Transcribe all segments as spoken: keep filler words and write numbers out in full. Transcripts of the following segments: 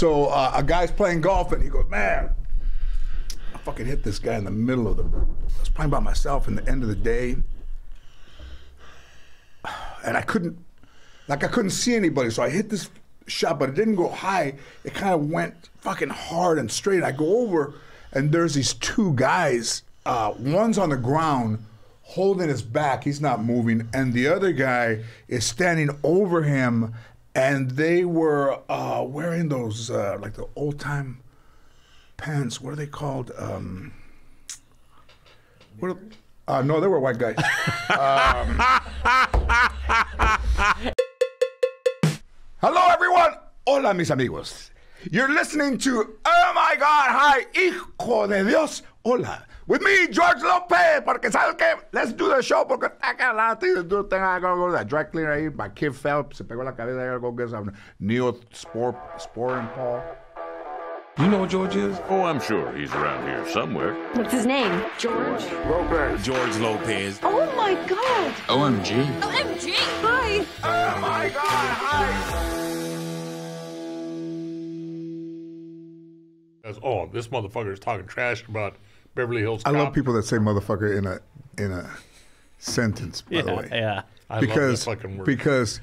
So uh, a guy's playing golf and he goes, man, I fucking hit this guy in the middle of the, I was playing by myself in the end of the day. And I couldn't, like I couldn't see anybody. So I hit this shot, but it didn't go high. It kind of went fucking hard and straight. I go over and there's these two guys. Uh, one's on the ground holding his back. He's not moving. And the other guy is standing over him. And they were uh, wearing those, uh, like the old time pants. What are they called? Um, what are, uh, no, they were white guys. um, Hello, everyone. Hola, mis amigos. You're listening to Oh My God, hi, Hijo de Dios, hola. With me, George Lopez, porque sabes que, let's do the show, porque I got a lot of things to do. Thing. I gotta go to that dry cleaner ahí. My kid fell, se pegó la cabeza, I gotta go get some Neosporin Paul. You know what George is? Oh, I'm sure he's around here somewhere. What's his name? George? Lopez. George Lopez. Oh my God. O M G. O M G. Hi. Oh my God, hi. As, oh, this motherfucker is talking trash about Beverly Hills Cop. I love people that say motherfucker in a in a sentence, by yeah, the way. Yeah. I because, love that fucking word. Because,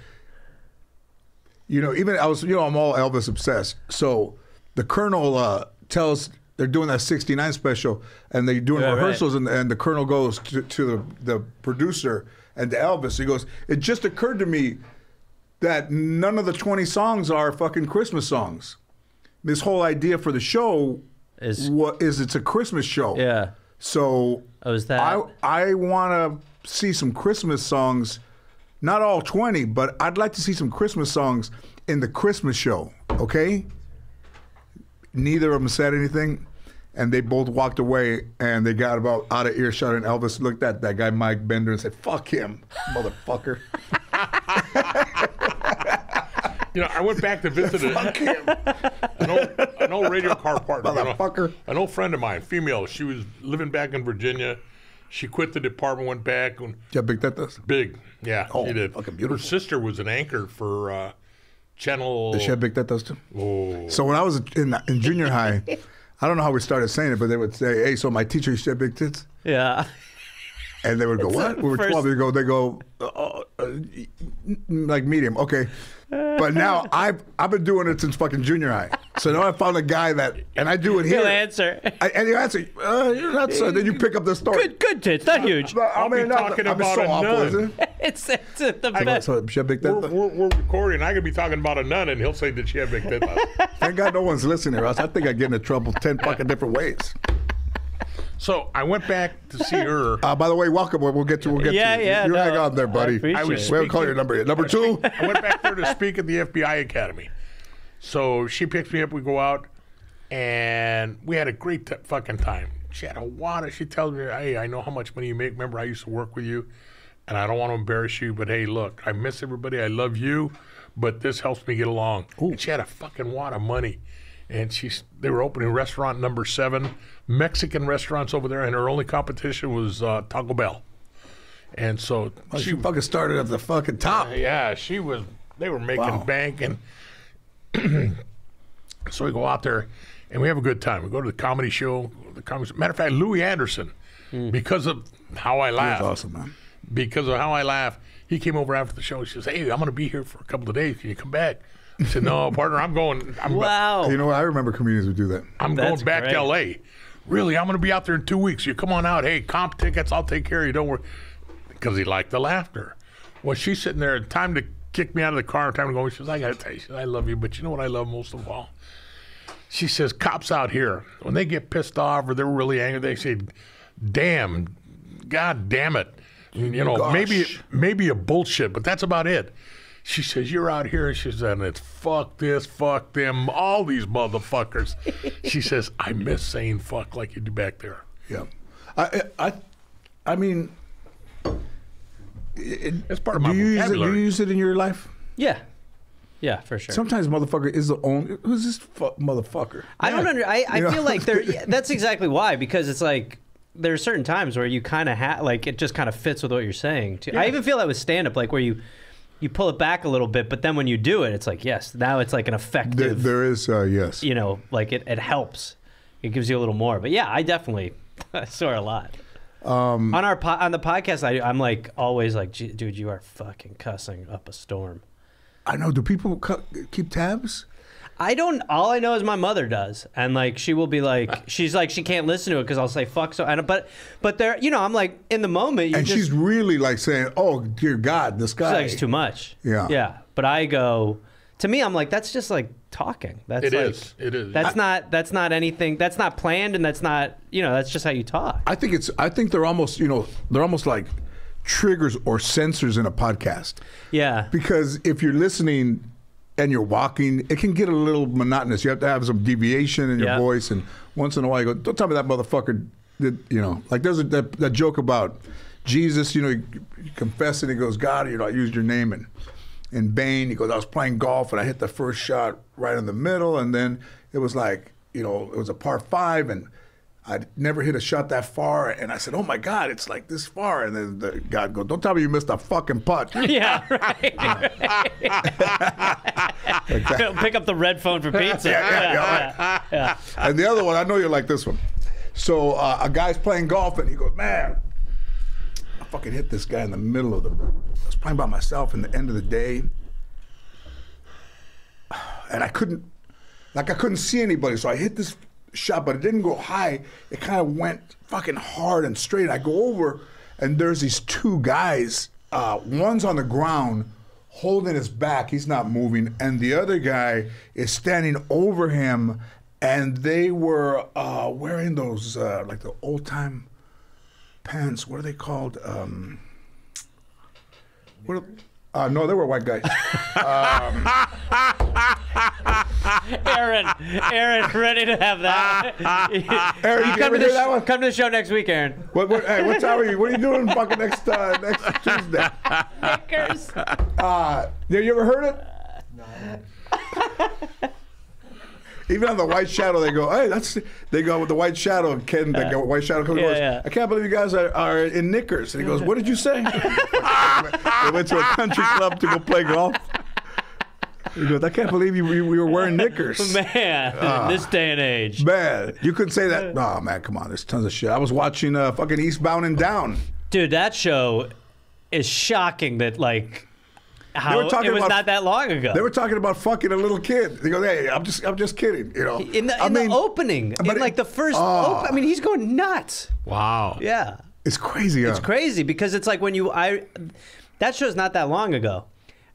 you know, even I was, you know, I'm all Elvis obsessed. So the Colonel uh, tells, they're doing that sixty-nine special and they're doing yeah, rehearsals right. and, and the Colonel goes to, to the, the producer and to Elvis. He goes, it just occurred to me that none of the twenty songs are fucking Christmas songs. This whole idea for the show is what is it's a Christmas show. Yeah. So oh, is that? I I want to see some Christmas songs, not all twenty, but I'd like to see some Christmas songs in the Christmas show. Okay. Neither of them said anything, and they both walked away, and they got about out of earshot. And Elvis looked at that guy Mike Bender and said, "Fuck him, motherfucker." You know, I went back to visit a, an, old, an old radio car partner, Motherfucker. You know, an old friend of mine, female. She was living back in Virginia. She quit the department, went back. And, yeah, big that does? Big, yeah, oh, she did. Fucking beautiful. Her sister was an anchor for uh, Channel... Did she have big that does too? Oh. So when I was in, in junior high, I don't know how we started saying it, but they would say, hey, so my teacher used to have big tits? Yeah. And they would go, it's what? We were first... twelve, they go, they go oh, uh, like medium, okay. But now I've I've been doing it since fucking junior high. So now I found a guy that, and I do it here. He'll answer. I, and he'll answer. Uh, you're not, so then you pick up the story. Good, good tits, not huge. I, I, I'll mean, be not, talking I'm about so a awful, nun. Isn't it? It's, it's the I, best. So, she had big we're, we're, we're recording. I could be talking about a nun, and he'll say that she had big tits. Thank God no one's listening, or else I think I'd get into trouble ten fucking different ways. So I went back to see her. Uh, by the way, welcome. We'll get to. We'll get yeah, to. Yeah, you no, hang on there, buddy. I, I was. We'll call your number. Number two. I went back there to speak at the F B I Academy. So she picks me up. We go out, and we had a great t fucking time. She had a lot of. She tells me, "Hey, I know how much money you make. Remember, I used to work with you, and I don't want to embarrass you, but hey, look, I miss everybody. I love you, but this helps me get along." And she had a fucking wad of money. And she's, they were opening restaurant number seven, Mexican restaurants over there, and her only competition was uh, Taco Bell. And so well, she, she fucking started at the fucking top. Uh, yeah, she was, they were making wow. bank. And so we go out there and we have a good time. We go to the comedy show. The comedy, matter of fact, Louie Anderson, mm. because of how I laugh. He was awesome, man. Because of how I laugh, he came over after the show. She says, hey, I'm going to be here for a couple of days. Can you come back? I said, no, partner, I'm going. I'm wow. About, you know, I remember comedians would do that. I'm That's going back great. to L A Really, I'm going to be out there in two weeks. You come on out. Hey, comp tickets, I'll take care of you. Don't worry. Because he liked the laughter. Well, she's sitting there. Time to kick me out of the car. Time to go. She says, I got to tell you, she says, I love you. But you know what I love most of all? She says, cops out here, when they get pissed off or they're really angry, they say, damn, God damn it. You, you know, gosh. maybe maybe a bullshit, but that's about it. She says, you're out here. She says, and it's fuck this, fuck them, all these motherfuckers. She says, I miss saying fuck like you do back there. Yeah. I I, I mean, it's part of my vocabulary. Do you use it in your life? Yeah. Yeah, for sure. Sometimes motherfucker is the only, who's this fuck motherfucker? I don't under, I, I feel like there, yeah, that's exactly why, because it's like, there are certain times where you kind of have, like, it just kind of fits with what you're saying. Too. Yeah. I even feel that with stand-up, like where you, you pull it back a little bit, but then when you do it, it's like, yes, now it's like an effective. There, there is, uh, yes. You know, like it, it helps. It gives you a little more. But yeah, I definitely saw a lot. Um, on our po on the podcast, I, I'm like always like, dude, you are fucking cussing up a storm. I know. Do people cu keep tabs? I don't. All I know is my mother does, and like she will be like, she's like, she can't listen to it because I'll say fuck. So, and but but there, you know, I'm like in the moment. You and just, she's really like saying, "Oh dear God, this guy." She's like, it's too much. Yeah, yeah. But I go, to me, I'm like, that's just like talking. That's it like, is. It is. That's I, not. That's not anything. That's not planned, and that's not. You know, that's just how you talk. I think it's. I think they're almost. You know, they're almost like triggers or sensors in a podcast. Yeah. Because if you're listening and you're walking, it can get a little monotonous. You have to have some deviation in your yeah. voice, and once in a while you go, don't tell me that motherfucker did, you know. Like there's a, that, that joke about Jesus, you know, he, he confessed and he goes, God, you know, I used your name in, in vain. He goes, I was playing golf and I hit the first shot right in the middle, and then it was like, you know, it was a par five and I'd never hit a shot that far, and I said, oh my God, it's like this far. And then the God goes, don't tell me you missed a fucking putt. Yeah, right. right. Exactly. Pick up the red phone for pizza. yeah, yeah, yeah, yeah, right. yeah. And the other one, I know you like this one. So uh, a guy's playing golf, and he goes, man, I fucking hit this guy in the middle of the, I was playing by myself in the end of the day, and I couldn't, like I couldn't see anybody, so I hit this shot, but it didn't go high. It kind of went fucking hard and straight. I go over, and there's these two guys. Uh, one's on the ground holding his back. He's not moving. And the other guy is standing over him, and they were uh, wearing those, uh, like the old-time pants. What are they called? Um, what are, uh, no, they were white guys. um, Aaron, Aaron, ready to have that. Aaron, you come to, the that one? come to the show next week, Aaron. What, what, hey, what time are you? What are you doing fucking next, uh, next Tuesday? Knickers. Uh, you ever heard it? Uh, no. Even on the White Shadow, they go, hey, that's, they go with the White Shadow, and Ken, the uh, White Shadow comes yeah, goes, yeah. I can't believe you guys are, are in knickers. And he goes, what did you say? They went to a country club to go play golf. He goes, I can't believe you, you, you were wearing knickers. Man, uh, this day and age. Man, you couldn't say that. Oh, man, come on. There's tons of shit. I was watching uh, fucking Eastbound and Down. Dude, that show is shocking that, like, how it was about, not that long ago. They were talking about fucking a little kid. They go, hey, I'm just, I'm just kidding, you know. In the, in mean, the opening, in, it, like, the first oh. open, I mean, he's going nuts. Wow. Yeah. It's crazy, huh? It's crazy because it's like when you, I, that show's not that long ago.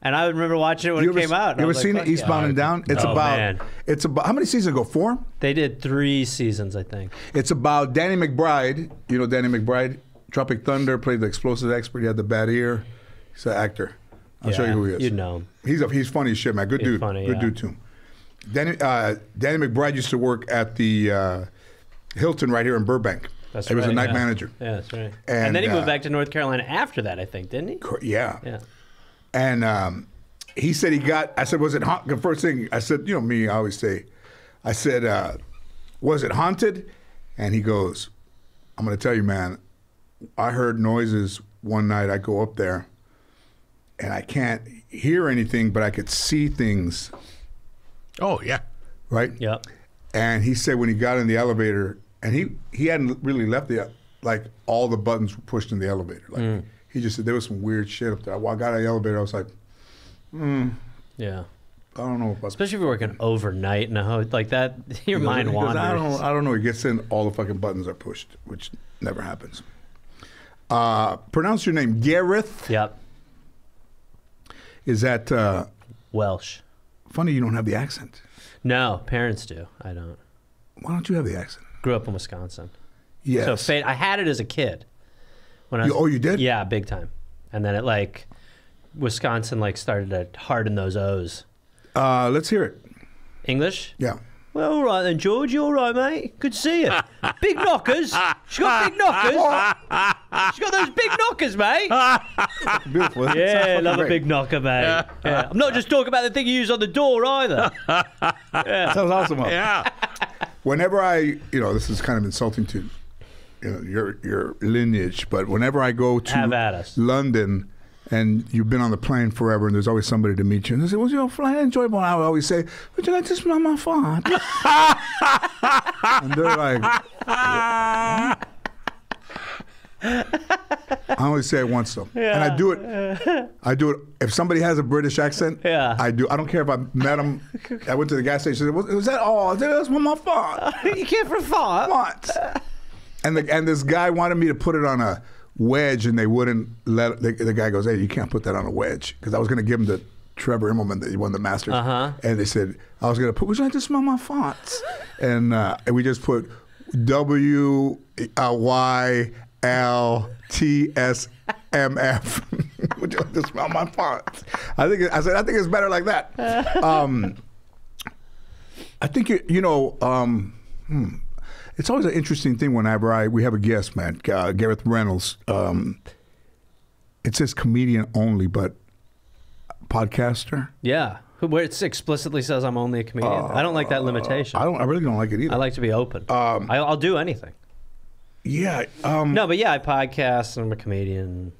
And I remember watching it when you it ever, came out. You ever like, seen it, Eastbound yeah. and Down? It's oh, about man. it's about how many seasons ago? Four? They did three seasons, I think. It's about Danny McBride. You know Danny McBride, Tropic Thunder, played the explosive expert. He had the bad ear. He's an actor. I'll yeah, show you who he is. You know him. He's a, he's funny as shit, man. Good he's dude. Funny, Good yeah. dude too. Danny uh, Danny McBride used to work at the uh, Hilton right here in Burbank. That's he right. He was a night yeah. manager. Yeah, that's right. And, and then he uh, moved back to North Carolina after that, I think, didn't he? Yeah. Yeah. And um, he said he got, I said, was it haunted? The first thing I said, you know me, I always say, I said, uh, was it haunted? And he goes, I'm going to tell you, man, I heard noises one night. I go up there and I can't hear anything, but I could see things. Oh, yeah. Right? Yeah. And he said when he got in the elevator, and he, he hadn't really left the, like all the buttons were pushed in the elevator. Like. Mm. He just said there was some weird shit up there. I got out of the elevator. I was like, hmm. Yeah. I don't know. If I, Especially if you're working overnight in a hotel like that, your goes, mind wanders. Goes, I don't. I don't know. He gets in. All the fucking buttons are pushed, which never happens. Uh, pronounce your name, Gareth. Yep. Is that uh, Welsh? Funny, you don't have the accent. No, parents do. I don't. Why don't you have the accent? Grew up in Wisconsin. Yes. So I had it as a kid. When I was, oh, you did? Yeah, big time. And then it like, Wisconsin like started to harden those O's. Uh, let's hear it. English? Yeah. Well, all right then, George. You all right, mate? Good to see you. Big knockers. She's got big knockers. She's got those big knockers, mate. Beautiful. That yeah, love great. a big knocker, mate. Yeah. Yeah. I'm not just talking about the thing you use on the door either. Yeah. Sounds awesome. Up. Yeah. Whenever I, you know, this is kind of insulting to You know, your your lineage, but whenever I go to London, and you've been on the plane forever, and there's always somebody to meet you. And they say, "Was your flight enjoyable?" And I would always say, "Would you like to smell my fart?" And they're like, yeah. I always say it once though, yeah. and I do it. I do it. If somebody has a British accent, yeah. I do. I don't care if I met them. I went to the gas station. Said, was, was that all? I said, "That's one more fart." You can't for fart. Fart. And the, and this guy wanted me to put it on a wedge, and they wouldn't let. The, the guy goes, "Hey, you can't put that on a wedge," because I was going to give him the Trevor Immelman that he won the Masters, uh -huh. and they said I was going to put. Would you like to smell my farts? And uh, and we just put W Y L T S M F. Would you like to smell my farts? I think I said I think it's better like that. Um, I think it, you know. Um, hmm. It's always an interesting thing whenever I we have a guest, man, uh, Gareth Reynolds. Um, it says comedian only, but podcaster. Yeah, where it explicitly says I'm only a comedian. Uh, I don't like that limitation. I don't. I really don't like it either. I like to be open. Um, I, I'll do anything. Yeah. Um, no, but yeah, I podcast and I'm a comedian.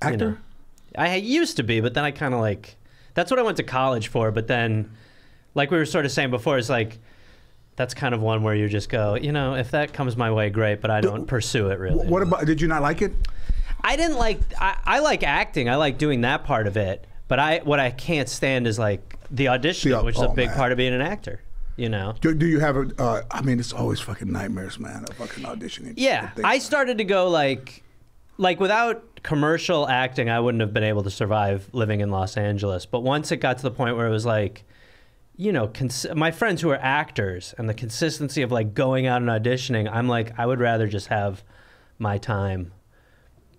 Actor. You know. I used to be, but then I kind of like. That's what I went to college for, but then, like we were sort of saying before, it's like. That's kind of one where you just go, you know, if that comes my way, great, but I don't pursue it really. What about, did you not like it? I didn't like, I, I like acting. I like doing that part of it. But I, what I can't stand is like the auditioning, the, which is oh, a big man. part of being an actor, you know? Do, do you have a, uh, I mean, it's always fucking nightmares, man, a fucking auditioning. Yeah, thing, I started to go like, like without commercial acting, I wouldn't have been able to survive living in Los Angeles. But once it got to the point where it was like, you know, cons my friends who are actors and the consistency of like going out and auditioning, I'm like, I would rather just have my time.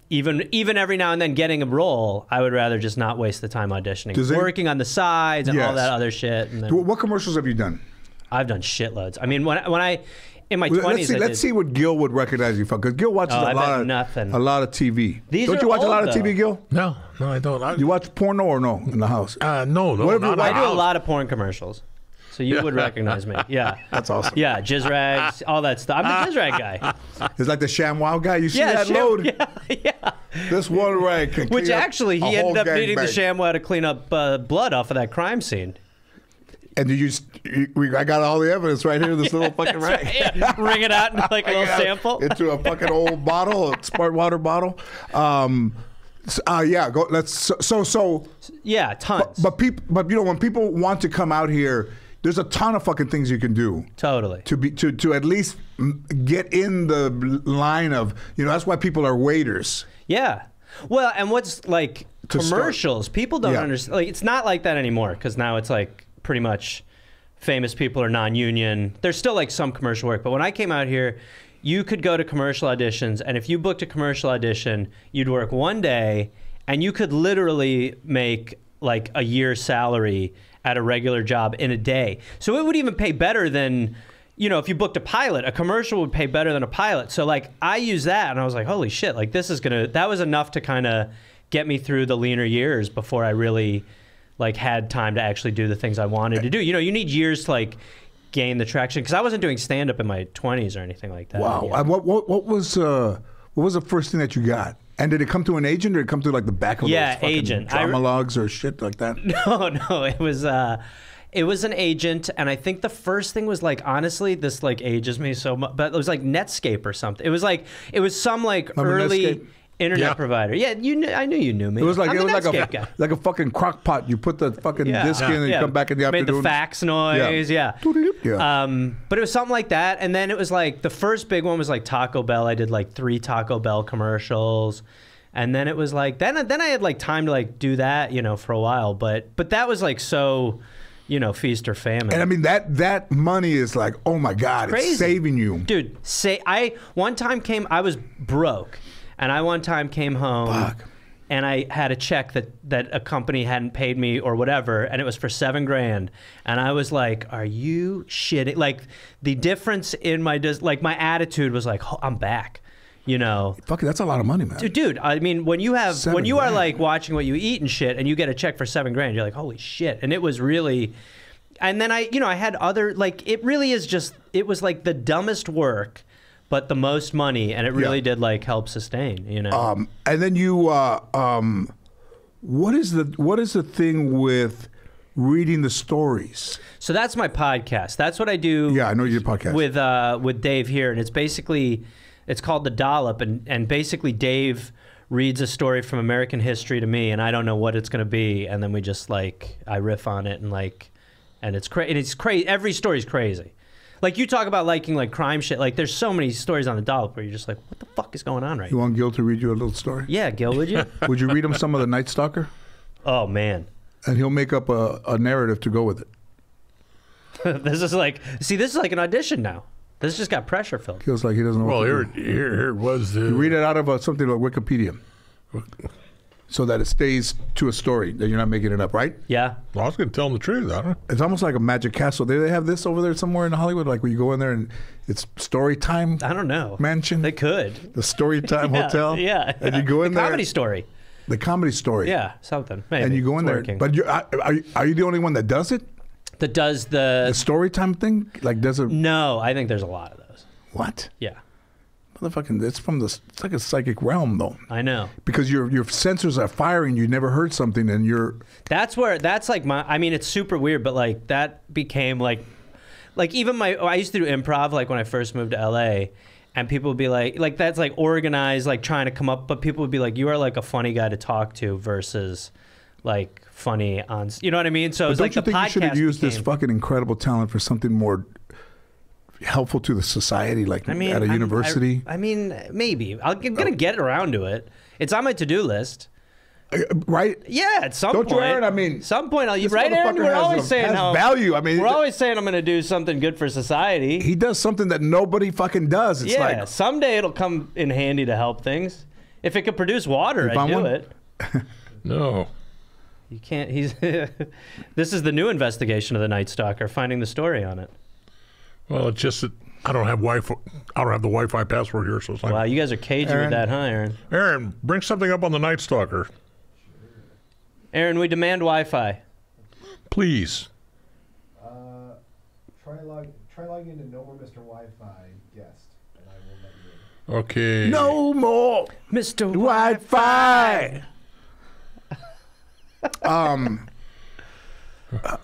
Even even every now and then getting a role, I would rather just not waste the time auditioning. Does Working they... on the sides and yes. all that other shit. And then... What commercials have you done? I've done shitloads. I mean, when, when I, in my let's twenties, see, I Let's did... see what Gil would recognize you for, because Gil watches oh, a, lot of, nothing. a lot of T V. These don't you watch old, a lot of though. T V, Gil? No. No, I don't. I, you watch porno or no in the house? Uh, no, no. Not not I do a lot of porn commercials, so you would recognize me. Yeah, that's awesome. Yeah, jizz rags, all that stuff. I'm the jizz rag guy. It's like the ShamWow guy. You see yeah, that sham, load? Yeah, yeah. This one rag can Which clean actually, up he ended up needing bag. the ShamWow to clean up uh, blood off of that crime scene. And did you, you? We I got all the evidence right here. This yeah, little fucking rag. Right. Yeah. Ring it out into like a little sample. Into a fucking old bottle, a smart water bottle. Um. Uh, yeah, go, let's so, so so yeah, tons. But, but people, but you know, when people want to come out here, there's a ton of fucking things you can do. Totally. To be to to at least get in the line of, you know, that's why people are waiters. Yeah. Well, and what's like commercials? Start. People don't yeah. understand. Like, it's not like that anymore because now it's like pretty much famous people are non-union. There's still like some commercial work, but when I came out here, you could go to commercial auditions, and if you booked a commercial audition, you'd work one day, and you could literally make like a year's salary at a regular job in a day. So it would even pay better than, you know, if you booked a pilot, a commercial would pay better than a pilot. So like, I used that, and I was like, holy shit, like this is gonna, that was enough to kind of get me through the leaner years before I really like had time to actually do the things I wanted to do. You know, you need years to like, gain the traction, because I wasn't doing stand-up in my twenties or anything like that. Wow. I, what, what, what was uh, what was the first thing that you got? And did it come to an agent, or did it come to like the back of yeah, those fucking agent. drama I, logs or shit like that? No, no, it was uh, it was an agent, and I think the first thing was like, honestly, this like ages me so much, but it was like Netscape or something. It was like it was some like Remember early. Netscape? Internet yeah. provider. Yeah, you. Kn I knew you knew me. It was like I'm it was like a guy. like a fucking crock pot. You put the fucking yeah. disc yeah. in, and yeah. you come back in the afternoon. Made the fax noise. Yeah. Yeah. yeah. Um, but it was something like that. And then it was like the first big one was like Taco Bell. I did like three Taco Bell commercials, and then it was like then then I had like time to like do that, you know, for a while. But but that was like so, you know, feast or famine. And I mean that that money is like, oh my God, it's, it's saving you, dude. Say I one time came I was broke. And I one time came home, Fuck. and I had a check that, that a company hadn't paid me or whatever, and it was for seven grand. And I was like, are you shitting? Like, the difference in my, like, my attitude was like, oh, I'm back, you know? Fuck, that's a lot of money, man. Dude, dude I mean, when you have, seven when you grand. are, like, watching what you eat and shit, and you get a check for seven grand, you're like, holy shit. And it was really, and then I, you know, I had other, like, it really is just, it was like the dumbest work, but the most money, and it really yeah. did like help sustain, you know. Um, and then you, uh, um, What is the what is the thing with reading the stories? So that's my podcast. That's what I do. Yeah, I know your podcast with uh, with Dave here, and it's basically it's called The Dollop, and and basically Dave reads a story from American history to me, and I don't know what it's going to be, and then we just like I riff on it, and like, and it's crazy. It's crazy. Every story's crazy. Like you talk about liking like crime shit. Like there's so many stories on The Dollop where you're just like, what the fuck is going on right now? You want Gil to read you a little story? Yeah, Gil, would you? Would you read him some of The Night Stalker? Oh man. And he'll make up a, a narrative to go with it. This is like, see, this is like an audition now. This just got pressure filled. Feels like he doesn't know. Well, what here, to do. here, here it was. The... You read it out of a, something like Wikipedia, so that it stays to a story. That you're not making it up, right? Yeah. Well, I was gonna tell them the truth. I don't know. It's almost like a magic castle. Do they have this over there somewhere in Hollywood? Like where you go in there and it's story time. I don't know. Mansion. They could. The story time yeah, hotel. Yeah. And you go in the there. Comedy story. The comedy story. Yeah, something. Maybe. And you go in it's there. Working. But you're, are are you the only one that does it? That does the... The story time thing? Like, does it... No, I think there's a lot of those. What? Yeah. Motherfucking, it's from the... It's like a psychic realm, though. I know. Because your your sensors are firing, you never heard something, and you're... That's where... That's like my... I mean, it's super weird, but, like, that became, like... Like, even my... I used to do improv, like, when I first moved to L A, and people would be like... Like, that's, like, organized, like, trying to come up, but people would be like, you are, like, a funny guy to talk to versus, like... funny on, you know what I mean? So it's like the podcast. Don't you think you should have used became, this fucking incredible talent for something more helpful to the society, like I mean, at a I'm, university? I, I mean, maybe. I'll, I'm gonna get around to it. It's on my to-do list. Uh, right? Yeah, at some don't point. Don't you, Aaron? I mean, some point, I'll, right, Aaron? We're always a, saying how value. I mean, we're always saying I'm gonna do something good for society. He does something that nobody fucking does. It's yeah, like someday it'll come in handy to help things. If it could produce water, I'd do one? it. No. You can't, he's, this is the new investigation of The Night Stalker, finding the story on it. Well, it's just that I don't have Wi-Fi, I don't have the Wi-Fi password here, so it's like. Wow, you guys are cagey with that, huh, Aaron? Aaron, bring something up on The Night Stalker. Aaron, we demand Wi-Fi. Please. Uh, try log, try logging into No More Mister Wi-Fi guest, and I will let you in. Okay. No more Mister Wi-Fi. Wi-Fi. um,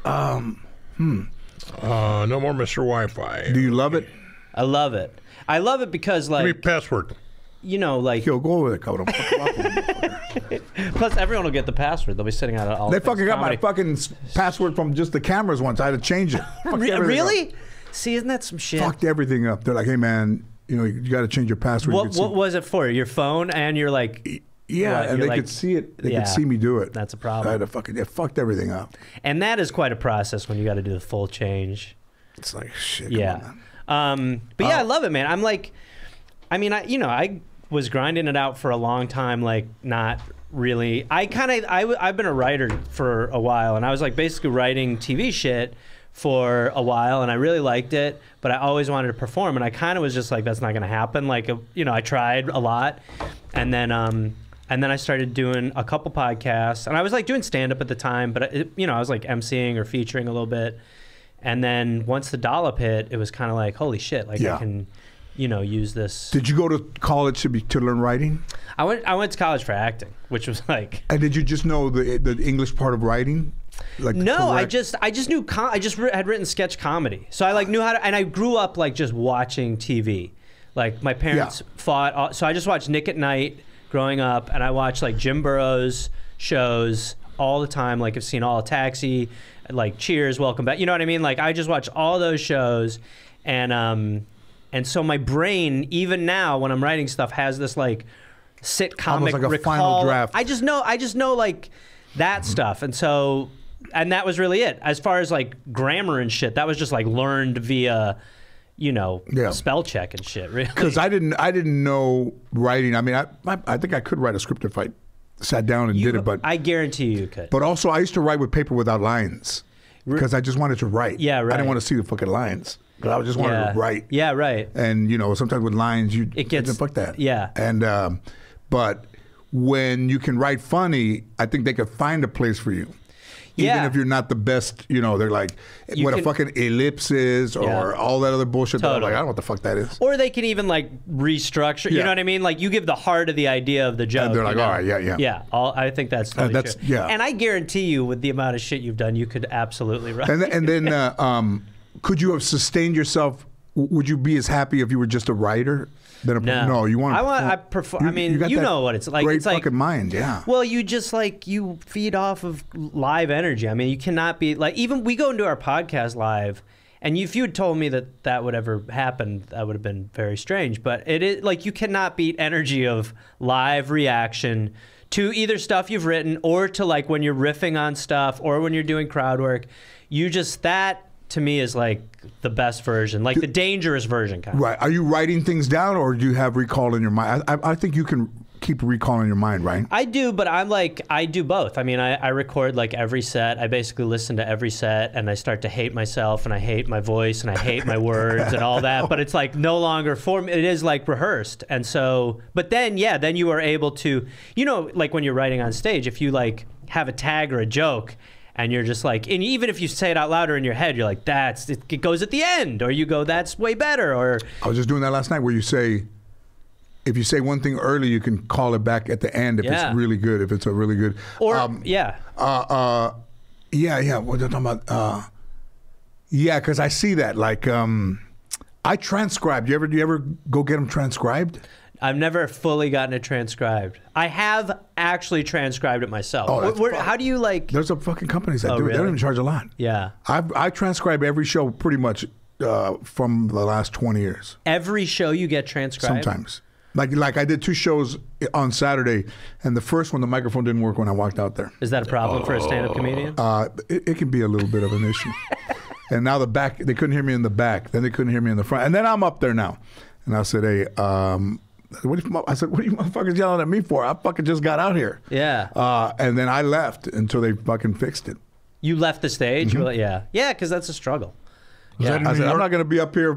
um, hmm. Uh, no more Mister Wi-Fi. Do you love it? I love it. I love it because, like, give me password. You know, like, yo, go over there. Plus, everyone will get the password. They'll be sitting out at all. They fucking got comedy. my fucking password from just the cameras once. I had to change it. Really? Up. See, isn't that some shit? Fucked everything up. They're like, hey, man, you know, you got to change your password. What, you what was it for? Your phone and your like. Yeah, well, and they like, could see it. They yeah, could see me do it. That's a problem. I had to fucking, it fucked everything up. And that is quite a process when you got to do the full change. It's like shit. Yeah. Um, but oh. yeah, I love it, man. I'm like, I mean, I you know, I was grinding it out for a long time, like not really. I kind of, I I've been a writer for a while, and I was like basically writing T V shit for a while, and I really liked it, but I always wanted to perform, and I kind of was just like, that's not gonna happen. Like, you know, I tried a lot, and then. Um, And then I started doing a couple podcasts, and I was like doing stand-up at the time, but it, you know, I was like emceeing or featuring a little bit. And then once The Dollop hit, it was kind of like, holy shit, like yeah. I can, you know, use this. Did you go to college to be to learn writing? I went. I went to college for acting, which was like. And did you just know the the English part of writing? Like no, correct? I just I just knew com I just had written sketch comedy, so I like knew how to, and I grew up like just watching T V. Like my parents yeah. fought, so I just watched Nick at Night. Growing up, and I watched like Jim Burroughs shows all the time. Like I've seen All Taxi, like Cheers, Welcome Back. You know what I mean? Like I just watched all those shows, and um, and so my brain, even now when I'm writing stuff, has this like sitcomic like recall. A final draft. I just know, I just know like that mm-hmm. stuff, and so and that was really it. As far as like grammar and shit, that was just like learned via. You know, yeah. spell check and shit. Really, because I didn't, I didn't know writing. I mean, I, I, I think I could write a script if I sat down and you, did it. But I guarantee you, you could. But also, I used to write with paper without lines because I just wanted to write. Yeah, right. I didn't want to see the fucking lines because I just wanted yeah. to write. Yeah, right. And you know, sometimes with lines, you it gets you fuck that. Yeah. And um, but when you can write funny, I think they could find a place for you. yeah. even if you're not the best, you know, they're like, you what can, a fucking ellipse is, or yeah. all that other bullshit. Totally. That I'm like, I don't know what the fuck that is. Or they can even like restructure, yeah. you know what I mean? Like you give the heart of the idea of the joke. And they're like, you know? all right, yeah, yeah. Yeah, I'll, I think that's totally uh, that's, true. Yeah. And I guarantee you with the amount of shit you've done, you could absolutely write. And, th and then uh, um, could you have sustained yourself? Would you be as happy if you were just a writer? Than a, no. no, you want. I want. I prefer. You, I mean, you, you know what it's like. Great it's like, fucking mind. Yeah. Well, you just like you feed off of live energy. I mean, you cannot be like even we go into our podcast live, and if you had told me that that would ever happen, that would have been very strange. But it is like you cannot beat energy of live reaction to either stuff you've written or to like when you're riffing on stuff or when you're doing crowd work. You just that. To me is like the best version, like the dangerous version kind of. Right. Are you writing things down or do you have recall in your mind? I, I, I think you can keep recall in your mind, right? I do, but I'm like, I do both. I mean, I, I record like every set. I basically listen to every set and I start to hate myself and I hate my voice and I hate my words and all that, but it's like no longer form. It is like rehearsed. And so, but then, yeah, then you are able to, you know, like when you're writing on stage, if you like have a tag or a joke, and you're just like, and even if you say it out louder in your head, you're like, that's, it, it goes at the end. Or you go, that's way better. Or I was just doing that last night where you say, if you say one thing early, you can call it back at the end if yeah. it's really good, if it's a really good. Or, um, yeah. Uh, uh, yeah, yeah, what are you talking about? Uh, yeah, because I see that. Like, um, I transcribed. You ever, do you ever go get them transcribed? I've never fully gotten it transcribed. I have actually transcribed it myself. Oh, where, where, how do you like? There's a fucking companies that oh, do it. Really? They don't even charge a lot. Yeah. I've, I transcribe every show pretty much uh, from the last twenty years. Every show you get transcribed? Sometimes. Like, like I did two shows on Saturday, and the first one, the microphone didn't work when I walked out there. Is that a problem oh. for a stand-up comedian? Uh, it, it can be a little bit of an issue. And now the back, they couldn't hear me in the back. Then they couldn't hear me in the front. And then I'm up there now. And I said, hey, um... What if, I said, what are you motherfuckers yelling at me for? I fucking just got out here. Yeah. Uh, and then I left until they fucking fixed it. You left the stage? Mm-hmm. You were like, yeah. Yeah, because that's a struggle. Yeah. I, I said, I'm not going to be up here.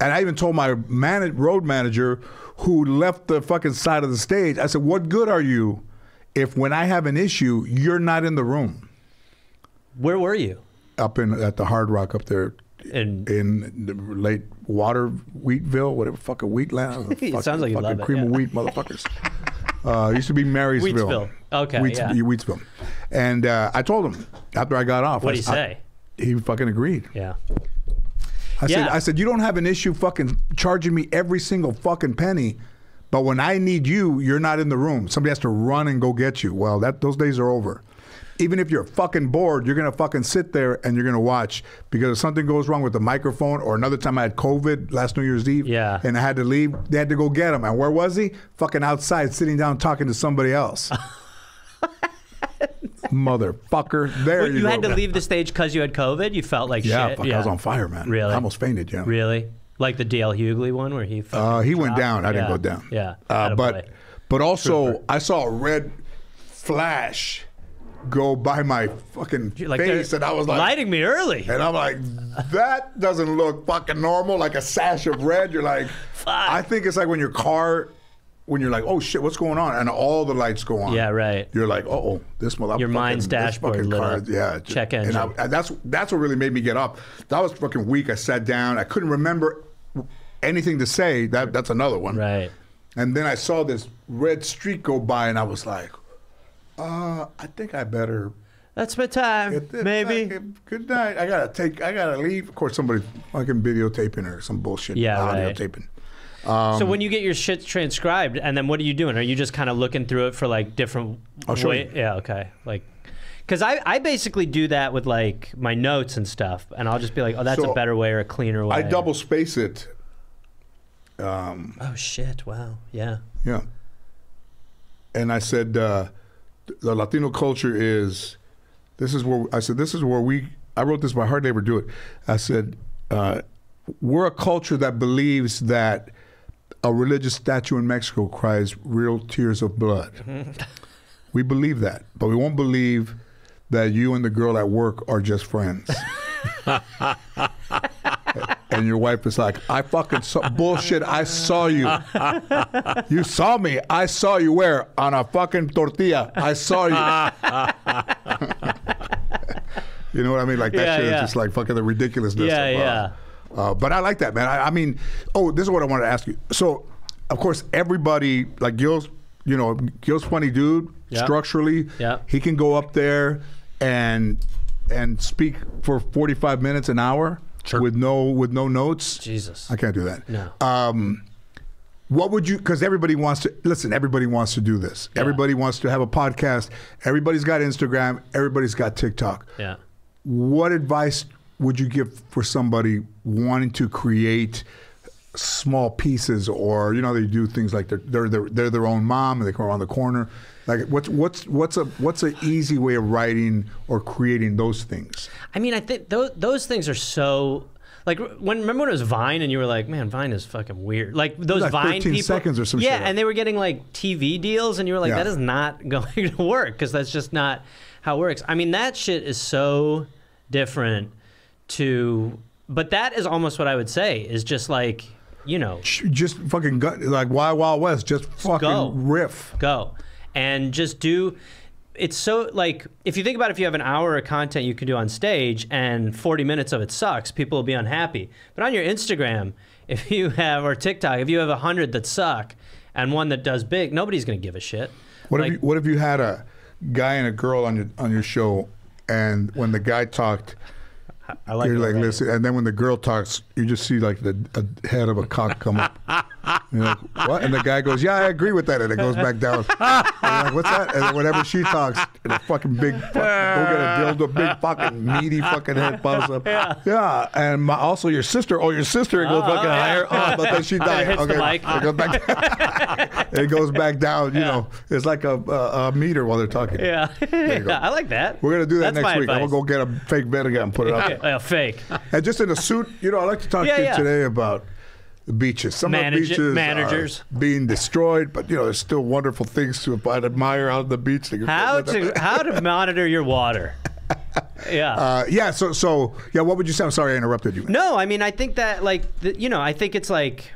And I even told my man road manager who left the fucking side of the stage, I said, what good are you if when I have an issue, you're not in the room? Where were you? Up in at the Hard Rock up there. In, in the late water, Wheatville, whatever fucking Wheatland. Fuck, it sounds like you love it. Fucking cream yeah. of wheat, motherfuckers. uh, it used to be Marysville. Wheatsville. Okay, Wheats yeah. Wheatsville. And uh, I told him after I got off. What did he say? I, he fucking agreed. Yeah. I yeah. said, I said, you don't have an issue fucking charging me every single fucking penny, but when I need you, you're not in the room. Somebody has to run and go get you. Well, that those days are over. Even if you're fucking bored, you're gonna fucking sit there and you're gonna watch because if something goes wrong with the microphone or another time I had COVID last New Year's Eve yeah. and I had to leave, they had to go get him. And where was he? Fucking outside sitting down talking to somebody else. Motherfucker. There well, you, you go. You had to leave the stage because you had COVID? You felt like yeah, shit? Fuck, yeah, I was on fire, man. Really? I almost fainted, yeah. Really? Like the D L Hughley one where he fucking uh, He dropped. went down. I yeah. didn't go down. Yeah. Uh, but, but also, Trooper. I saw a red flash go by my fucking like face and I was like lighting me early and I'm like that doesn't look fucking normal, like a sash of red. You're like fuck. I think it's like when your car when you're like oh shit what's going on and all the lights go on yeah right you're like uh oh this motherfucker your mind's dashboard lit up. Yeah check engine. And I, that's that's what really made me get up. That was fucking weak. I sat down. I couldn't remember anything to say. That that's another one right. And then I saw this red streak go by and I was like Uh, I think I better. That's my time. Maybe. Back. Good night. I gotta take. I gotta leave. Of course, somebody fucking videotaping or some bullshit. Yeah, audio right. taping. Um, so when you get your shit transcribed, and then what are you doing? Are you just kind of looking through it for like different? I'll show you. Yeah. Okay. Like, because I I basically do that with like my notes and stuff, and I'll just be like, oh, that's so a better way or a cleaner way. I double space it. Um. Oh shit! Wow. Yeah. Yeah. And I said. Uh, The Latino culture is, this is where, I said, this is where we, I wrote this, but I hardly ever do it. I said, uh, we're a culture that believes that a religious statue in Mexico cries real tears of blood. Mm-hmm. We believe that, but we won't believe that you and the girl at work are just friends. And your wife is like, I fucking saw, bullshit, I saw you. You saw me, I saw you where? On a fucking tortilla, I saw you. You know what I mean? Like that yeah, shit yeah. is just like fucking the ridiculousness. Yeah, of, yeah. Uh, uh, but I like that, man. I, I mean, oh, this is what I wanted to ask you. So, of course, everybody, like Gil's, you know, Gil's funny dude, yep. structurally. Yep. He can go up there and and speak for forty-five minutes, an hour, sure. with no with no notes. Jesus. I can't do that. No. Um, What would you, because everybody wants to, listen, everybody wants to do this. Yeah. Everybody wants to have a podcast. Everybody's got Instagram. Everybody's got TikTok. Yeah. What advice would you give for somebody wanting to create small pieces, or, you know, they do things like they're, they're, they're, they're their own mom and they come around the corner. Like what's, what's, what's a, what's an easy way of writing or creating those things? I mean, I think those, those things are so... Like, when remember when it was Vine and you were like, man, Vine is fucking weird. Like, those like Vine people. fifteen seconds or some yeah, shit. Yeah, and they were getting, like, T V deals, and you were like, yeah. that is not going to work, because that's just not how it works. I mean, that shit is so different to... But that is almost what I would say, is just, like, you know... Just fucking, gut, like, Wild Wild West, just fucking go. riff. Go. And just do... It's so, like, if you think about it, if you have an hour of content you can do on stage and forty minutes of it sucks, people will be unhappy. But on your Instagram, if you have, or TikTok, if you have a hundred that suck and one that does big, nobody's going to give a shit. What, like, if you, what if you had a guy and a girl on your, on your show, and when the guy talked... I like you're like right. listen, and then when the girl talks, you just see like the a head of a cock come up. You're like, what? And the guy goes, yeah, I agree with that, and it goes back down. And like, what's that? And then whenever she talks, and a fucking big, fucking, go get a dildo, big fucking meaty fucking head pops up. Yeah, yeah. And my, also your sister, oh, your sister, it goes oh, fucking okay. higher. Oh, but then she died. It okay, it goes back. It goes back down. You yeah. know, it's like a, a, a meter while they're talking. Yeah, yeah, I like that. We're gonna do that That's next week. Advice. I'm gonna go get a fake vinegar and put it up. Yeah. Uh, fake. And just in a suit, you know, I like to talk yeah, to you yeah. today about the beaches. Some Manage of the beaches managers. are being destroyed, but, you know, there's still wonderful things to admire on the beach. How to, how to monitor your water. Yeah. Uh, yeah, so, so, yeah, what would you say? I'm sorry I interrupted you. No, I mean, I think that, like, the, you know, I think it's like,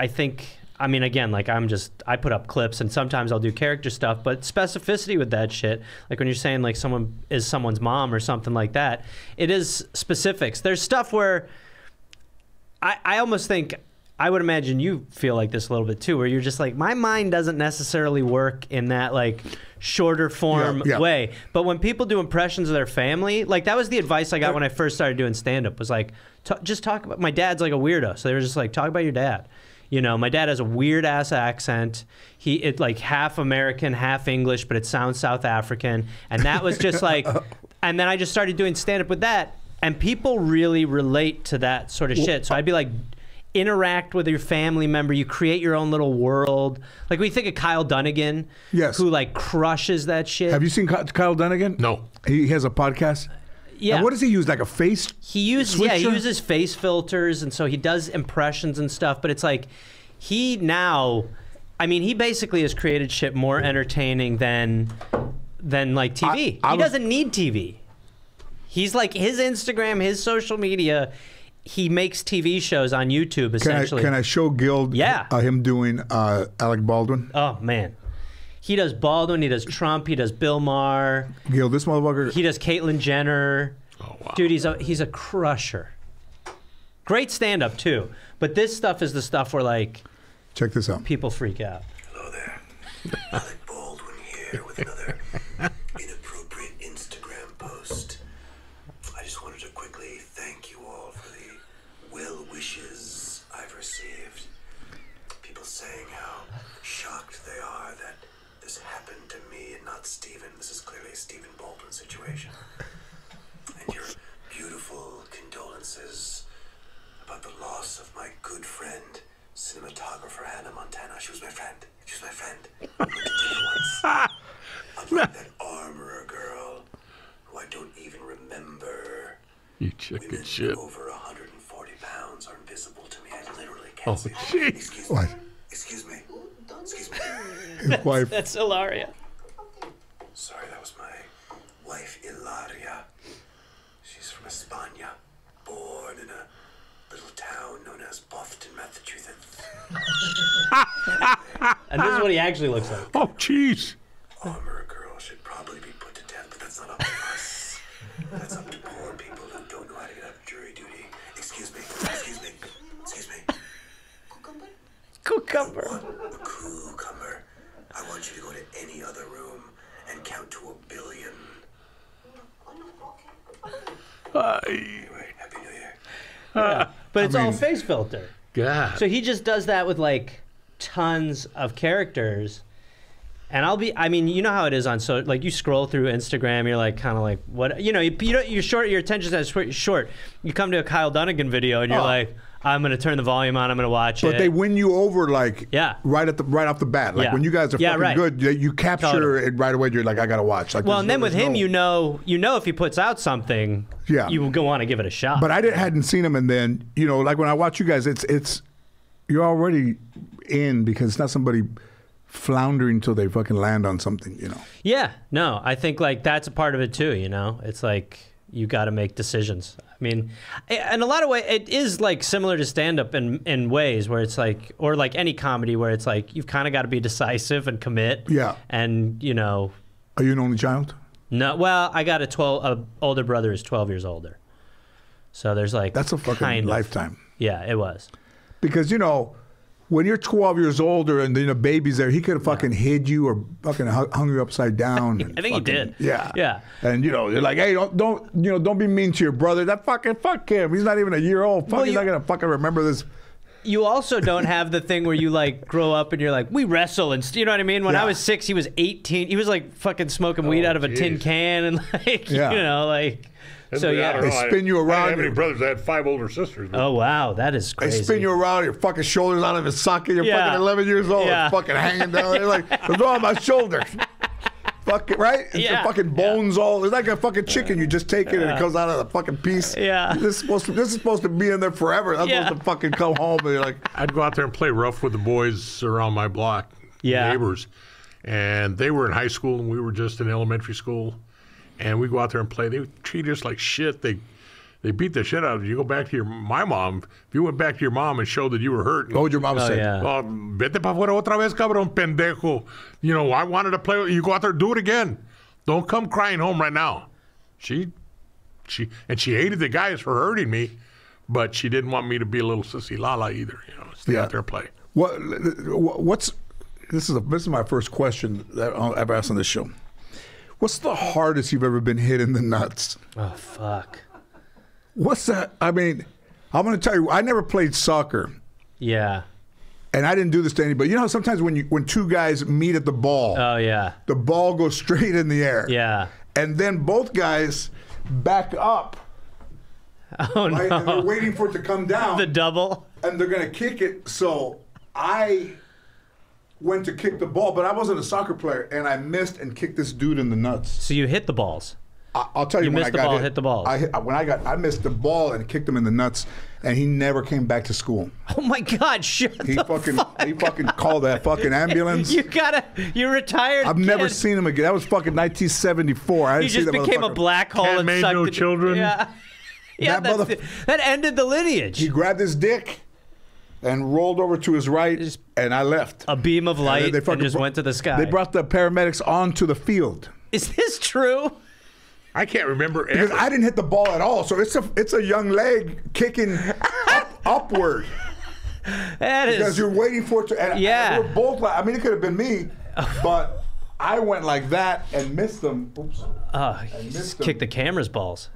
I think... I mean, again, like, I'm just, I put up clips and sometimes I'll do character stuff, but specificity with that shit, like when you're saying like someone is someone's mom or something like that, it is specifics. There's stuff where I, I almost think, I would imagine you feel like this a little bit too, where you're just like, my mind doesn't necessarily work in that like shorter form yeah, yeah. way. But when people do impressions of their family, like that was the advice I got when I first started doing stand-up, was like, t just talk about, my dad's like a weirdo. So they were just like, talk about your dad. You know, my dad has a weird ass accent. He it like half American, half English, but it sounds South African. And that was just like, and then I just started doing stand up with that. And people really relate to that sort of shit. So I'd be like, interact with your family member. You create your own little world. Like we think of Kyle Dunnigan, yes, who like crushes that shit. Have you seen Kyle Dunnigan? No. He has a podcast. Yeah. And what does he use? Like a face? He uses yeah. He uses face filters, and so he does impressions and stuff. But it's like he now, I mean, he basically has created shit more entertaining than than like T V. I, I he was, doesn't need T V. He's like his Instagram, his social media. He makes T V shows on YouTube essentially. Can I, can I show Gil? Yeah. Uh, him doing uh, Alec Baldwin. Oh man. He does Baldwin, he does Trump, he does Bill Maher. Yo, this motherfucker. He does Caitlyn Jenner. Oh, wow. Dude, he's a, he's a crusher. Great stand-up, too. But this stuff is the stuff where, like... Check this out. People freak out. Hello there. Alec Baldwin here with another inappropriate Instagram post. I just wanted to quickly thank you all for the well wishes I've received. People saying how shocked they are that this happened to me and not Stephen. This is clearly a Stephen Baldwin situation. And your beautiful condolences about the loss of my good friend, cinematographer Hannah Montana. She was my friend. She was my friend. I went to dinner once. Unlike that armorer girl who I don't even remember. You chicken shit. Over one hundred forty pounds are invisible to me. I literally can't oh, see them. Excuse me. What? Excuse me. Excuse me. That's, wife. That's Ilaria. Sorry, that was my wife, Ilaria. She's from España, born in a little town known as Boston, Massachusetts. And this is what he actually looks like. Oh, jeez. Armor girl should probably be put to death, but that's not up to us. That's up to cucumber. One cucumber. I want you to go to any other room and count to a billion. Hi. Anyway, Happy New Year. Yeah. But it's I mean, all face filter. God. So he just does that with like tons of characters. And I'll be, I mean, you know how it is on, so like you scroll through Instagram, you're like kind of like, what, you know, you, you don't, you're short, your attention span is short. You come to a Kyle Dunnigan video and you're oh. like, I'm going to turn the volume on, I'm going to watch but it. But they win you over like yeah. right at the right off the bat. Like yeah. when you guys are yeah, fucking right. good, you, you capture totally. it right away, you're like, I got to watch. Like, well, and then no, with him, no... you know you know if he puts out something, yeah. you will go on and give it a shot. But I didn't, hadn't seen him, and then, you know, like when I watch you guys, it's, it's you're already in because it's not somebody floundering until they fucking land on something, you know. Yeah, no, I think like that's a part of it too, you know. It's like you got to make decisions. I mean, in a lot of ways, it is like similar to stand-up in in ways where it's like, or like any comedy where it's like you've kind of got to be decisive and commit. Yeah. And you know. Are you an only child? No. Well, I got a twelve. A older brother is twelve years older. So there's like that's a fucking kind of, lifetime. Yeah, it was. Because you know. When you're twelve years older and then a baby's there, he could have fucking yeah. hid you or fucking hung you upside down. And I think fucking, he did. Yeah. Yeah. And you know, you're like, hey, don't, don't, you know, don't be mean to your brother. That fucking, fuck him. He's not even a year old. Fuck, well, he's you, not gonna fucking remember this. You also don't have the thing where you like grow up and you're like, we wrestle and you know what I mean. When yeah. I was six, he was eighteen. He was like fucking smoking oh, weed out of geez. a tin can and like, yeah. you know, like. So yeah, they spin you around. I had many brothers. I had five older sisters. But. Oh wow, that is crazy. They spin you around. Your fucking shoulders out of his socket. You're yeah. fucking eleven years old. Yeah. It's fucking hanging down. They're like, it's all on my shoulders. Fuck it, right? It's yeah. your fucking bones yeah. all. It's like a fucking chicken. You just take it yeah. and it comes out of the fucking piece. Yeah. This is supposed to. This is supposed to be in there forever. That's yeah. supposed to fucking come home and you're like. I'd go out there and play rough with the boys around my block. Yeah. Neighbors, and they were in high school and we were just in elementary school. And we go out there and play. They treat us like shit. They, they beat the shit out of you. You go back to your my mom. If you went back to your mom and showed that you were hurt, what would your mom oh, say? Yeah. Oh, vete pa fuera otra vez, cabrón, pendejo. You know, I wanted to play. With, you go out there, do it again. Don't come crying home right now. She, she, and she hated the guys for hurting me, but she didn't want me to be a little sissy lala either. You know, stay yeah. out there and play. What, what's this is a, this is my first question that I'll ever ask on this show. What's the hardest you've ever been hit in the nuts? Oh, fuck. What's that? I mean, I'm going to tell you, I never played soccer. Yeah. And I didn't do this to anybody. You know how sometimes when, you, when two guys meet at the ball. Oh, yeah. The ball goes straight in the air. Yeah. And then both guys back up. Oh, right? No. And they're waiting for it to come down. The double. And they're going to kick it. So I... went to kick the ball, but I wasn't a soccer player, and I missed and kicked this dude in the nuts. So you hit the balls. I, I'll tell you, you when I got ball, hit. Hit the ball. I hit, when I got, I missed the ball and kicked him in the nuts, and he never came back to school. Oh my God! Shut he the fucking, fuck he fucking up. Called that fucking ambulance. You gotta, you retired. I've kid. never seen him again. That was fucking nineteen seventy-four. I didn't just see that became a black hole. Can't and made no children. Yeah, yeah. That, mother, the, that ended the lineage. He grabbed his dick. And rolled over to his right, just and I left. A beam of light and, they and just went to the sky. They brought the paramedics onto the field. Is this true? I can't remember. Because ever. I didn't hit the ball at all, so it's a it's a young leg kicking up, upward. That is because you're waiting for it to. And yeah. And we're both. Like, I mean, it could have been me, but I went like that and missed them. Oops. Uh, and missed them. Kicked the camera's balls.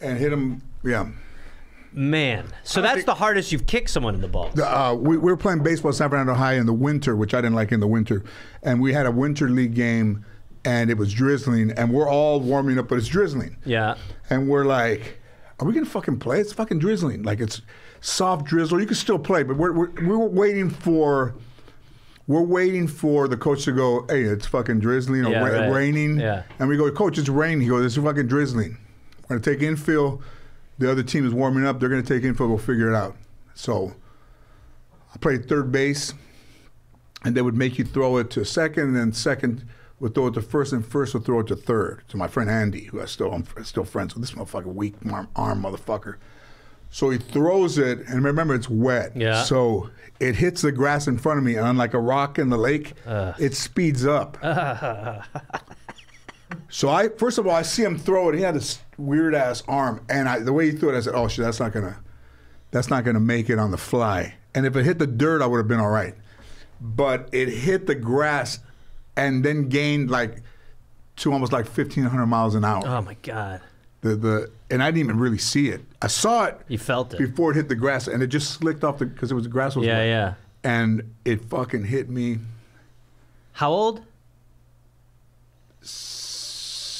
And hit him. Yeah. Man, so that's think, the hardest you've kicked someone in the balls. Uh, we, we were playing baseball at San Fernando High in the winter, which I didn't like in the winter. And we had a winter league game, and it was drizzling, and we're all warming up, but it's drizzling. Yeah. And we're like, are we going to fucking play? It's fucking drizzling. Like, it's soft drizzle. You can still play, but we're, we're, we were waiting for... We're waiting for the coach to go, hey, it's fucking drizzling or yeah, ra right. raining. Yeah. And we go, coach, it's raining. He goes, it's fucking drizzling. We're going to take infield. The other team is warming up. They're going to take infield. We'll figure it out. So I played third base, and they would make you throw it to second, and then second would throw it to first, and first would throw it to third. To my friend Andy, who I still I'm still friends with. This motherfucking weak arm, arm motherfucker. So he throws it, and remember it's wet. Yeah. So it hits the grass in front of me, and unlike a rock in the lake, uh. it speeds up. Uh. So I first of all I see him throw it. He had this weird ass arm, and I, the way he threw it, I said, "Oh shit, that's not gonna." that's not going to make it on the fly. And if it hit the dirt, I would have been all right. But it hit the grass and then gained like to almost like fifteen hundred miles an hour. Oh my God. The the and I didn't even really see it. I saw it. You felt it before it hit the grass, and it just slicked off the because it was the grass was yeah wet. Yeah. And it fucking hit me. How old?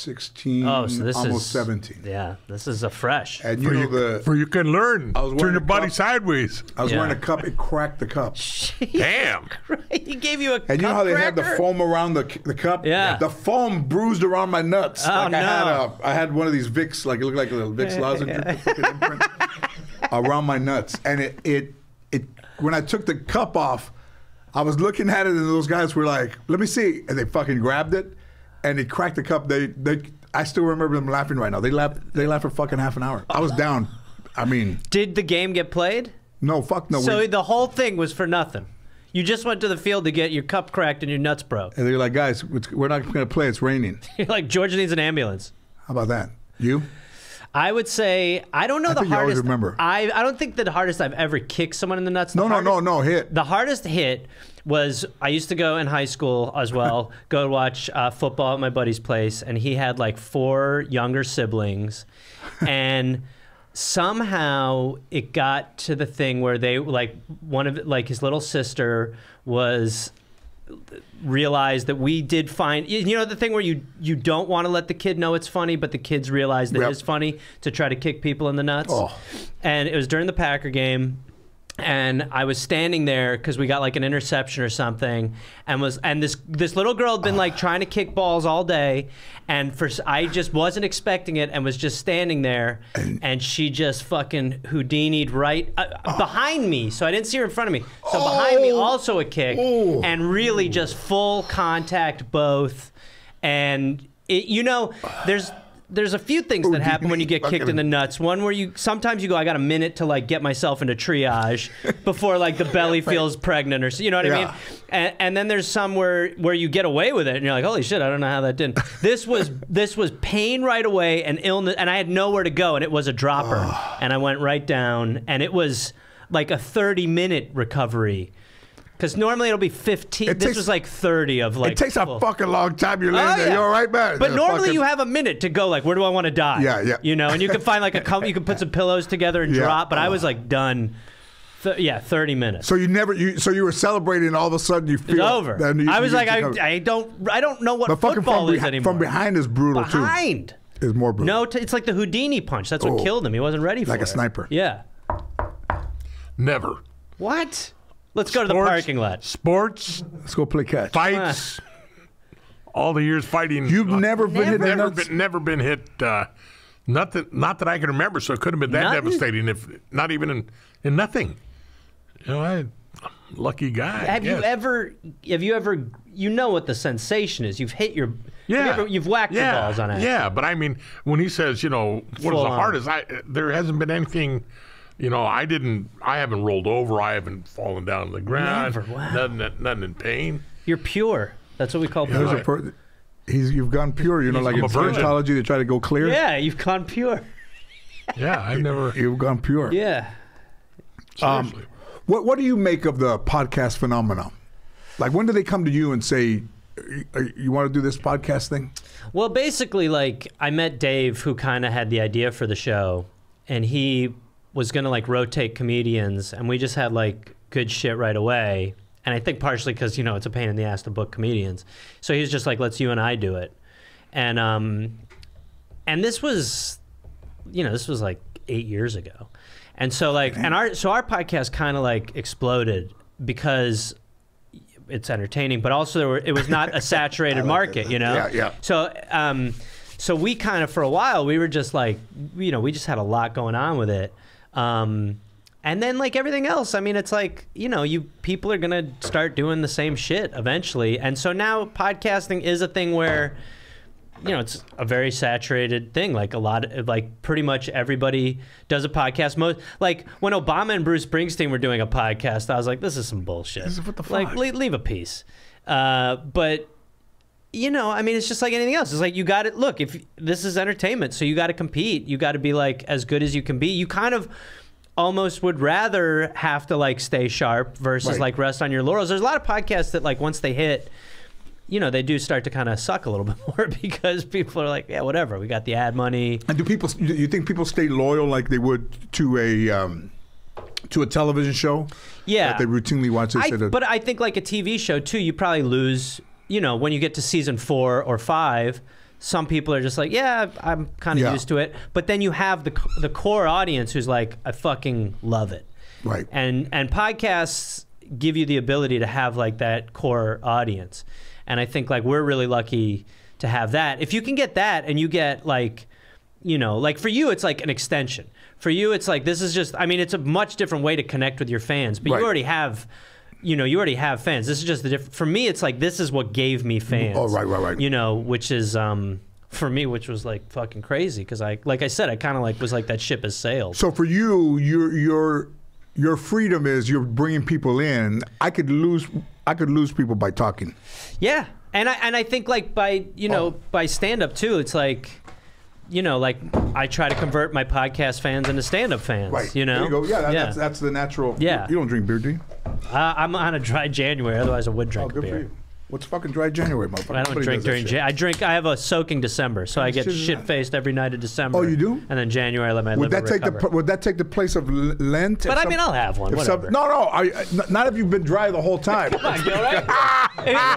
sixteen, oh, so this almost is, seventeen. Yeah, this is a fresh. And you for know you, the for you can learn. I was turn your body sideways. I was yeah. wearing a cup. It cracked the cup. Jeez. Damn. He gave you a and cup. And you know how they cracker? Had the foam around the the cup? Yeah. The foam bruised around my nuts. Oh, like I, no. had a, I had one of these Vicks, like it looked like a little Vicks lozenge imprint around my nuts. And it, it it when I took the cup off, I was looking at it and those guys were like, "Let me see," and they fucking grabbed it. And it cracked the cup. They, they, I still remember them laughing right now. They laughed. They laughed for fucking half an hour. I was down. I mean, did the game get played? No, fuck no. So we, the whole thing was for nothing. You just went to the field to get your cup cracked and your nuts broke. And they're like, guys, we're not going to play. It's raining. You're like, George needs an ambulance. How about that? You? I would say I don't know I the think hardest. You remember. I I don't think that the hardest I've ever kicked someone in the nuts. No, the no, hardest, no, no hit. The hardest hit was I used to go in high school as well. Go watch uh, football at my buddy's place, and he had like four younger siblings, and somehow it got to the thing where they like one of like his little sister was. Realized that we did find, you know, the thing where you you don't want to let the kid know it's funny, but the kids realize that yep. it's funny to try to kick people in the nuts. Oh. And it was during the Packer game, and I was standing there because we got like an interception or something, and was and this this little girl had been like trying to kick balls all day, and for I just wasn't expecting it and was just standing there, and she just fucking Houdini'd right uh, oh. behind me, so I didn't see her in front of me. So oh. behind me also a kick, Ooh. and really Ooh. just full contact both, and it, you know there's. There's a few things that happen when you get kicked in the nuts. One where you sometimes you go, I got a minute to like get myself into triage before like the belly feels pregnant or so, you know what yeah. I mean? And, and then there's some where where you get away with it and you're like, holy shit, I don't know how that didn't. This was this was pain right away and illness, and I had nowhere to go, and it was a dropper, oh. and I went right down, and it was like a thirty minute recovery. Because normally it'll be fifteen. It this takes, was like thirty of like. It takes a well, fucking long time. You're laying oh, there. Yeah. You're all right, man. But There's normally fucking... you have a minute to go. Like, where do I want to die? Yeah, yeah. You know, and you can find like a you can put some pillows together and yeah. drop. But oh. I was like done. Th yeah, thirty minutes. So you never. You, so you were celebrating, and all of a sudden you feel it's over. You, I was like, I, I don't, I don't know what the football is anymore. From behind is brutal behind. too. Behind is more brutal. No, t it's like the Houdini punch. That's what oh. killed him. He wasn't ready for like it. Like a sniper. Yeah. Never. What? Let's go sports, to the parking lot. Sports. Let's go play catch. Fights. Uh. All the years fighting. You've uh, never been never, hit never nuts? Been, never been hit. Uh, nothing. Not that I can remember. So it couldn't have been that nothing? devastating. If not even in, in nothing. You know, I, I'm a lucky guy. Have you ever? Have you ever? You know what the sensation is. You've hit your. Yeah. You ever, you've whacked yeah. your balls on it. Yeah, but I mean, when he says, you know, what Full is the on. hardest? I there hasn't been anything. You know, I didn't. I haven't rolled over. I haven't fallen down to the ground. Never, wow. nothing, nothing in pain. You're pure. That's what we call yeah, pure. Right. He's, you've gone pure. You know, like I'm in Scientology, they try to go clear. Yeah, you've gone pure. yeah, I've never. You've gone pure. Yeah. Seriously. Um, what What do you make of the podcast phenomenon? Like, when do they come to you and say, you want to do this podcast thing? Well, basically, like I met Dave, who kind of had the idea for the show, and he. was gonna like rotate comedians, and we just had like good shit right away. And I think partially because, you know, it's a pain in the ass to book comedians. So he was just like, let's you and I do it. And um, and this was, you know, this was like eight years ago. And so like, and our so our podcast kind of like exploded because it's entertaining, but also there were, it was not a saturated market, you know. Yeah, yeah. So um, so we kind of for a while we were just like, you know, we just had a lot going on with it. Um, and then like everything else, I mean, it's like, you know, you people are gonna start doing the same shit eventually. And so now podcasting is a thing where, you know, it's a very saturated thing. Like a lot of, like pretty much everybody does a podcast. Most like when Obama and Bruce Springsteen were doing a podcast, I was like, this is some bullshit. This is what the fuck? Like, leave, leave a piece. Uh, but you know, I mean, it's just like anything else. It's like you got to look. If this is entertainment, so you got to compete. You got to be like as good as you can be. You kind of almost would rather have to like stay sharp versus right. like rest on your laurels. There's a lot of podcasts that like once they hit, you know, they do start to kind of suck a little bit more because people are like, yeah, whatever. We got the ad money. And do people? You think people stay loyal like they would to a um, to a television show? Yeah, that they routinely watch. I, of, but I think like a T V show too. You probably lose. You know, when you get to season four or five, some people are just like, yeah, I'm kind of yeah. used to it. But then you have the the core audience who's like, I fucking love it. Right. And and podcasts give you the ability to have like that core audience. And I think like we're really lucky to have that. If you can get that and you get like, you know, like for you, it's like an extension. For you, it's like, this is just, I mean, it's a much different way to connect with your fans, but right. you already have, you know, you already have fans. This is just the different, for me, it's like, this is what gave me fans. Oh, right, right, right. You know, which is, um, for me, which was like fucking crazy. Cause I, like I said, I kind of like was like that ship has sailed. So for you, you're, you're, your freedom is you're bringing people in. I could lose, I could lose people by talking. Yeah, and I and I think like by you know oh. by stand up too. It's like, you know, like I try to convert my podcast fans into stand up fans. Right. You know. There you go. Yeah, that, yeah. That's that's the natural. Yeah. You don't drink beer, do you? Uh, I'm on a dry January. Otherwise, I would drink oh, good beer. For you. What's fucking dry January, motherfucker? I don't Nobody drink during January. I drink. I have a soaking December, so I get shit faced every night of December. Oh, you do? And then January, I let my would liver that take recover. The, would that take the place of Lent? But I some, mean, I'll have one. Some, no, no, I, not if you've been dry the whole time. Come on, Gil, right?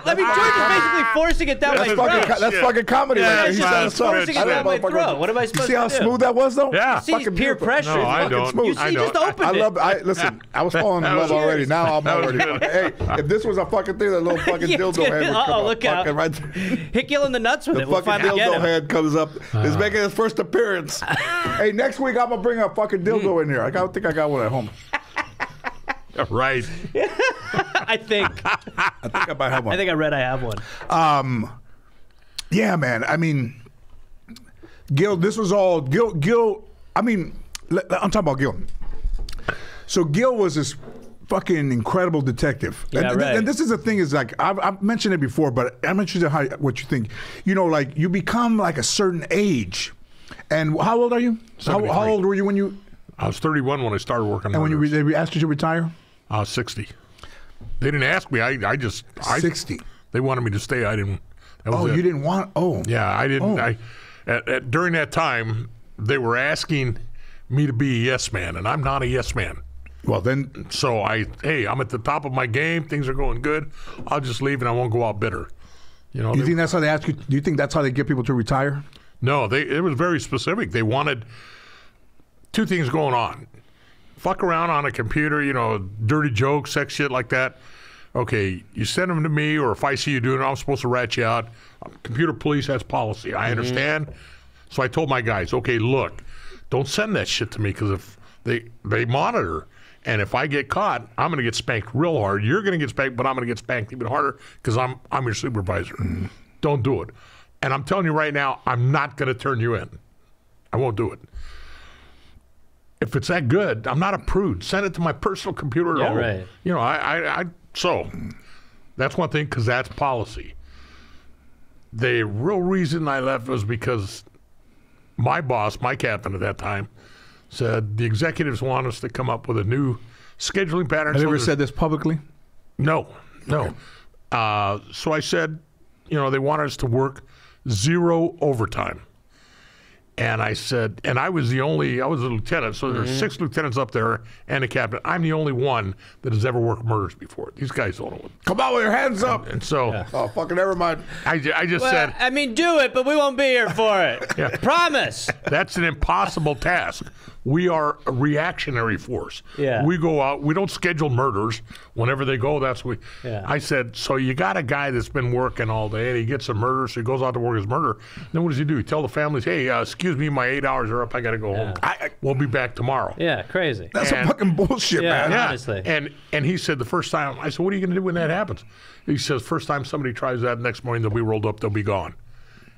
Let me. George is basically forcing it down that's my fucking, throat. That's yeah. fucking comedy. Yeah, right yeah, he's forcing it down my throat. What am I supposed to do? See how smooth that was, though? Yeah. See, peer pressure. No, I don't. You see, just opened it. Listen, I was falling in love already. Now I'm already. Hey, if this was a fucking thing, that little fucking dildo. Uh oh, look out. Right. Hit Gil in the nuts with the it. The we'll fucking dildo head comes up. Uh. It's making his first appearance. Hey, next week I'm going to bring a fucking dildo in here. I don't think I got one at home. Right. I think. I think I might have one. I think I read I have one. Um, yeah, man. I mean, Gil, this was all. Gil, Gil, I mean, I'm talking about Gil. So Gil was this fucking incredible detective. Yeah, and, right. and this is the thing is like, I've, I've mentioned it before, but I'm interested in how, what you think. You know, like you become like a certain age. And how old are you? How, how old were you when you? I was thirty-one when I started working. And when you re they asked you to retire? I was sixty. They didn't ask me. I, I just. sixty. I, they wanted me to stay. I didn't. That was oh, it. You didn't want? Oh. Yeah, I didn't. Oh. I at, at, during that time, they were asking me to be a yes man, and I'm not a yes man. Well then, so I hey, I'm at the top of my game. Things are going good. I'll just leave and I won't go out bitter. You know. You they, think that's how they ask you? Do you think that's how they get people to retire? No, they it was very specific. They wanted two things going on: fuck around on a computer, you know, dirty jokes, sex shit like that. Okay, you send them to me, or if I see you doing it, I'm supposed to rat you out. Computer police, that's policy. I mm-hmm. understand. So I told my guys, okay, look, don't send that shit to me because if they they monitor. And if I get caught, I'm going to get spanked real hard. You're going to get spanked, but I'm going to get spanked even harder because I'm I'm your supervisor. Mm. Don't do it. And I'm telling you right now, I'm not going to turn you in. I won't do it. If it's that good, I'm not a prude. Send it to my personal computer. Yeah, right. You know, I, I, I so that's one thing because that's policy. The real reason I left was because my boss, my captain at that time, said the executives want us to come up with a new scheduling pattern. Have you ever said this publicly? No, no. Okay. Uh, so I said, you know, they want us to work zero overtime. And I said, and I was the only, I was a lieutenant, so mm-hmm. there's six lieutenants up there and a captain. I'm the only one that has ever worked murders before. These guys don't know. Come out with your hands up. And, and so. Yeah. Oh, fucking never mind. I, I just well, said. I mean, do it, but we won't be here for it. Yeah. Promise. That's an impossible task. We are a reactionary force. Yeah. We go out, we don't schedule murders. Whenever they go, that's what we. Yeah. I said, so you got a guy that's been working all day and he gets a murder, so he goes out to work his murder. Then what does he do? He tells the families, hey, uh, excuse Excuse me, my eight hours are up. I got to go yeah. home. I, I, we'll be back tomorrow. Yeah, crazy. That's and, a fucking bullshit, yeah, man. Yeah, honestly. And, and he said the first time, I said, what are you going to do when that happens? He says, first time somebody tries that, next morning they'll be rolled up, they'll be gone.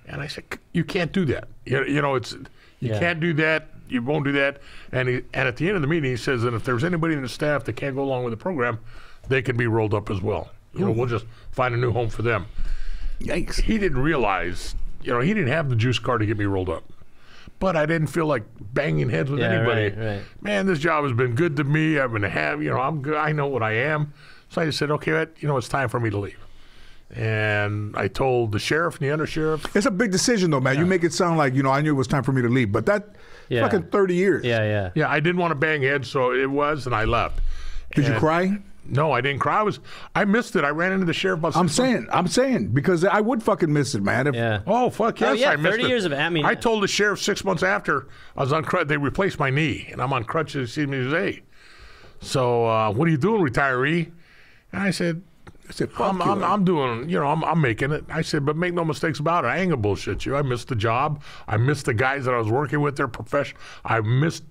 And I said, you can't do that. You, you know, it's you yeah. can't do that. You won't do that. And, he, and at the end of the meeting, he says, and if there's anybody in the staff that can't go along with the program, they can be rolled up as well. You know, we'll just find a new home for them. Yikes. He didn't realize, you know, he didn't have the juice card to get me rolled up. but I didn't feel like banging heads with yeah, anybody. Right, right. Man, this job has been good to me. I've been happy. You know, I'm good. I know what I am. So I just said, okay, that, you know, it's time for me to leave. And I told the sheriff and the undersheriff. It's a big decision, though, man. Yeah. You make it sound like, you know, I knew it was time for me to leave. But that yeah. fucking thirty years. Yeah, yeah. Yeah, I didn't want to bang heads, so it was, and I left. Did and you cry? No, I didn't cry. I was, I missed it. I ran into the sheriff. I'm saying, I'm saying, because I would fucking miss it, man. If, yeah. Oh, fuck yes, oh, yeah, I missed it. thirty years of, I mean. I told the sheriff six months after I was on crutches. They replaced my knee, and I'm on crutches. He said, hey, so uh, what are you doing, retiree? And I said, I said, I'm, I'm, I'm doing, you know, I'm, I'm making it. I said, but make no mistakes about it. I ain't gonna bullshit you. I missed the job. I missed the guys that I was working with, their profession. I missed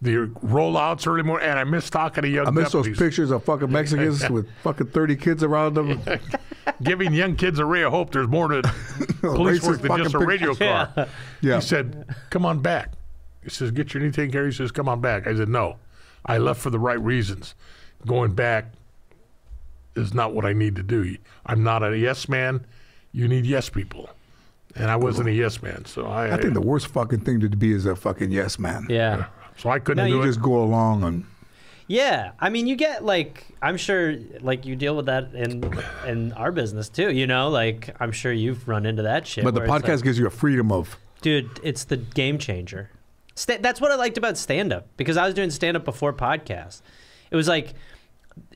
the rollouts early morning, and I miss talking to young I miss deputies. Those pictures of fucking Mexicans with fucking thirty kids around them. Giving young kids a ray of hope. There's more to police work than just a radio car. Yeah. Yeah. He said, come on back. He says, get your knee taken care of. He says, come on back. I said, no. I left for the right reasons. Going back is not what I need to do. I'm not a yes man. You need yes people. And I wasn't a yes man. So I I think the worst fucking thing to be is a fucking yes man. Yeah. yeah. So I couldn't no, do you it. Just go along and yeah. I mean, you get like, I'm sure like you deal with that in in our business too, you know, like I'm sure you've run into that shit. But the podcast like, gives you a freedom of dude, it's the game changer. St that's what I liked about stand-up, because I was doing stand-up before podcast. It was like,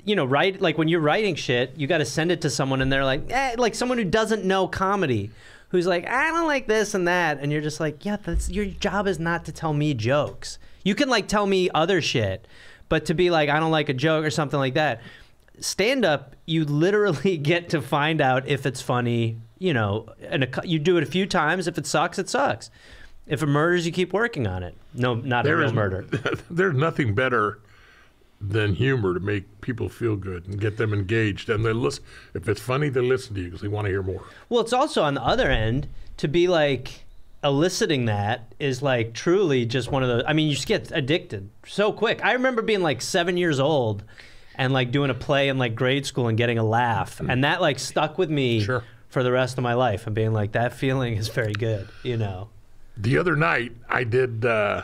you know, right, like when you're writing shit, you got to send it to someone and they're like, eh, like someone who doesn't know comedy, who's like, I don't like this and that, and you're just like, yeah, that's your job is not to tell me jokes. You can like tell me other shit, but to be like, I don't like a joke or something like that. Stand up, you literally get to find out if it's funny, you know, and a, you do it a few times. If it sucks, it sucks. If it murders, you keep working on it. No, not there a real is, murder. There's nothing better than humor to make people feel good and get them engaged. And they listen. If it's funny, they listen to you because they want to hear more. Well, it's also on the other end to be like, eliciting that is like truly just one of those. I mean, you just get addicted so quick. I remember being like seven years old and like doing a play in like grade school and getting a laugh. And that like stuck with me sure. for the rest of my life and being like, that feeling is very good, you know. The other night I did, uh,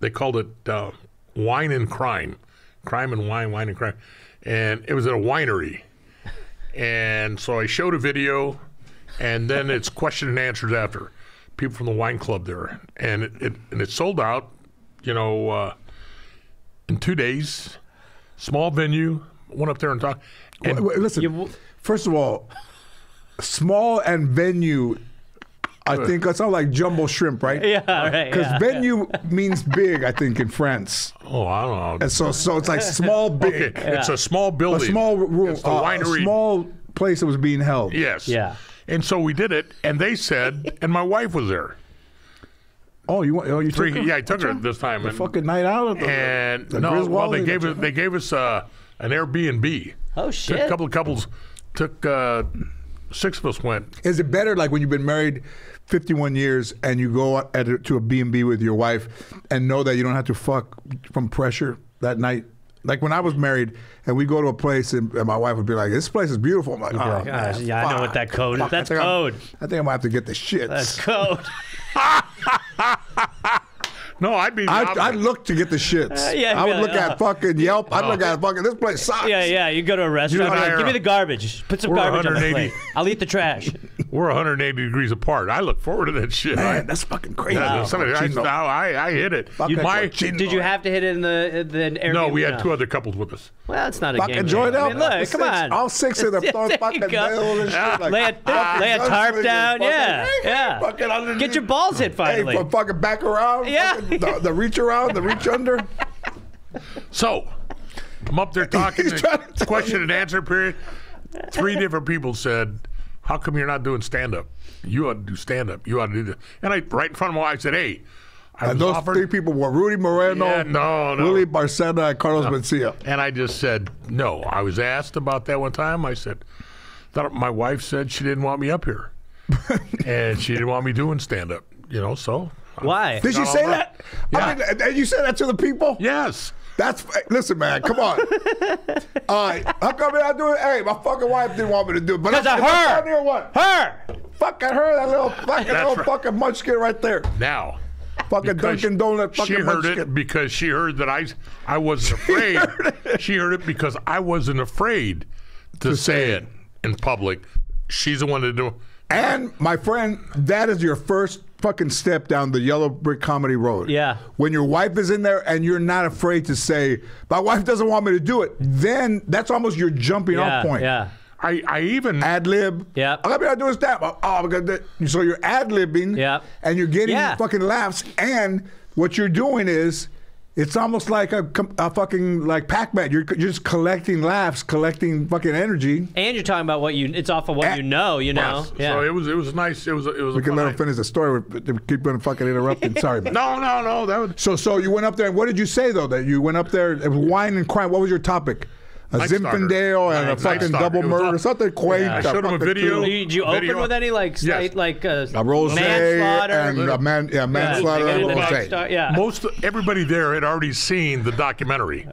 they called it uh, Wine and Crime. Crime and wine, wine and crime. And it was at a winery. And so I showed a video and then it's question and answers after. People from the wine club there, and it, it and it sold out, you know, uh, in two days. Small venue, went up there and talked. Wait, wait, listen, you, first of all, small and venue. I uh, think that's not like jumbo shrimp, right? Yeah, right. Because yeah, venue yeah. means big, I think, in France. Oh, I don't know. And so, so it's like small, big. Okay, yeah. It's a small building, a small room, it's the uh, winery. A small place that was being held. Yes. Yeah. And so we did it, and they said, and my wife was there. Oh, you oh you Three, took her? Yeah, I took her this time. The and, fucking night out of the and the no, well they gave us they gave us uh, an Airbnb. Oh shit! Took a couple of couples took uh, six of us went. Is it better like when you've been married fifty-one years and you go at a, to a B and B with your wife and know that you don't have to fuck from pressure that night? Like when I was married, and we go to a place, and, and my wife would be like, "This place is beautiful." I'm like, "Oh, oh gosh, yeah, fuck. I know what that code is. That's I code." I think I'm gonna have to get the shits. That's code. No, I'd be. I'd, I'd look to get the shits. Uh, yeah, I would like, look oh. at fucking Yelp. Oh. I'd look at fucking this place sucks. Yeah, yeah. You go to a restaurant, and and like, give me the garbage. Put some We're garbage on the plate. I'll eat the trash. We're one hundred eighty degrees apart. I look forward to that shit. Man, I, that's fucking crazy. Wow. Somebody, I, I, I hit it. You, my, did you have to hit it in the, the Airbnb? No, we had no. two other couples with us. Well, it's not a fuck game. Enjoy it. I mean, look, six, come on. All six of them. There fucking you go. Yeah. Like, lay a, ah, lay a tarp down. Yeah, fucking, yeah. yeah. Get your balls hit finally. Hey, fucking back around. Yeah. Fucking, the, the reach around, the reach under. So, I'm up there talking. The question and answer period. Three different people said, how come you're not doing stand-up? You ought to do stand-up. You ought to do this. And I, right in front of my wife, I said, hey, I and was those offered, three people were Rudy Moreno, yeah, no, no. Willie Barcena, and Carlos no. Mencia. And I just said, no. I was asked about that one time. I said, thought my wife said she didn't want me up here. And she didn't want me doing stand-up. You know, so. Why? Did you say that? Yeah. I mean, and you said that to the people? Yes. That's listen, man. Come on. All right, how come I do it? Hey, my fucking wife didn't want me to do it, but I of her. Her. Fucking her, that little fucking That's little right. fucking munchkin right there. Now, Fucking Dunkin' Donut. Fucking she heard munchkin. It because she heard that I I wasn't she afraid. Heard she heard it because I wasn't afraid to, to say it in public. She's the one to do it. And my friend, that is your first fucking step down the yellow brick comedy road. Yeah. When your wife is in there and you're not afraid to say, my wife doesn't want me to do it, then that's almost your jumping yeah, off point. Yeah. I, I even ad lib. Yeah. I'll be doing that. Oh, because so you're ad libbing. Yeah. And you're getting yeah. fucking laughs. And what you're doing is, it's almost like a, a fucking like Pac-Man. You're, you're just collecting laughs, collecting fucking energy. And you're talking about what you. It's off of what At, you know. You know. Yes. Yeah. So it was. It was nice. It was. It was. We can let him finish the story. We keep going fucking interrupting. Sorry. But no, no, no. That would. So, so you went up there. And what did you say though? That you went up there. It was Wine and Crime. What was your topic? A Zinfandel and a fucking double murder, something quaint. Yeah. I showed him a video. Did you open with any like slight, like a manslaughter and a man, yeah, manslaughter. Yeah, most everybody there had already seen the documentary.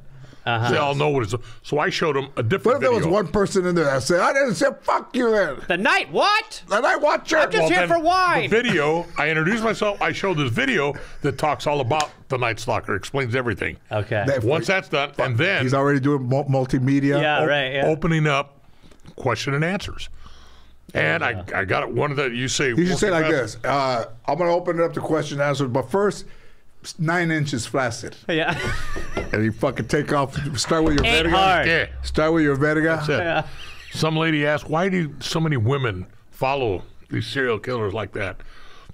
Uh-huh. They all know what it's. So I showed them a different. But there was one person in there that said, "I didn't say fuck you then." The night what? The night watcher. I'm just here for wine. The video. I introduced myself. I showed this video that talks all about the Night Stalker, explains everything. Okay. That, Once that's done, and then he's already doing multimedia. Yeah, right. Yeah. Opening up question and answers. And yeah. I, I got it. One of the you say you should say like this. Uh, I'm gonna open it up to question and answers, but first. Nine inches flaccid. Yeah. And you fucking take off. Start with your Ain't vertigo. Hard. Yeah. Start with your vertigo. That's it. Yeah. Some lady asked, why do so many women follow these serial killers like that?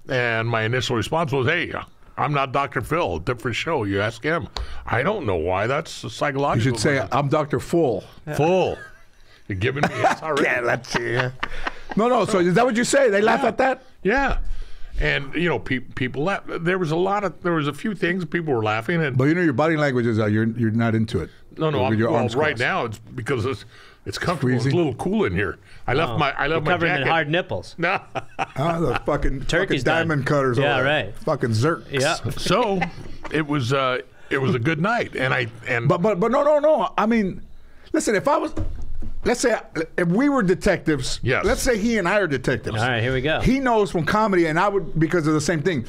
And my initial response was, hey, I'm not Doctor Phil. Different show. You ask him. I don't know why. That's a psychological. You should say, I'm Doctor Full. Yeah. Full. You're giving me a sorry. Can't let you. No, no. So is that what you say? They laugh yeah. at that? Yeah. And you know, pe people laughed. There was a lot of, there was a few things people were laughing at. But you know, your body language is uh, you're you're not into it. No, no. I'm, your well, arms right crossed. Now it's because it's it's comfortable. It's, it's a little cool in here. I oh, left my I left my covered jacket. In hard nipples. No, oh, the fucking turkey's fucking diamond cutters. Yeah, right. Fucking zerks. Yeah. So it was uh, it was a good night, and I and but but but no no no. I mean, listen, if I was. Let's say if we were detectives, yes. let's say he and I are detectives. All right, here we go. He knows from comedy, and I would, because of the same thing.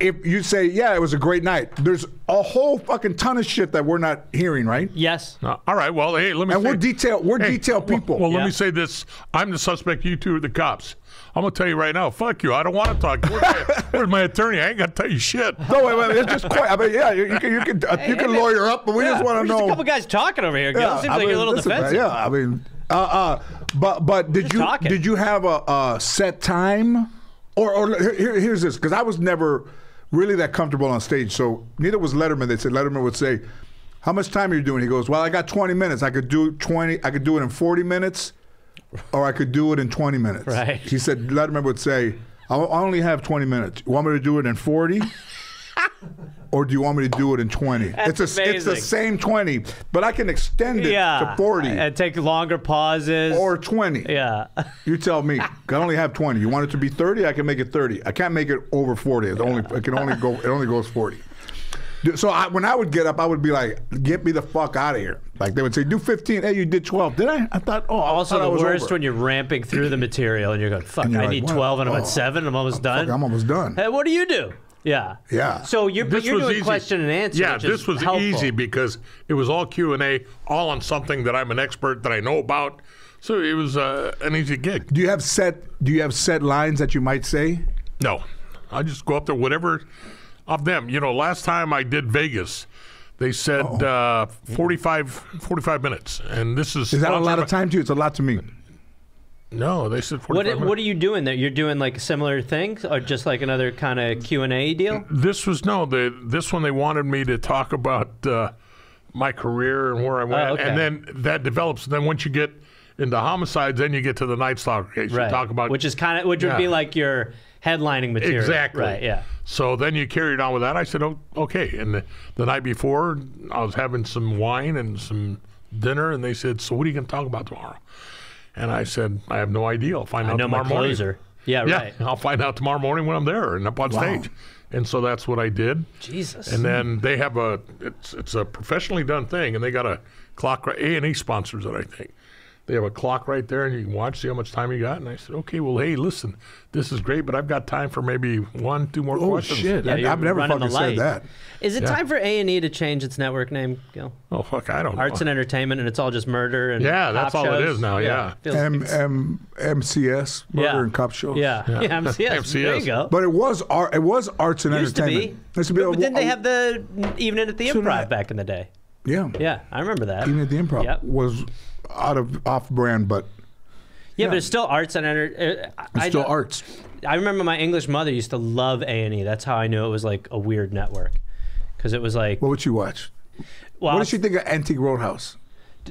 If you say, yeah, it was a great night, there's a whole fucking ton of shit that we're not hearing, right? Yes. Uh, all right, well, hey, let me and say. And we're detailed, we're hey, detailed people. Well, well yeah. let me say this. I'm the suspect, you two are the cops. I'm going to tell you right now, fuck you. I don't want to talk. Where's my, where's my attorney? I ain't got to tell you shit. No, wait, wait. It's just quiet. I mean, yeah, you, you can, you can, uh, hey, you can hey, lawyer up, but we yeah, just want to know. There's a couple guys talking over here. It yeah, seems I like mean, you're a little listen, defensive. Man, yeah, I mean, uh, uh, but, but did, you, did you have a, a set time? Or, or here, here's this, because I was never really that comfortable on stage, so neither was Letterman. They said Letterman would say, how much time are you doing? He goes, well, I got twenty minutes. I could do twenty, I could do it in forty minutes, or I could do it in twenty minutes. Right. He said, Letterman would say, I only have twenty minutes. You want me to do it in forty? Or do you want me to do it in twenty? That's it's a, amazing. It's the same twenty, but I can extend it yeah. to forty. And take longer pauses. Or twenty. Yeah. You tell me. I only have twenty. You want it to be thirty? I can make it thirty. I can't make it over forty. It yeah. only it can only go. It only goes forty. So I, when I would get up, I would be like, "Get me the fuck out of here!" Like they would say, "Do fifteen." Hey, you did twelve, did I? I thought. Oh, also I thought the I was worst over. When you're ramping through the material and you're going, "Fuck, you're I like, need what? twelve and I'm oh, at seven. I'm almost I'm done. Fuck, I'm almost done." Hey, what do you do? Yeah. Yeah. So you're, but you're doing easy. Question and answer. Yeah, which is this was helpful. Easy because it was all Q and A, all on something that I'm an expert that I know about. So it was uh, an easy gig. Do you have set? Do you have set lines that you might say? No, I just go up there whatever of them. You know, last time I did Vegas, they said oh. uh, forty-five minutes, and this is is that a lot of time to you? It's a lot to me. No, they said forty-five minutes. What are you doing there? You're doing like similar things or just like another kind of Q and A deal? This was, no, they, this one they wanted me to talk about uh, my career and where I went. Oh, okay. And then that develops. Then once you get into homicides, then you get to the Night Stalker case. Right. You talk about, which is kind of, which yeah. would be like your headlining material. Exactly. Right, yeah. So then you carried on with that. I said, oh, okay. And the, the night before, I was having some wine and some dinner, and they said, so what are you going to talk about tomorrow? And I said, I have no idea. I'll find I out know tomorrow my closer. Morning. Yeah, yeah, right. I'll find out tomorrow morning when I'm there and up on wow. stage. And so that's what I did. Jesus. And then they have a, it's, it's a professionally done thing, and they got a clock, A and E sponsors it, I think. They have a clock right there, and you can watch, see how much time you got. And I said, okay, well, hey, listen, this is great, but I've got time for maybe one, two more oh, questions. Oh, shit. Yeah, I, I've never fucking said that. Is it yeah. time for A and E to change its network name, Gil? Oh, fuck, I don't know. Arts and entertainment, and it's all just murder and yeah, that's all shows. It is now, yeah. yeah. M M M C S, murder yeah. and cop shows. Yeah, yeah, yeah M C S. M C S. There you go. But it was, art, it was arts and used entertainment. To be. Used to be. But, a, but then a, they have the Evening at the so Improv back in the day. Yeah. Yeah, I remember that. Evening at the Improv yep. was... out of off brand, but yeah, yeah, but it's still arts and enter uh, it's I still arts. I remember my English mother used to love A and E. That's how I knew it was like a weird network, because it was like, what would you watch? Well, what did you think of Antique Roadhouse?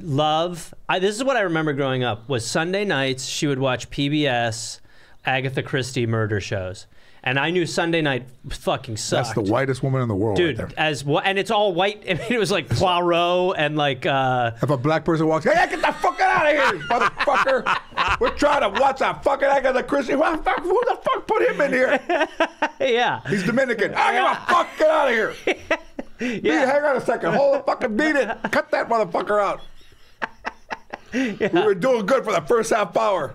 Love. I, this is what I remember growing up was Sunday nights. She would watch P B S, Agatha Christie murder shows. And I knew Sunday night fucking sucked. That's the whitest woman in the world, dude. Right there. As and it's all white. I mean, it was like Poirot and like. Uh, if a black person walks, hey, get the fuck out of here, motherfucker! We're trying to watch that fucking Agatha Christie. Who the fuck put him in here? Yeah, he's Dominican. I give a fuck. Get out of here. Yeah. Dude, hang on a second. Hold the fucking beat it. Cut that motherfucker out. Yeah. We were doing good for the first half hour.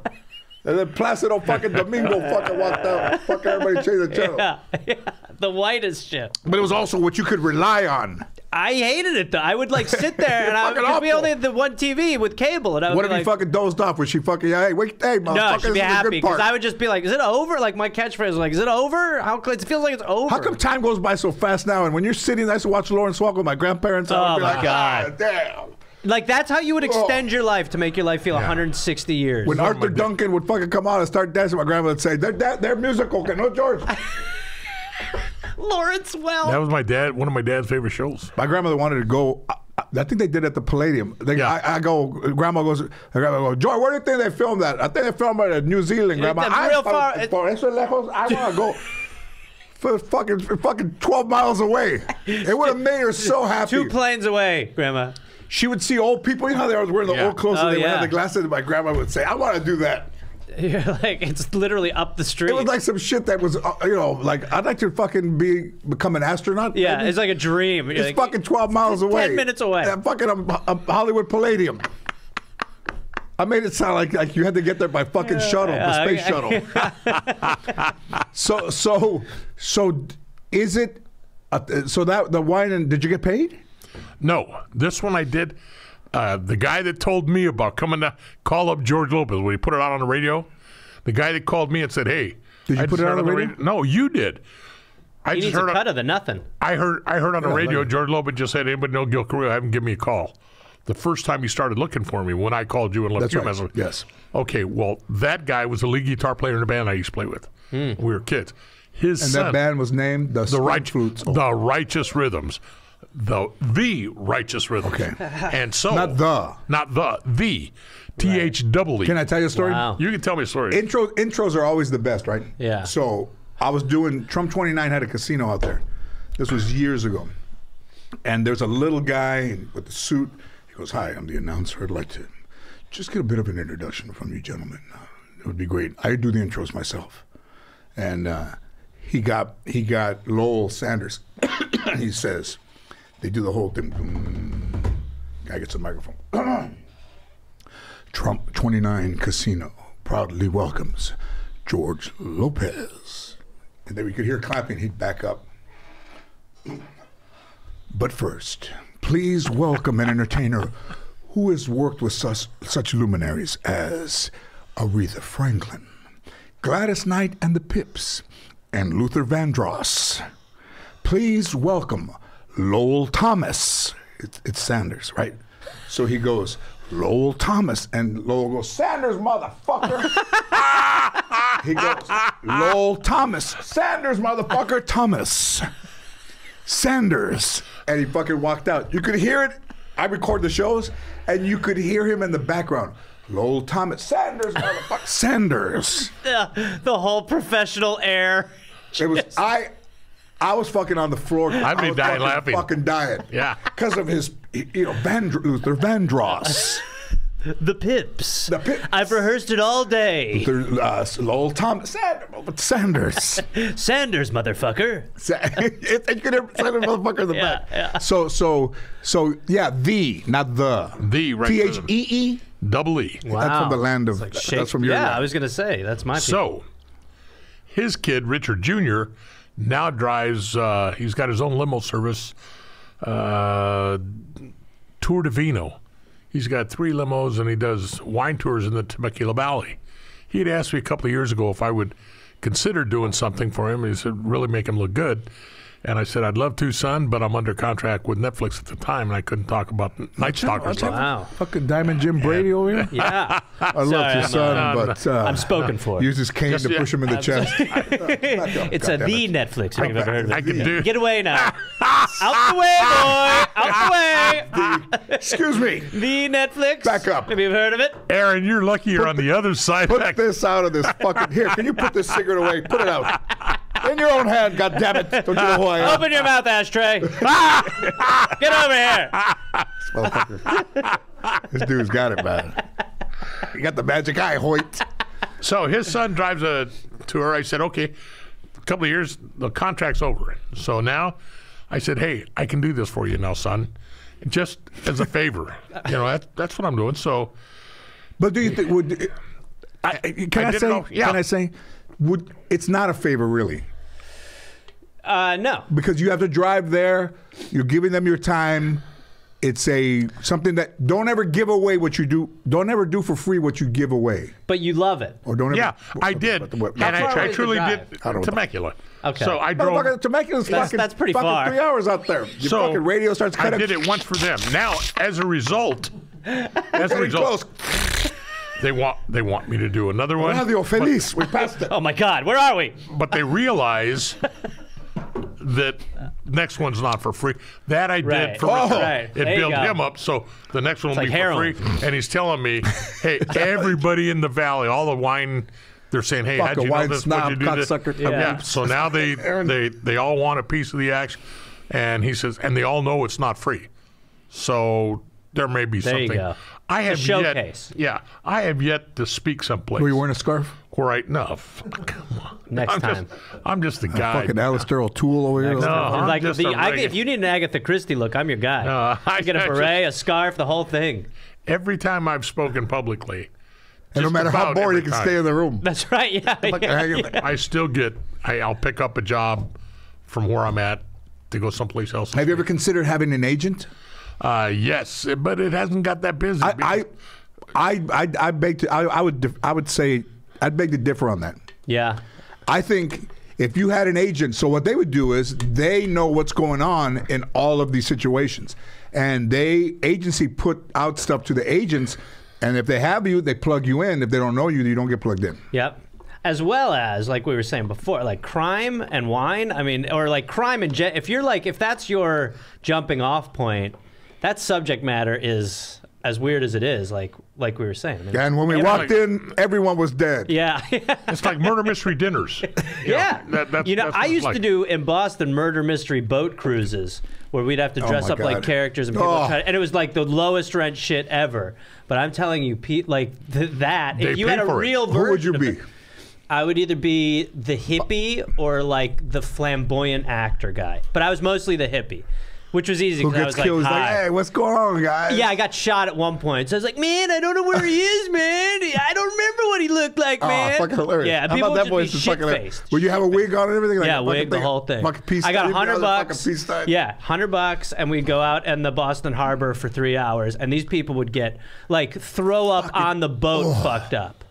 And then Placido fucking Domingo fucking walked out. Fuck everybody, changed the channel. Yeah, yeah, the whitest shit. But it was also what you could rely on. I hated it though. I would like sit there and I would be only at the one T V with cable. And I would what if like, you fucking dozed off? Was she fucking, hey, wait, hey, motherfucker, no, she'd be happy because I would just be like, is it over? Like my catchphrase was like, is it over? How it feels like it's over. How come time goes by so fast now? And when you're sitting, I used to watch Lawrence Welk with my grandparents. I would oh be my like, God. Ah, damn. Like, that's how you would extend oh. your life to make your life feel yeah. one hundred sixty years. When oh Arthur Duncan would fucking come out and start dancing, my grandmother would say, they're, they're musical, okay? No, George. Lawrence Welk. That was my dad, one of my dad's favorite shows. My grandmother wanted to go, I, I think they did it at the Palladium. They, yeah. I, I go, grandma goes, grandma goes, George, where do you think they filmed that? I think they filmed it in New Zealand, grandma. I, real far, I, for eso lejos, I want to go. For fucking, for fucking twelve miles away. It would have made her so happy. Two planes away, grandma. She would see old people. You know how they always wear the yeah. old clothes oh, and they yeah. would have the glasses. And my grandma would say, I want to do that. You're like, it's literally up the street. It was like some shit that was, uh, you know, like, I'd like to fucking be become an astronaut. Yeah, maybe. It's like a dream. It's like, fucking twelve miles away. ten minutes away. And I'm fucking I'm, I'm Hollywood Palladium. I made it sound like, like you had to get there by fucking yeah, shuttle, yeah, the space okay. shuttle. so, so, so is it, uh, so that, the wine and, did you get paid? No, this one I did. Uh, the guy that told me about coming to call up George Lopez when he put it out on the radio, the guy that called me and said, "Hey, did you I put it out on the radio? radio?" No, you did. I he just needs heard a cut on, of the nothing. I heard. I heard on the yeah, radio like, George Lopez just said, "Anybody know Gil Carrillo? Have him give me a call." The first time you started looking for me when I called you and left you a message. Yes. Okay. Well, that guy was a lead guitar player in a band I used to play with. Mm. We were kids. His and son, that band was named the the, right, oh. the Righteous Rhythms. The the Righteous Rhythm. Okay. And so not the. Not the. The. T H double E. Can I tell you a story? Wow. You can tell me a story. Intro intros are always the best, right? Yeah. So I was doing Trump twenty-nine had a casino out there. This was years ago. And there's a little guy with the suit. He goes, "Hi, I'm the announcer. I'd like to just get a bit of an introduction from you gentlemen. It would be great. I do the intros myself." And uh, he got he got Lowell Sanders. He says, they do the whole thing. Guy gets the microphone. Trump twenty-nine Casino proudly welcomes George Lopez. And then we could hear clapping. He'd back up. But first, please welcome an entertainer who has worked with such, such luminaries as Aretha Franklin, Gladys Knight and the Pips, and Luther Vandross. Please welcome Lowell Thomas. It's, it's Sanders, right? So he goes, Lowell Thomas. And Lowell goes, Sanders, motherfucker. He goes, Lowell Thomas. Sanders, motherfucker, Thomas. Sanders. And he fucking walked out. You could hear it. I record the shows, and you could hear him in the background. Lowell Thomas. Sanders, motherfucker. Sanders. The, the whole professional air. It was, I... I was fucking on the floor. I'd be I was dying fucking laughing. Fucking dying. Yeah. Because of his, you know, Van, Luther Vandross. The Pips. The Pips. I've rehearsed it all day. The, uh, Lowell Thomas Sanders. Sanders, motherfucker. It could have said a motherfucker in the yeah, back. Yeah. So, so, so, yeah, the, not the. The, right. T H E E. Double E. Wow. That's from the land of. Like that's shape, from your. Yeah, land. I was going to say, that's my. So, people. His kid, Richard Junior, now drives, uh, he's got his own limo service, uh, Tour Divino. He's got three limos, and he does wine tours in the Temecula Valley. He had asked me a couple of years ago if I would consider doing something for him. He said, really make him look good. And I said, I'd love to, son, but I'm under contract with Netflix at the time, and I couldn't talk about Night Stalker. Wow. Fucking Diamond Jim Brady over here? Yeah. I love Sorry, your I'm son, not, but... Uh, I'm spoken for. Use his cane Just, to push yeah, him in the I'm chest. So it's God a the it. Netflix. I, I've never heard of it. I can yeah. do Get away now. Out the way, boy. Out the way. The, excuse me. The Netflix. Back up. Have you heard of it? Aaron, you're lucky you're put on the, the other side. Put back. this out of this fucking... Here, can you put this cigarette away? Put it out. In your own hand, goddammit. Don't you know who I am? Open your mouth, ashtray. Get over here. This motherfucker. This dude's got it, man. You got the magic eye, Hoyt. So his son drives a tour. I said, okay, a couple of years, the contract's over. So now I said, hey, I can do this for you now, son, just as a favor. You know, that, that's what I'm doing. So, But do you think, would, I, can I, I say, yeah. can I say, Would, it's not a favor, really. Uh, no. Because you have to drive there. You're giving them your time. It's a something that don't ever give away what you do. Don't ever do for free what you give away. But you love it. Or don't. Ever, yeah, what, I did, what, what, and I, I truly did. I don't Temecula. Know. Okay. So I drove. Fucking, Temecula's that's, fucking. That's pretty fucking far. Three hours out there. Your so fucking radio starts cutting. I did it once for them. Now, as a result, as a result. They want they want me to do another one. Radio Feliz. But, we passed it. Oh my God, where are we? But they realize that next one's not for free. That I right. did for oh, free. Right. It there built him up, so the next one it's will like be heroin. for free. And he's telling me, hey, everybody in the valley, all the wine, they're saying, hey, Fuck how'd you know this? Snob, What'd you do this? Yeah. yeah. So now they, they they all want a piece of the action, and he says, and they all know it's not free. So there may be there something. You go. I have yet, yeah, I have yet to speak someplace. Were you wearing a scarf? Right, no. Come on. Next I'm time. Just, I'm just the guy. Uh, fucking Alistair O'Toole over here. No, I'm like just the, I, if you need an Agatha Christie look, I'm your guy. No, I you get a beret, just, a scarf, the whole thing. Every time I've spoken publicly, and no matter how bored you can time. stay in the room. That's right. Yeah. Like, yeah, yeah. I still get. I, I'll pick up a job from where I'm at to go someplace else. Have you ever considered having an agent? Uh, yes, but it hasn't got that busy. I, I, I, I beg to. I, I would. I would say. I'd beg to differ on that. Yeah. I think if you had an agent, so what they would do is they know what's going on in all of these situations, and they agency put out stuff to the agents, and if they have you, they plug you in. If they don't know you, you don't get plugged in. Yep. As well as, like we were saying before, like crime and wine. I mean, or like crime and jet. If you're like, if that's your jumping off point. That subject matter is as weird as it is, like like we were saying. And, and when we walked like, in, everyone was dead. Yeah. It's like murder mystery dinners. You yeah. Know, that, that's, you know, that's I used like. to do in Boston murder mystery boat cruises where we'd have to dress oh up God. like characters and people oh. try to, and it was like the lowest rent shit ever. But I'm telling you, Pete, like th that, they if you had a real version Who would you be? It, I would either be the hippie or like the flamboyant actor guy. But I was mostly the hippie. Which was easy because I was killed, like, Hi. like, hey, what's going on, guys? Yeah, I got shot at one point. So I was like, man, I don't know where he is, man. I don't remember what he looked like, man. Oh, fucking hilarious. Yeah, and people would just be shit-faced. Would you have a wig on and everything? Like yeah, wig, thing, the whole thing. Peace I got a hundred bucks. Yeah, a hundred bucks, and we'd go out in the Boston Harbor for three hours, and these people would get, like, throw up fucking, on the boat oh. fucked up.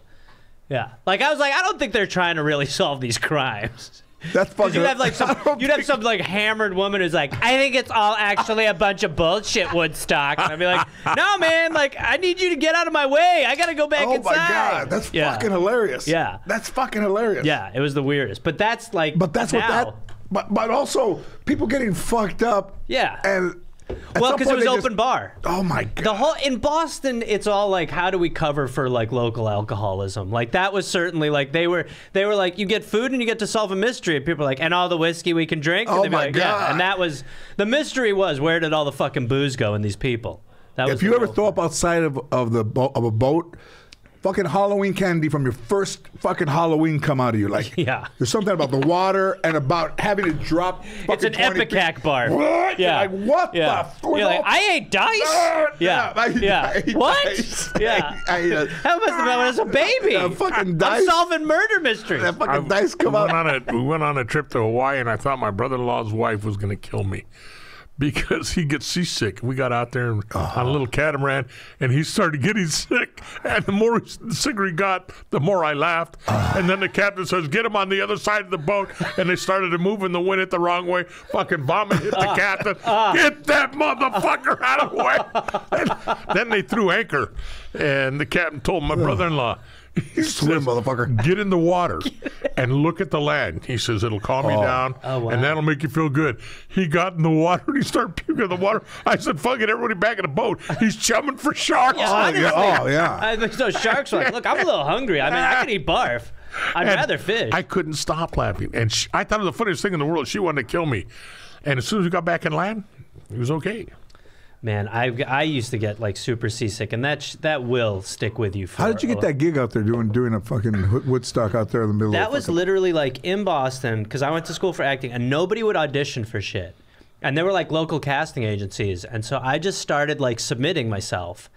Yeah. Like, I was like, I don't think they're trying to really solve these crimes. That's fucking. You'd have like some, you'd have some like hammered woman who's like, I think it's all actually a bunch of bullshit, Woodstock. And I'd be like, no, man, like I need you to get out of my way. I gotta go back oh inside. Oh my God, that's yeah. fucking hilarious. Yeah, that's fucking hilarious. Yeah, it was the weirdest, but that's like. But that's now. what that. But but also people getting fucked up. Yeah. And. At well, because it was open just, bar. Oh my God! The whole in Boston, it's all like, how do we cover for like local alcoholism? Like that was certainly like they were they were like, you get food and you get to solve a mystery. And people are like, and all the whiskey we can drink. And oh my like, God! Yeah. And that was the mystery was where did all the fucking booze go in these people? That if you ever throw up outside of, of the bo of a boat, fucking Halloween candy from your first fucking Halloween come out of you. Like, yeah. There's something about the water and about having to drop fucking It's an Epicac bar. What? Yeah. You're like, what yeah. the fuck? You're like, I ate dice? Ah, yeah. I, yeah. I ate what? Dice. Yeah. I, I ate a, How much about as a baby? A fucking dice. I'm solving murder mysteries. That fucking I, dice come we out. Went on a, we went on a trip to Hawaii, and I thought my brother-in-law's wife was going to kill me. Because he gets seasick. We got out there and, uh, on a little catamaran, and he started getting sick. And the more the sicker he got, the more I laughed. Uh, and then the captain says, get him on the other side of the boat. And they started to move in the wind it the wrong way. Fucking vomit hit the uh, captain. Uh, get that motherfucker uh, out of the way. And then they threw anchor. And the captain told my uh, brother-in-law, he swim, says, motherfucker. Get in the water and look at the land. He says, it'll calm oh. you down, oh, wow. and that'll make you feel good. He got in the water, and he started puking in the water. I said, fuck it, everybody back in the boat. He's chumming for sharks. Yeah, oh, yeah. Oh, yeah. I, there's no sharks. Like, look, I'm a little hungry. I mean, I could eat barf. I'd and rather fish. I couldn't stop laughing. And she, I thought it was the funniest thing in the world. She wanted to kill me. And as soon as we got back in land, it was okay. Man, I I used to get like super seasick, and that sh that will stick with you. For How did you get that gig out there doing doing a fucking Woodstock out there in the middle? That of was literally like in Boston, because I went to school for acting, and nobody would audition for shit, and there were like local casting agencies, and so I just started like submitting myself,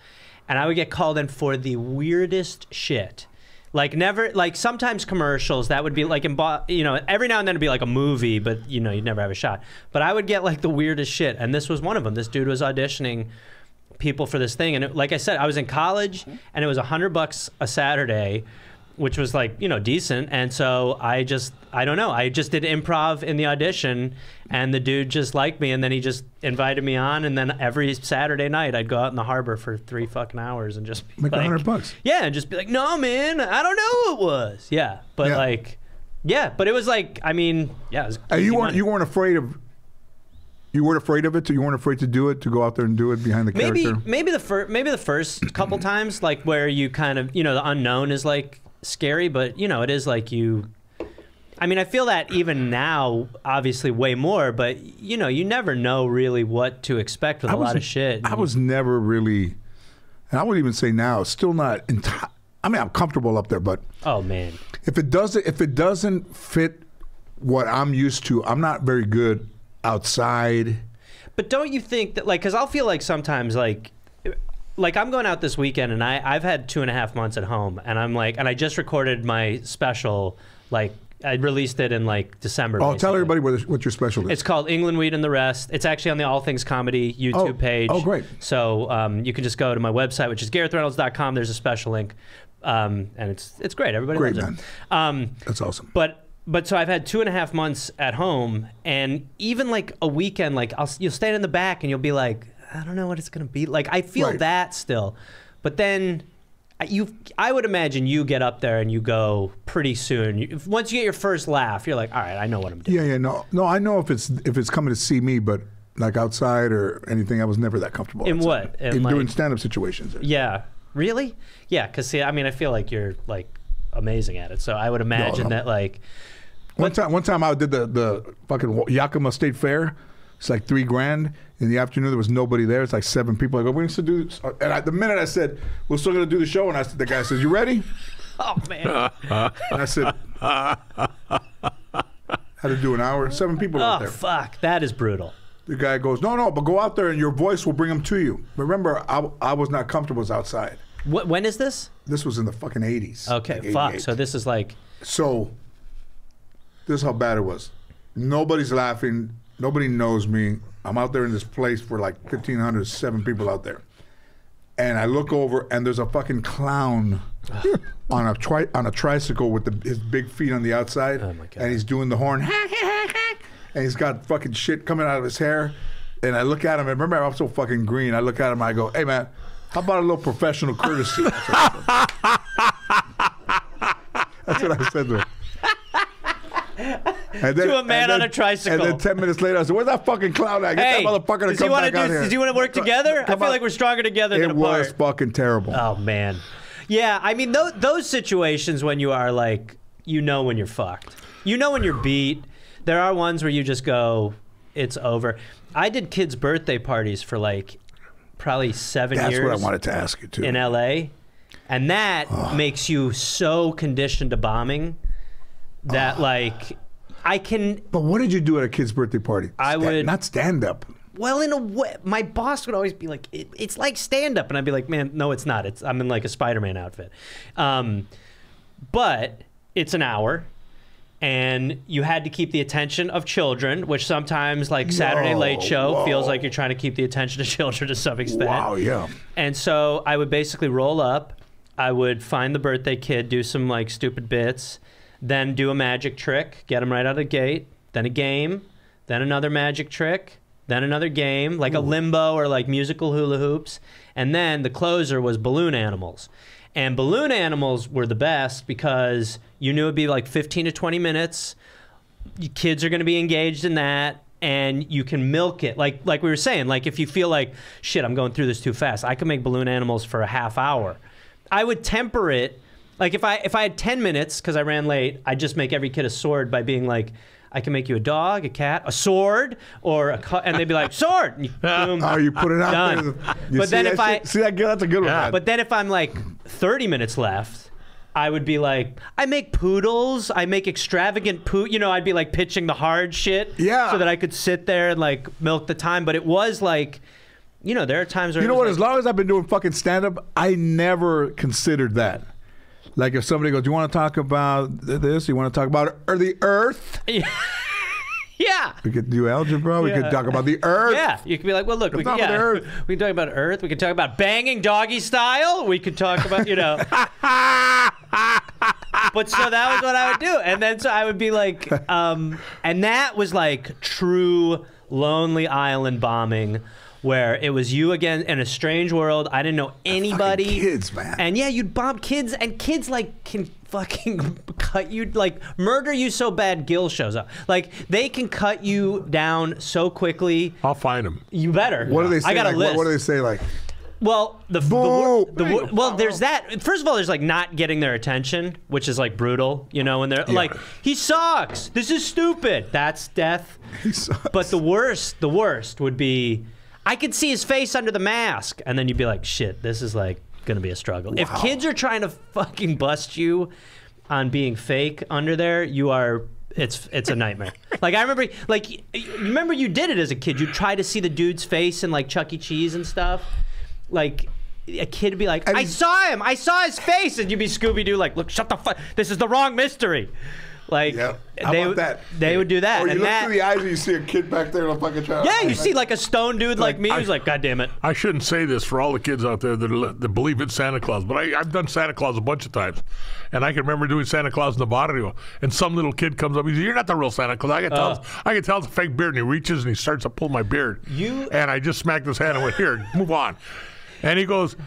and I would get called in for the weirdest shit. Like never, like sometimes commercials that would be like, in bo you know, every now and then it'd be like a movie, but you know, you'd never have a shot. But I would get like the weirdest shit, and this was one of them. This dude was auditioning people for this thing, and it, like I said, I was in college, and it was a hundred bucks a Saturday, which was like, you know, decent. And so I just, I don't know, I just did improv in the audition, and the dude just liked me, and then he just invited me on, and then every Saturday night I'd go out in the harbor for three fucking hours and just be like, like a hundred bucks. Yeah, and just be like, no man, I don't know who it was. Yeah, but yeah. like, yeah, but it was like, I mean, yeah. It was uh, you, weren't, you weren't afraid of, you weren't afraid of it, so you weren't afraid to do it, to go out there and do it behind the maybe, character? Maybe the, fir maybe the first couple times, like where you kind of, you know, the unknown is like, scary, but you know, it is like you. I mean, I feel that even now, obviously, way more. But you know, you never know really what to expect with I a was, lot of shit. I was never really, and I wouldn't even say now. Still not. I mean, I'm comfortable up there, but oh man, if it doesn't, if it doesn't fit what I'm used to, I'm not very good outside. But don't you think that, like, because I'll feel like sometimes, like. Like I'm going out this weekend, and I I've had two and a half months at home, and I'm like, and I just recorded my special, like I released it in like December. Oh, basically. Tell everybody what, what your special is. It's called England Weed and the Rest. It's actually on the All Things Comedy YouTube oh. page. Oh, great! So um, you can just go to my website, which is gareth reynolds dot com. There's a special link, um, and it's it's great. Everybody great loves man. It. Um, That's awesome. But but so I've had two and a half months at home, and even like a weekend, like I'll you'll stand in the back, and you'll be like, I don't know what it's going to be like. I feel right. that still. But then you, I would imagine you get up there and you go pretty soon. You, once you get your first laugh, you're like, all right, I know what I'm doing. Yeah, yeah, no. No, I know if it's if it's coming to see me, but like outside or anything, I was never that comfortable. In outside. What? In, in like, doing stand-up situations. Yeah. Really? Yeah, because see, I mean, I feel like you're like amazing at it. So I would imagine no, that like. One what, time, one time I did the, the fucking Yakima State Fair. It's like three grand. In the afternoon, there was nobody there. It's like seven people. I go, we need to do this. And I, the minute I said, we're still going to do the show, and I said, the guy says, you ready? Oh, man. And I said, I had to do an hour. Seven people oh, out there. Oh, fuck. That is brutal. The guy goes, no, no, but go out there, and your voice will bring them to you. Remember, I, I was not comfortable. I was outside. What, when is this? This was in the fucking eighties. Okay, like fuck. So this is like. So this is how bad it was. Nobody's laughing. Nobody knows me. I'm out there in this place for like fifteen hundred, seven people out there. And I look over, and there's a fucking clown on a tri on a tricycle with the, his big feet on the outside. Oh my God. And he's doing the horn. And he's got fucking shit coming out of his hair. And I look at him, and remember, I'm so fucking green. I look at him, and I go, hey man, how about a little professional courtesy? That's what I said to him. Then, to a man then, on a tricycle. And then ten minutes later, I said, where's that fucking clown at? Get hey, that motherfucker to come back do, out here. Does he want to work together? Come I feel on. Like we're stronger together it than apart. It was fucking terrible. Oh, man. Yeah, I mean, those, those situations when you are like, you know when you're fucked. You know when you're beat. There are ones where you just go, it's over. I did kids' birthday parties for like probably seven That's years. That's what I wanted to ask you too. In L A, and that oh. makes you so conditioned to bombing that oh. like I can. But what did you do at a kid's birthday party? Stand, I would not stand up. Well, in a way, my boss would always be like, it, "It's like stand up," and I'd be like, "Man, no, it's not. It's I'm in like a Spider-Man outfit." Um, but it's an hour. And you had to keep the attention of children, which sometimes, like Saturday whoa, Late Show, whoa. feels like you're trying to keep the attention of children to some extent. Wow, yeah. And so I would basically roll up. I would find the birthday kid, do some like stupid bits, then do a magic trick, get him right out of the gate, then a game, then another magic trick, then another game, like Ooh. a limbo or like musical hula hoops. And then the closer was balloon animals. And balloon animals were the best because you knew it'd be like fifteen to twenty minutes. Your kids are going to be engaged in that, and you can milk it. Like like we were saying, like if you feel like, shit, I'm going through this too fast, I can make balloon animals for a half hour. I would temper it. Like if I, if I had ten minutes because I ran late, I'd just make every kid a sword by being like, I can make you a dog, a cat, a sword, or a cut, and they'd be like, sword. And you, boom, oh, you put it out done. there. You but then if I shit? see that girl, that's a good yeah. one. But then if I'm like thirty minutes left, I would be like, I make poodles, I make extravagant poo. You know, I'd be like pitching the hard shit, yeah, so that I could sit there and like milk the time. But it was like, you know, there are times where you know what? Like, as long as I've been doing fucking stand up, I never considered that. Like if somebody goes, do you want to talk about this? You want to talk about er the earth? Yeah. Yeah. We could do algebra. We yeah. could talk about the earth. Yeah. You could be like, well, look, we, yeah. earth. we can talk about earth. We can talk about banging doggy style. We could talk about, you know. But so that was what I would do. And then so I would be like, um, and that was like true Lonely Island bombing, where it was you again in a strange world. I didn't know anybody. Fucking kids, man. And yeah, you'd bomb kids, and kids like can fucking cut you, like murder you so bad Gil shows up. Like they can cut you down so quickly. I'll find them. You better. What do they say? I got like, a list. What, what do they say like? Well, the, the, the, the well, there's that. First of all, there's like not getting their attention, which is like brutal, you know. And they're yeah. like, "He sucks. This is stupid." That's death. He sucks. But the worst, the worst would be, I could see his face under the mask. And then you'd be like, shit, this is like gonna be a struggle. Wow. If kids are trying to fucking bust you on being fake under there, you are, it's it's a nightmare. Like I remember, like, remember you did it as a kid. You tried to see the dude's face in like Chuck E. Cheese and stuff. Like a kid would be like, I, mean, I saw him, I saw his face. And you'd be Scooby-Doo like, look, shut the fuck, this is the wrong mystery. Like yep. they would, that? they would do that. Or you and look that, through the eyes and you see a kid back there in a fucking child. Yeah, you like, see like a stone dude like, like me who's like, God damn it. I shouldn't say this for all the kids out there that, that believe it's Santa Claus, but I, I've done Santa Claus a bunch of times. And I can remember doing Santa Claus in the barrio, and some little kid comes up. He says, "You're not the real Santa Claus." I can tell. Uh, I can tell it's a fake beard, and he reaches and he starts to pull my beard. You and I just smacked his hand and went, "Here, move on." And he goes,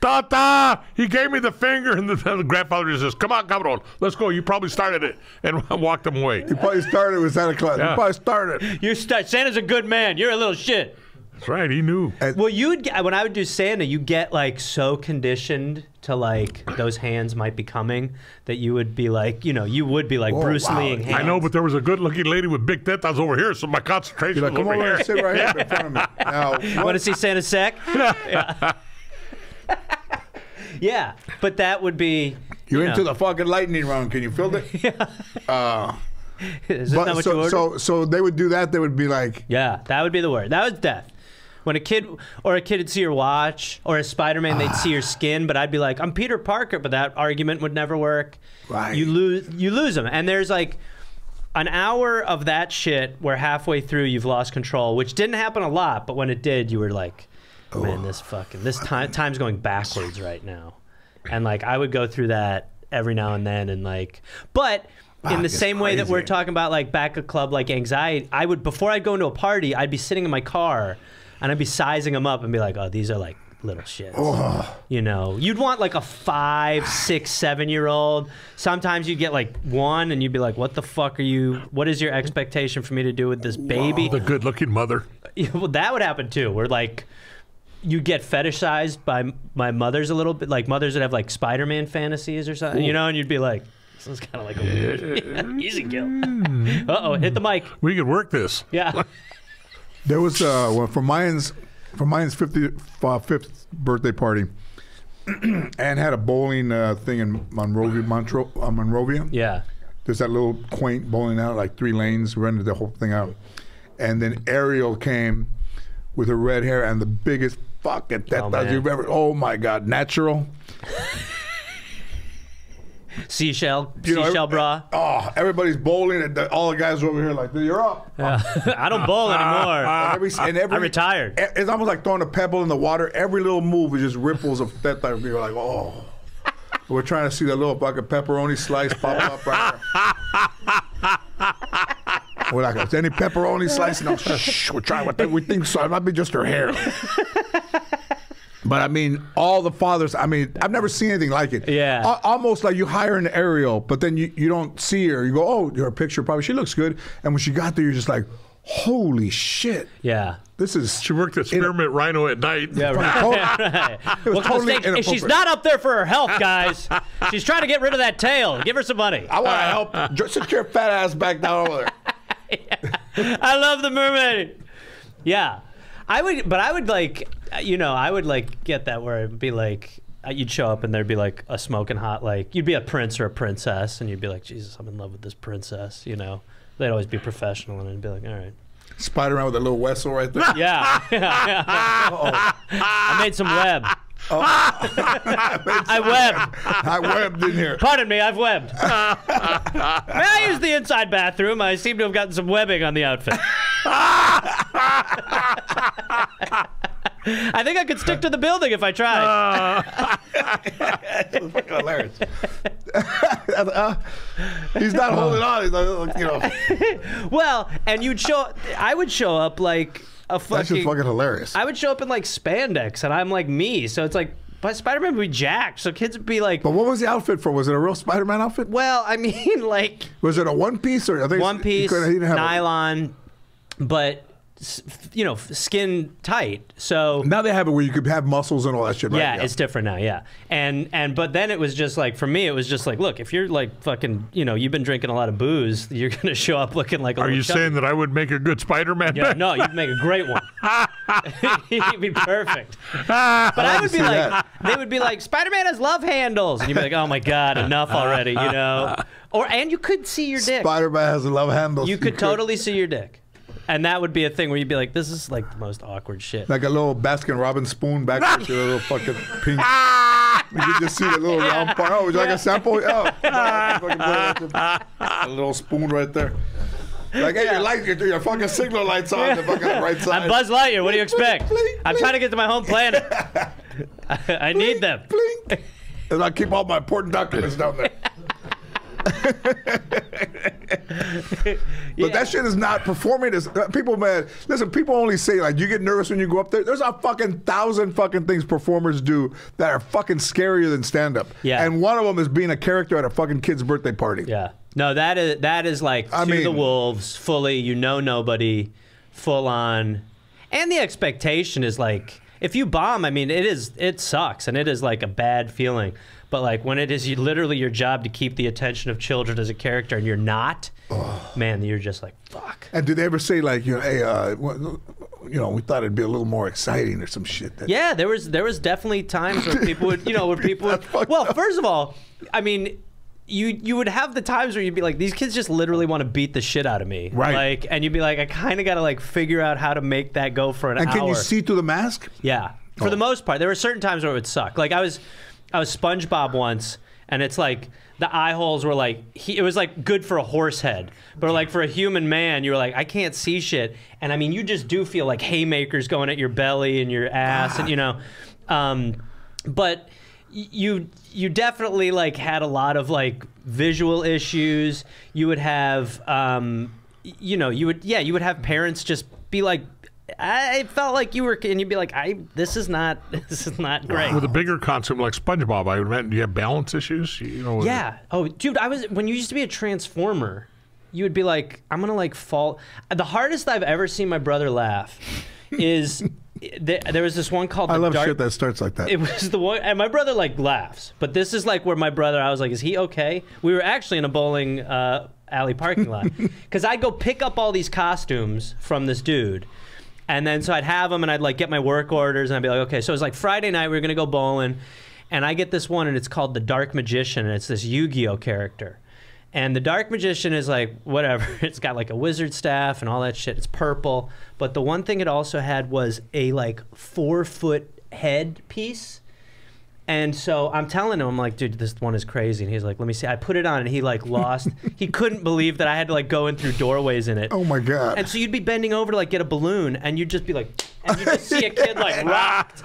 "Tata!" He gave me the finger, and the, the grandfather says, "Come on, cabrón, let's go. You probably started it," and walked him away. You probably started with Santa Claus. Yeah. You probably started. You start. Santa's a good man. You're a little shit. That's right. He knew. And well, you'd get, when I would do Santa, you get like so conditioned to like those hands might be coming that you would be like, you know, you would be like oh, Bruce wow. Lee-ing hands. I know, but there was a good-looking lady with big tits. I was over here, so my concentration like, was over here. Come over here, sit right here in front of me. Now, you want to see Santa Sec? Yeah. Yeah, but that would be You're you into know. the fucking lightning round. Can you feel it? Yeah. Uh, Is but, not what so, you ordered? so so they would do that. They would be like, yeah, that would be the word. That was death. When a kid or a kid would see your watch, or a Spider-Man, ah. they'd see your skin. But I'd be like, I'm Peter Parker. But that argument would never work. Right. You lose. You lose them. And there's like an hour of that shit where halfway through you've lost control, which didn't happen a lot. But when it did, you were like, oh, man, this fucking this time time's going backwards right now. And like I would go through that every now and then, and like, but wow, in the same crazy. way that we're talking about like back at club like anxiety, I would, before I'd go into a party, I'd be sitting in my car and I'd be sizing them up and be like, oh, these are like little shits. Oh. You know, you'd want like a five, six, seven year old. Sometimes you'd get like one and you'd be like, what the fuck are you, what is your expectation for me to do with this baby? Whoa. The good looking mother. Well, that would happen too. We're like, you get fetishized by my mothers a little bit, like mothers that have like Spider-Man fantasies or something, Ooh. you know, and you'd be like, this is kind of like a easy kill. Uh-oh, hit the mic. We could work this. Yeah. There was, uh, well, from my ends, for mine's fifty, uh, fifth birthday party, and had a bowling uh, thing in Monrovia, Montro uh, Monrovia. Yeah. There's that little quaint bowling alley, like three lanes, rented the whole thing out. And then Ariel came with her red hair and the biggest fuck at that oh, you've ever, oh my God, natural. Seashell, you know, seashell every, bra. Oh, everybody's bowling, and the, all the guys over here like, "You're up." Yeah. Oh. I don't bowl anymore. Uh, every, and every, I retired. It's almost like throwing a pebble in the water. Every little move is just ripples of that type of people. Like, oh, we're trying to see that little bucket pepperoni slice pop up right there. We're like, is there any pepperoni slice? No, shh, we're trying. We think, we think so. It might be just her hair. But I mean, all the fathers, I mean, I've never seen anything like it. Yeah. A almost like you hire an Ariel, but then you, you don't see her. You go, oh, her picture probably, she looks good. And when she got there, you're just like, holy shit. Yeah. This is. She worked at Spearmint Rhino at night. Yeah, right. right. Well, totally if she's not up there for her health, guys, she's trying to get rid of that tail. Give her some money. I want to uh, help. Sit your fat ass back down over there. Yeah. I love the mermaid. Yeah. I would, but I would like, you know, I would like get that where it'd be like, you'd show up and there'd be like a smoking hot, like you'd be a prince or a princess, and you'd be like, Jesus, I'm in love with this princess, you know. They'd always be professional, and I'd be like, all right. Spider-Man with a little wessel right there. Yeah. yeah, yeah. Uh-oh. I made some web. Oh. I, made some I webbed. I webbed in here. Pardon me, I've webbed. May I use the inside bathroom? I seem to have gotten some webbing on the outfit. I think I could stick to the building if I tried. Uh, That's fucking hilarious. uh, he's not holding on. He's not, you know. Well, and you'd show. I would show up like a fucking. That's just fucking hilarious. I would show up in like spandex, and I'm like me. So it's like. But Spider-Man would be jacked, so kids would be like... But what was the outfit for? Was it a real Spider-Man outfit? Well, I mean, like... Was it a one-piece? or I think One-piece, nylon, a... but, you know, skin tight, so... Now they have it where you could have muscles and all that shit, right? Yeah, yeah, it's different now, yeah. And, and but then it was just like, for me, it was just like, look, if you're like fucking, you know, you've been drinking a lot of booze, you're going to show up looking like a Are you chubby. saying that I would make a good Spider-Man? Yeah, no, you'd make a great one. He'd be perfect. But I would be like, that. they would be like, Spider-Man has love handles. And you'd be like, oh my God, enough already, you know? Or, and you could see your dick. Spider-Man has a love handles. You, you could, could totally see your dick. And that would be a thing where you'd be like, this is like the most awkward shit. Like a little Baskin-Robbins spoon back with your little fucking pink. You just see the little round part. Oh, would you like a sample? Oh. A little spoon right there. Like, hey, yeah. your, light, your, your fucking signal light's on yeah. the fucking right side. I'm Buzz Lightyear. What do you expect? Blink, blink, I'm blink. trying to get to my home planet. I, I blink, need them. Blink. And I keep all my important documents down there. But yeah. that shit is not performing. As, people, man, listen, people only say, like, you get nervous when you go up there. There's a fucking thousand fucking things performers do that are fucking scarier than stand-up. Yeah. And one of them is being a character at a fucking kid's birthday party. Yeah. No, that is that is like I to mean, the wolves, fully, you know nobody, full on. And the expectation is like, if you bomb, I mean, it is it sucks, and it is like a bad feeling. But like when it is you, literally your job to keep the attention of children as a character, and you're not, oh. man, you're just like, fuck. And do they ever say like, you know, hey, uh, you know, we thought it'd be a little more exciting or some shit? That yeah, there was, there was definitely times where people would, you know, where people would, well, first of all, I mean, You you would have the times where you'd be like, these kids just literally want to beat the shit out of me, right? Like, and you'd be like, I kind of got to like figure out how to make that go for an hour. And can you see through the mask? Yeah, for oh. the most part. There were certain times where it would suck. Like I was, I was SpongeBob once, and it's like the eye holes were like, he, it was like good for a horse head, but like for a human man, you were like, I can't see shit. And I mean, you just do feel like haymakers going at your belly and your ass, ah. and you know, um, but. You you definitely like had a lot of like visual issues. You would have um, you know you would yeah you would have parents just be like, I felt like you were, and you'd be like, I this is not this is not great. With a bigger concept like SpongeBob, I would imagine you have balance issues. You know. Yeah. Oh, dude, I was when you used to be a Transformer, you would be like, I'm gonna like fall. The hardest I've ever seen my brother laugh is. There was this one called. I the love Dark... shit that starts like that. It was the one, and my brother like laughs, but this is like where my brother. I was like, "Is he okay?" We were actually in a bowling uh, alley parking lot because I go pick up all these costumes from this dude, And then so I'd have them and I'd like get my work orders and I'd be like, okay, so it was like Friday night we were gonna go bowling, and I get this one and it's called the Dark Magician, and it's this Yu-Gi-Oh character. And the Dark Magician is like whatever. It's got like a wizard staff and all that shit. It's purple. But the one thing it also had was a like four foot head piece. And so I'm telling him, I'm like, dude, this one is crazy. And he's like, let me see. I put it on and he like lost. He couldn't believe that I had to like go in through doorways in it. Oh my God. And so you'd be bending over to like get a balloon and you'd just be like, and you just see a kid like rocked.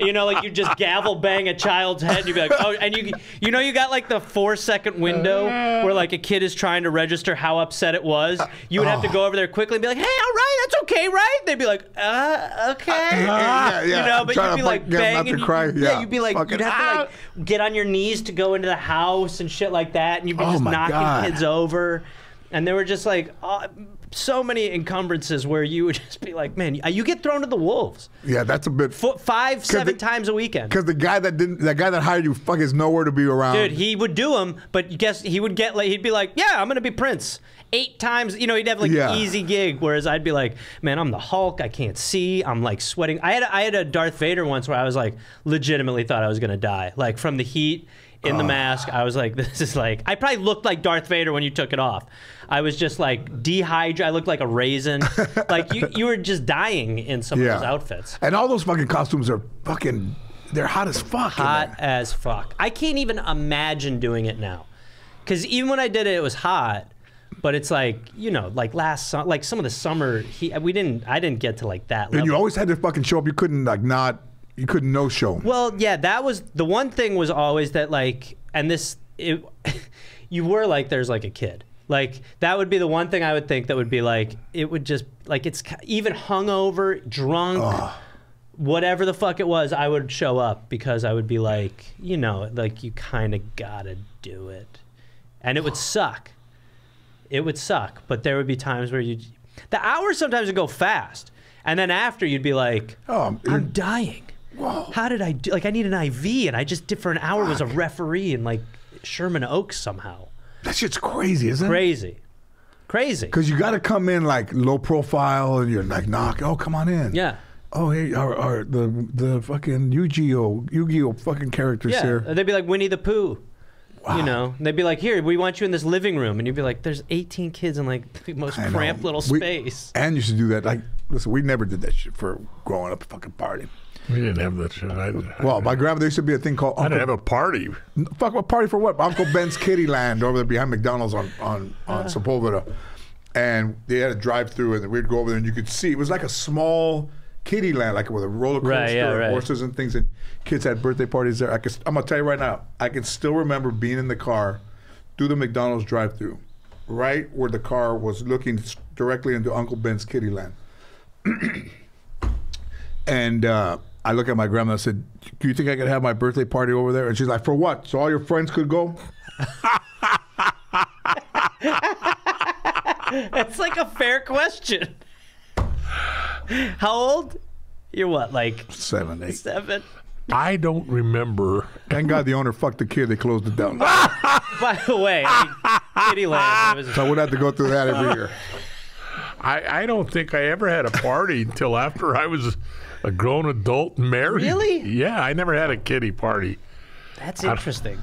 You know, like you just gavel bang a child's head and you'd be like, oh, and you you know you got like the four second window where like a kid is trying to register how upset it was. You would have to go over there quickly and be like, hey, all right, that's okay, right? They'd be like, uh, okay. Yeah, yeah. You know, but you'd be like banging. Yeah, you'd be like, you'd have to like get on your knees to go into the house and shit like that, and you'd be oh just knocking God. kids over, and they were just like uh, so many encumbrances where you would just be like, man, you get thrown to the wolves. Yeah, that's a bit. F five, seven the, times a weekend. Because the guy that didn't, that guy that hired you, fuck, is nowhere to be around. Dude, he would do them, but guess he would get like he'd be like, yeah, I'm gonna be Prince. Eight times, you know, he'd have like yeah. an easy gig, whereas I'd be like, man, I'm the Hulk, I can't see, I'm like sweating. I had I had a Darth Vader once where I was like, legitimately thought I was gonna die, like from the heat in uh. the mask. I was like, this is like, I probably looked like Darth Vader when you took it off. I was just like dehydrated. I looked like a raisin. Like you, you were just dying in some yeah. of those outfits. And all those fucking costumes are fucking, they're hot as fuck. Hot as fuck. I can't even imagine doing it now, because even when I did it, it was hot. But it's like, you know, like last, like some of the summer, he, we didn't, I didn't get to like that level. And you always had to fucking show up. You couldn't like not, you couldn't no show. Well, yeah, that was, the one thing was always that like, and this, it, you were like, there's like a kid. Like that would be the one thing I would think that would be like, it would just, like it's even hungover, drunk, ugh, whatever the fuck it was, I would show up because I would be like, you know, like you kind of gotta do it. And it would suck. It would suck, but there would be times where you, the hours sometimes would go fast, and then after you'd be like, "Oh, I'm dying. Whoa. How did I do? Like, I need an I V, and I just did for an hour Fuck. was a referee in like Sherman Oaks somehow." That shit's crazy, isn't it? Crazy, crazy. Because you got to come in like low profile, and you're like, "Knock, oh, come on in." Yeah. Oh, hey, our, our the the fucking Yu-Gi-Oh, Yu-Gi-Oh fucking characters yeah. here. They'd be like Winnie the Pooh. Wow. You know, they'd be like, here, we want you in this living room. And you'd be like, there's eighteen kids in like the most I cramped know. little space. We, and you should do that. Like, listen, we never did that shit for growing up, a fucking party. We didn't have that shit. I, well, I, my grandma, there used to be a thing called Uncle, I didn't have a party. Fuck, a party for what? Uncle Ben's Kitty Land over there behind McDonald's on, on, on uh. Sepulveda. And they had a drive through, and we'd go over there, and you could see. It was like a small Kitty Land, like with a roller coaster right, yeah, and right. horses and things, and kids had birthday parties there. I could, I'm gonna tell you right now, I can still remember being in the car through the McDonald's drive-through, right where the car was looking directly into Uncle Ben's Kitty Land. And uh, I look at my grandma and said, "Do you think I could have my birthday party over there?" And she's like, "For what? So all your friends could go?" That's like a fair question. How old? You're what, like seven, eight, seven? I don't remember. Thank God the owner fucked the kid. They closed it down. By the way, I mean, Kitty Land. Was so I would have to go through that every year. I I don't think I ever had a party until after I was a grown adult and married. Really? Yeah, I never had a kiddie party. That's interesting.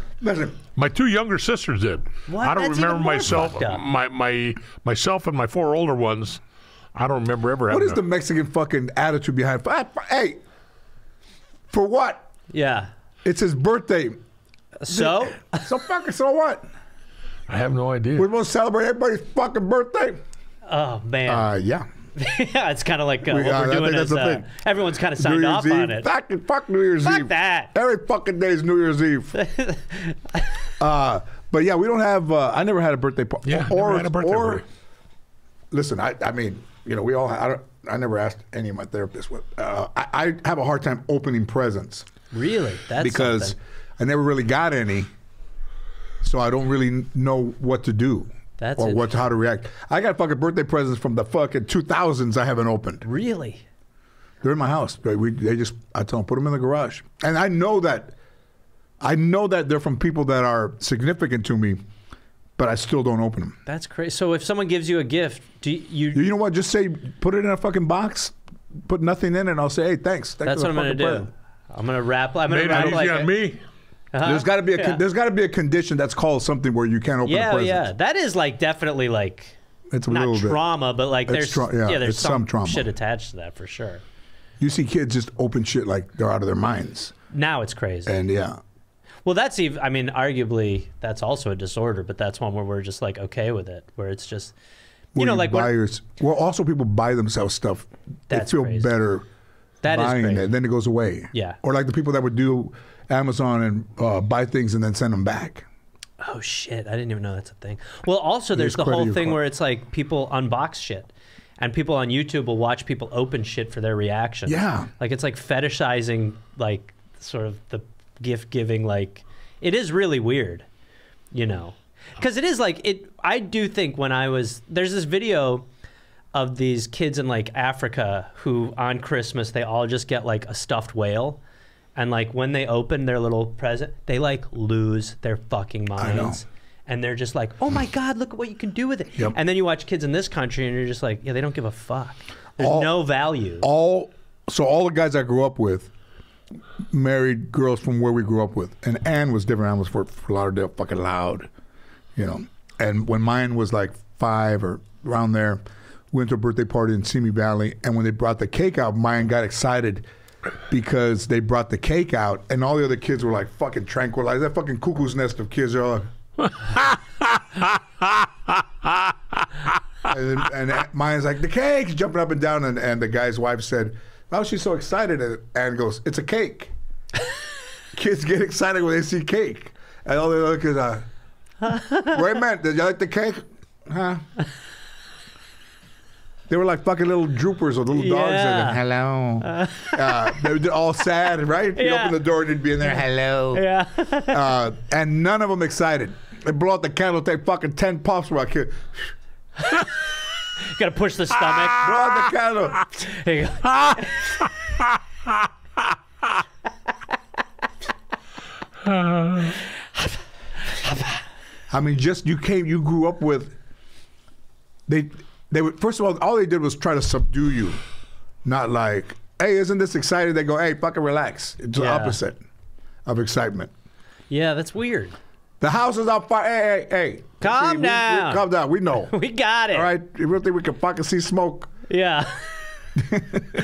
My two younger sisters did. What? I don't That's remember myself. My my myself and my four older ones. I don't remember ever having. What is the Mexican fucking attitude behind? Hey, for what? Yeah, it's his birthday. So, so fucking so what? I have no idea. We're gonna celebrate everybody's fucking birthday. Oh man. Uh, yeah. Yeah, it's kind of like uh, we, what uh, we're doing is uh, everyone's kind of signed off Eve. on it. Fucking fuck New Year's fuck Eve. Fuck that. Every fucking day is New Year's Eve. uh, but yeah, we don't have. Uh, I never had a birthday party. Yeah, or, never had a birthday or, party. Listen, I, I mean. You know, we all, I, don't, I never asked any of my therapists what, uh, I, I have a hard time opening presents. Really? That's Because something. I never really got any, so I don't really know what to do. That's Or what, how to react. I got fucking birthday presents from the fucking two thousands I haven't opened. Really? They're in my house. They, we, they just, I tell them, put them in the garage. And I know that, I know that they're from people that are significant to me, but I still don't open them. That's crazy. So if someone gives you a gift, do you, you... You know what? Just say, put it in a fucking box, put nothing in it, and I'll say, hey, thanks. thanks That's what I'm gonna do. Player. I'm gonna rap. I'm gonna Maybe rap he's like got it. me. Uh-huh. There's got to be a yeah. con there's got to be a condition that's called something where you can't open yeah, a present. Yeah, yeah, that is like definitely like it's a not little trauma, bit. but like there's tra yeah, yeah, there's it's some, some trauma shit attached to that for sure. You see kids just open shit like they're out of their minds. Now it's crazy. And yeah. Well, that's even, I mean, arguably that's also a disorder, but that's one where we're just like okay with it, where it's just you well, know you like buyers. When, well, also people buy themselves stuff. That's they feel crazy. better. That buying is crazy. it, and then it goes away. Yeah. Or like the people that would do Amazon and uh, buy things and then send them back. Oh shit! I didn't even know that's a thing. Well, also there's, there's the whole thing where it's like people unbox shit, and people on YouTube will watch people open shit for their reaction. Yeah. Like it's like fetishizing like sort of the gift giving. Like it is really weird, you know, because it is like it. I do think when I was there's this video of these kids in like Africa who on Christmas they all just get like a stuffed whale. And like when they open their little present, they like lose their fucking minds. And they're just like, oh my God, look at what you can do with it. Yep. And then you watch kids in this country and you're just like, yeah, they don't give a fuck. There's all, no value. All, so all the guys I grew up with married girls from where we grew up with. And Anne was different. Anne was for, for Lauderdale, fucking loud, you know. And when mine was like five or around there, we went to a birthday party in Simi Valley. And when they brought the cake out, mine got excited because they brought the cake out and all the other kids were like fucking tranquilized. That fucking cuckoo's nest of kids are like and, and, and mine's like, the cake's jumping up and down, and, and the guy's wife said, oh, she's so excited, and Anne goes, it's a cake. Kids get excited when they see cake. And all the other kids are wait a minute, did you like the cake? Huh? They were like fucking little droopers or little yeah. dogs. Like, hello. Uh, uh, they were all sad, right? If yeah. you open the door, they'd be in there. Hello. Yeah. uh, and none of them excited. They blow out the candle, take fucking ten puffs while I kid. Gotta push the stomach. Ah! Blow out the candle. There you go. I mean, just you came, you grew up with. They. They would, first of all, all they did was try to subdue you. Not like, hey, isn't this exciting? They go, hey, fucking relax. It's yeah. the opposite of excitement. Yeah, that's weird. The house is on fire. Hey, hey, hey. Calm see, down. We, we, calm down. We know. We got it. All right? You don't think we can fucking see smoke? Yeah.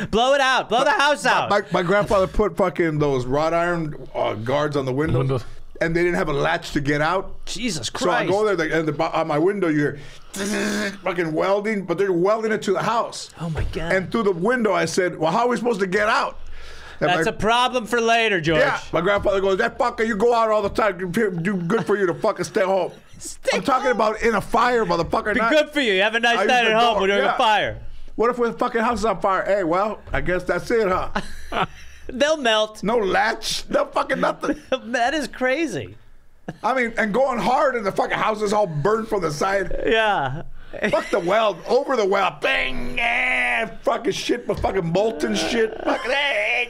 Blow it out. Blow the house out. My, my, my grandfather put fucking those wrought iron uh, guards on the windows. And they didn't have a latch to get out. Jesus Christ! So I go there, they, and the, on my window you hear fucking welding, but they're welding it to the house. Oh my God! And through the window, I said, "Well, how are we supposed to get out?" And That's my, a problem for later, George. Yeah. My grandfather goes, "That fucker, you go out all the time. Do good for you to fucking stay home." Stay I'm talking home. about in a fire, motherfucker. Be not, good for you. You have a nice I night at home. Go, We're doing yeah. a fire. What if the fucking house is on fire? Hey, well, I guess that's it, huh? They'll melt. No latch. No fucking nothing. That is crazy. I mean, and going hard and the fucking house is all burned from the side. Yeah. Fuck the weld. Over the weld. Bang. Yeah, fucking shit. But fucking molten shit. Fucking hey.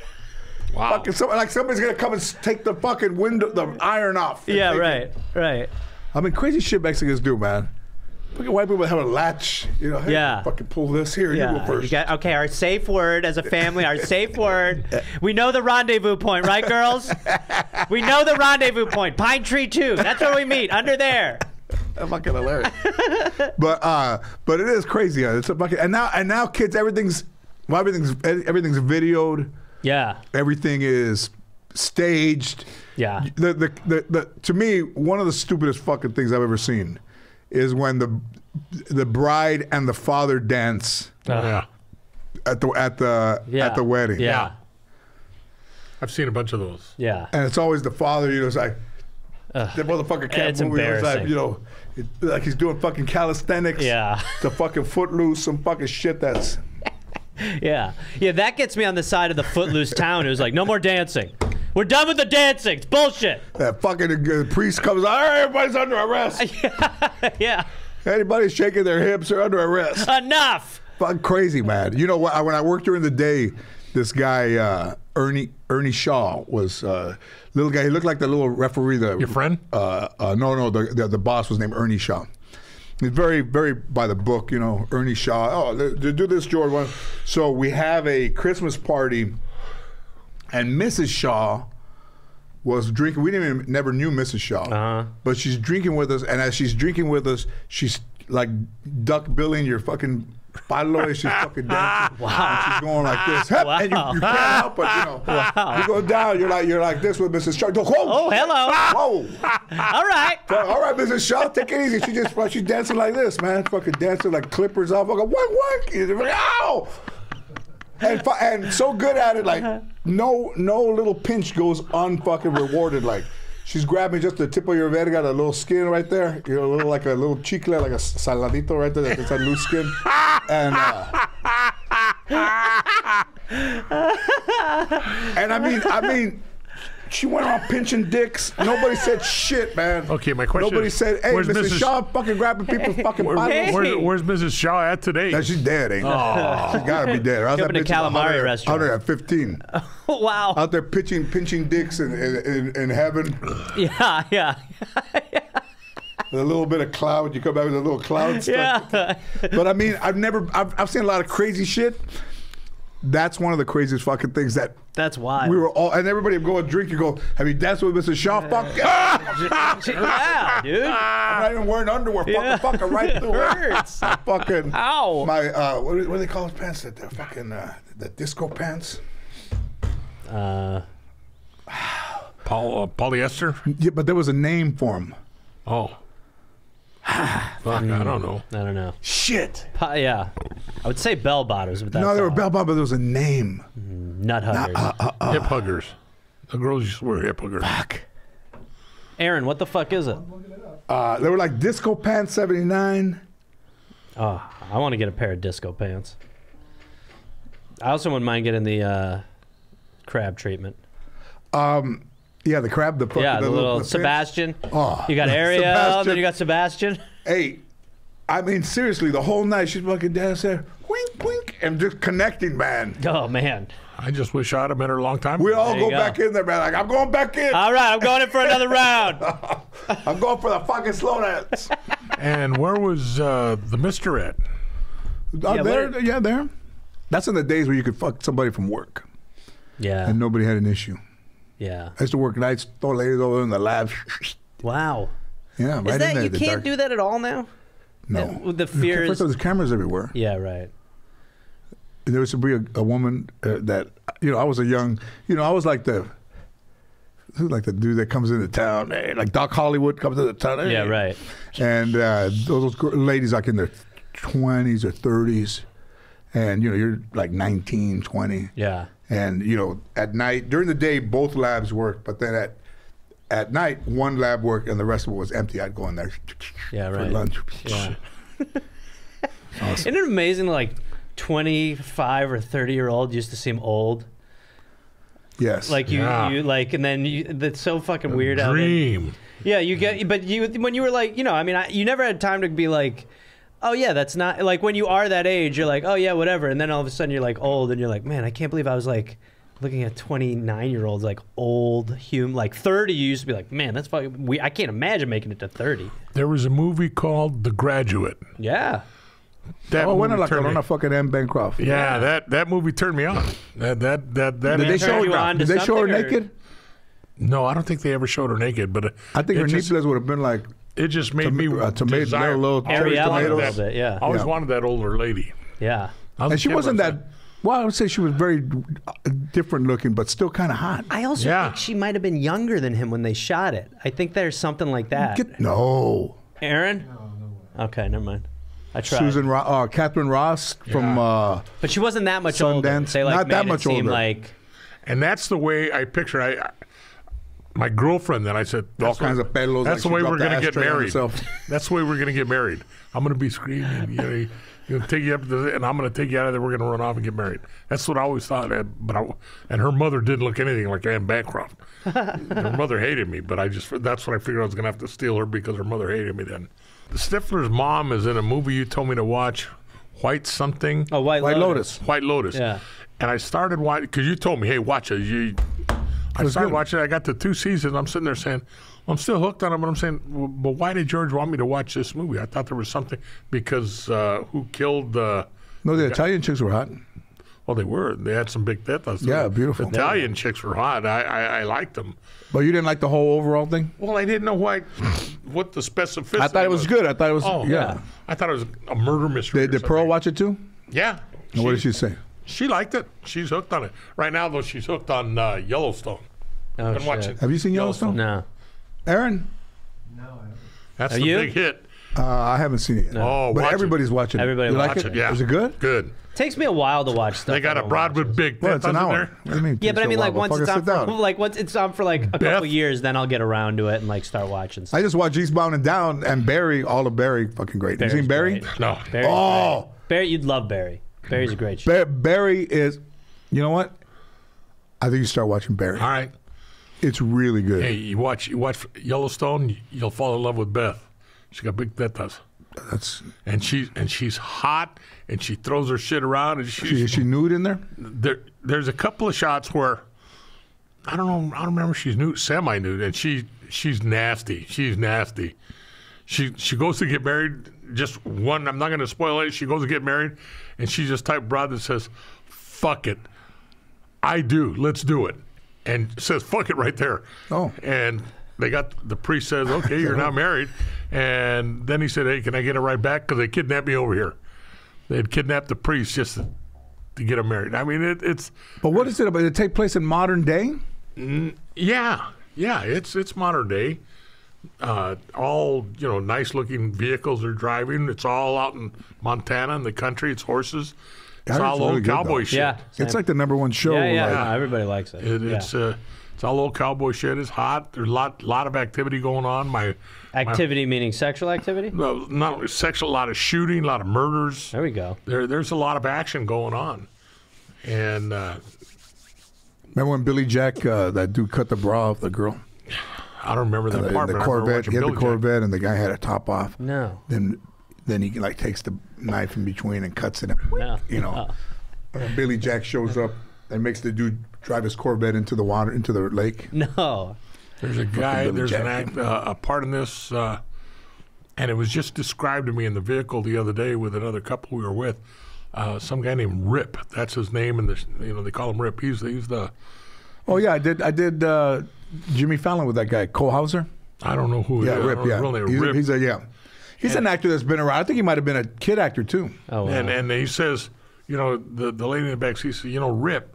Wow. Fucking so, like somebody's going to come and take the fucking window, the iron off. Yeah, right. It. Right. I mean, crazy shit Mexicans do, man. Fucking white people have a latch, you know. Hey, yeah. Fucking pull this here. Yeah. You go first. You got, okay, our safe word as a family, our safe word. We know the rendezvous point, right, girls? We know the rendezvous point. Pine Tree Two. That's where we meet. Under there. That's fucking hilarious. but uh, but it is crazy. It's a fucking and now and now kids, everything's well, everything's everything's videoed. Yeah. Everything is staged. Yeah. The the the, the to me one of the stupidest fucking things I've ever seen is when the the bride and the father dance uh, at the at the yeah. at the wedding. Yeah. yeah, I've seen a bunch of those. Yeah, and it's always the father. You know, it's like uh, that motherfucker can't it's move. It's like, you know, it, like he's doing fucking calisthenics. Yeah, the fucking Footloose, some fucking shit that's. yeah, yeah, that gets me on the side of the Footloose town. Who's like, no more dancing. We're done with the dancing. It's bullshit. That fucking uh, priest comes out. Everybody's under arrest. yeah. yeah. Anybody shaking their hips are under arrest. Enough. Fucking crazy, man. You know what? When I worked during the day, this guy uh, Ernie Ernie Shaw was a uh, little guy. He looked like the little referee. The, Your friend? Uh, uh, no, no. The, the the boss was named Ernie Shaw, It's very, very by the book, you know, Ernie Shaw. Oh, they, they do this, George. So we have a Christmas party, and Missus Shaw was drinking. We didn't even, never knew Missus Shaw, uh-huh. but she's drinking with us, and as she's drinking with us, she's like duck billing your fucking bottle of it. She's fucking dancing. Wow. And she's going like this. Wow. And you, you can't help but, you know, wow. you go down, you're like, you're like this with Missus Shaw. Whoa. Oh, hello. Whoa. All right. So, all right, Missus Shaw, take it easy. She just, she's dancing like this, man. Fucking dancing like clippers off. I go, what, what? Ow! And, and so good at it, like, uh-huh. no no little pinch goes unfucking rewarded. Like, she's grabbing just the tip of your head, got a little skin right there, you know, a little, like a little chicle, like a saladito right there, like it's a loose skin. And, uh, and I mean, I mean, she went on pinching dicks. Nobody said shit, man. Okay, my question Nobody is, said, hey, where's Missus Missus Shaw fucking grabbing people's fucking where, bottles. Where, where's Missus Shaw at today? Now, she's dead, ain't oh. she? She's got to be dead. I was at a calamari restaurant. I was at fifteen. Oh, wow. Out there pitching, pinching dicks in, in, in heaven. Yeah, yeah. yeah. With a little bit of cloud. You come back with a little cloud stuff. Yeah. But, I mean, I've never, I've, I've seen a lot of crazy shit. That's one of the craziest fucking things that. That's wild. We were all, and everybody would go and drink. You go, have you danced with Missus Shaw? Fuck yeah, yeah, dude. I'm not even wearing underwear. Yeah. Fucking fucking right through it. Hurts. I fucking. Ow. My uh, what, what do they call those pants? That they're fucking uh, the disco pants. Uh. Paul uh, polyester. Yeah, but there was a name for them. Oh. Fuck, I don't know. I don't know. Shit. Pa yeah. I would say bell bottoms, but that's No, they were bell bottoms, but there was a name. Nut huggers. Uh, uh, uh. Hip huggers. The girls used to wear hip huggers. Fuck. Aaron, what the fuck is it? Uh, they were like disco pants seventy-nine. Oh, I want to get a pair of disco pants. I also wouldn't mind getting the uh, crab treatment. Um... Yeah, the crab, the puppy, yeah, the, the little, little Sebastian. Oh, you got Ariel, Sebastian. Then you got Sebastian. Hey, I mean, seriously, the whole night she's fucking dancing there, wink, wink, and just connecting, man. Oh, man. I just wish I'd have met her a long time ago. We all go, go back in there, man. Like, I'm going back in. All right, I'm going in for another round. I'm going for the fucking slow dance. And where was uh, the mister at? Uh, yeah, there, yeah, there. That's in the days where you could fuck somebody from work. Yeah. And nobody had an issue. Yeah, I used to work nights, throw ladies over in the lab. Wow. Yeah, right. Is that, in there, you can't dark. do that at all now? No. The, the fear is... There's cameras everywhere. Yeah, right. There was to be a, a woman uh, that, you know, I was a young, you know, I was like the, like the dude that comes into town, hey, like Doc Hollywood comes into town. Hey. Yeah, right. And uh, those, those ladies like in their twenties or thirties, and, you know, you're like nineteen, twenty. Yeah. And, you know, at night, during the day, both labs worked, but then at at night, one lab worked and the rest of it was empty. I'd go in there yeah, for right. lunch. Yeah. Awesome. Isn't it amazing, like, twenty-five or thirty-year-old used to seem old? Yes. Like, you, yeah. you like, and then you, that's so fucking a weird. Dream. Out yeah, you get, but you when you were like, you know, I mean, I, you never had time to be like, oh, yeah, that's not... Like, when you are that age, you're like, oh, yeah, whatever. And then all of a sudden, you're, like, old, and you're like, man, I can't believe I was, like, looking at twenty-nine-year-olds, like, old, human. Like, thirty, you used to be like, man, that's fucking... We I can't imagine making it to thirty. There was a movie called The Graduate. Yeah. That oh, when I like on a fucking M. Bancroft. Yeah, yeah, that that movie turned me on. That... that, that, that did they show her, did they show her naked? Or? No, I don't think they ever showed her naked, but... I think her nipples would have been, like... It just made Tom me uh, tomato, desire little cherry tomatoes. That, yeah. I always yeah. wanted that older lady. Yeah, and she wasn't that. that. Well, I would say she was very different looking, but still kind of hot. I also yeah. think she might have been younger than him when they shot it. I think there's something like that. Get, no, Aaron. Okay, never mind. I tried. Susan, Ro uh, Catherine Ross from. Yeah. Uh, but she wasn't that much Sundance. older. They like not made that much it seem older. Like, and that's the way I picture. I. I My girlfriend, then I said, all kinds of pelos. That's the way we're gonna get married. That's the way we're gonna get married. I'm gonna be screaming, you know, gonna take you up, to and I'm gonna take you out of there. We're gonna run off and get married. That's what I always thought. But I, and her mother didn't look anything like Anne Bancroft. Her mother hated me, but I just that's what I figured I was gonna have to steal her because her mother hated me then. The Stifler's mom is in a movie you told me to watch, White something. Oh, White, White Lotus. Lotus. White Lotus. Yeah. And I started watching because you told me, hey, watch it. You. I started watching it. I got to two seasons. I'm sitting there saying, I'm still hooked on it, but I'm saying, well, but why did George want me to watch this movie? I thought there was something because uh, who killed the? No, the, the Italian guy? Chicks were hot. Well, they were. They had some big tits. Yeah, beautiful. The Italian yeah. chicks were hot. I, I I liked them. But you didn't like the whole overall thing? Well, I didn't know why. What the specificity? I thought it was, was good. I thought it was. Oh, yeah. yeah. I thought it was a murder mystery. Did, did Pearl watch it too? Yeah. She, what did she say? She liked it. She's hooked on it. Right now, though, she's hooked on uh, Yellowstone. Oh, been watching. Have you seen Yellowstone? No. Aaron? No, I haven't. That's Are the you? big hit. Uh, I haven't seen it. No. Oh, but everybody's it. watching it. Everybody you like it? it? Yeah. Is it good? Good. Takes me a while to watch stuff. They got a Broadwood big. Well, it's an hour. There. I mean, yeah, but I mean, like once it's on, for, like once it's on for like a Beth. couple years, then I'll get around to it and like start watching stuff. I just watched Eastbound and Down and Barry. All of Barry, fucking great. Barry's you seen Barry? Great. No. Barry's oh, great. Barry, you'd love Barry. Barry's a great show. Barry is, you know what? I think you start watching Barry. All right. It's really good. Hey, you watch, you watch Yellowstone, you'll fall in love with Beth. She got big tetas. That's and she and she's hot and she throws her shit around and she is she nude in there? There there's a couple of shots where I don't know I don't remember if she's nude, semi nude, and she she's nasty. She's nasty. She she goes to get married. Just one. I'm not going to spoil it. She goes to get married, and she just typed broad that says, "Fuck it, I do. Let's do it," and says, "Fuck it" right there. Oh, and. They got the priest says, okay, you're now married, and then he said, hey, can I get it right back? Because they kidnapped me over here. They had kidnapped the priest just to, to get him married. I mean, it, it's. But what is it about? Did it take place in modern day? N yeah, yeah, it's it's modern day. Uh, all you know, nice looking vehicles they're driving. It's all out in Montana in the country. It's horses. It's all really old good, cowboy though. shit. Yeah, it's like the number one show. Yeah, yeah, like, yeah. everybody likes it. it yeah. It's. Uh, It's all old cowboy shit. It's hot. There's a lot, lot of activity going on. My Activity my, meaning sexual activity? No, not only sexual, a lot of shooting, a lot of murders. There we go. There, There's a lot of action going on. And uh, remember when Billy Jack, uh, that dude cut the bra off the girl? I don't remember that uh, part. The Corvette. He had the Corvette Jack. and the guy had a top off. No. Then then he like takes the knife in between and cuts it. And, no. You know. Oh. And Billy Jack shows up and makes the dude drive his Corvette into the water, into the lake. No, there's a guy. There's an act, uh, a part in this, uh, and it was just described to me in the vehicle the other day with another couple we were with. Uh, some guy named Rip. That's his name, and the, you know they call him Rip. He's he's the. Oh yeah, I did. I did uh, Jimmy Fallon with that guy Cole Hauser. I don't know who. Yeah, he, Rip. Yeah, really, he's, Rip. he's a yeah. He's and, an actor that's been around. I think he might have been a kid actor too. Oh, wow. and and he says, you know, the the lady in the back, she says, you know, Rip.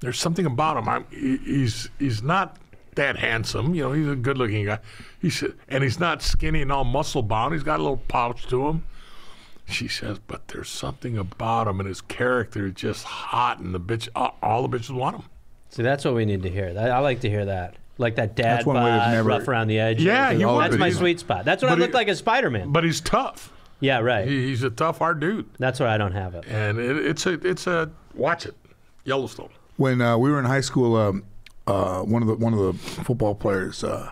There's something about him. I'm, he's he's not that handsome. You know, he's a good-looking guy. He's and he's not skinny and all muscle-bound. He's got a little pouch to him. She says, but there's something about him and his character is just hot, and the bitch, all the bitches want him. See, that's what we need to hear. I, I like to hear that. Like that dad vibe, never... rough around the edge. Yeah, he that's be. my sweet spot. That's what but I look he, like as Spider-Man. But he's tough. Yeah, right. He, he's a tough, hard dude. That's why I don't have it. And it, it's a it's a watch it, Yellowstone. When uh, we were in high school, um, uh, one of the one of the football players, uh,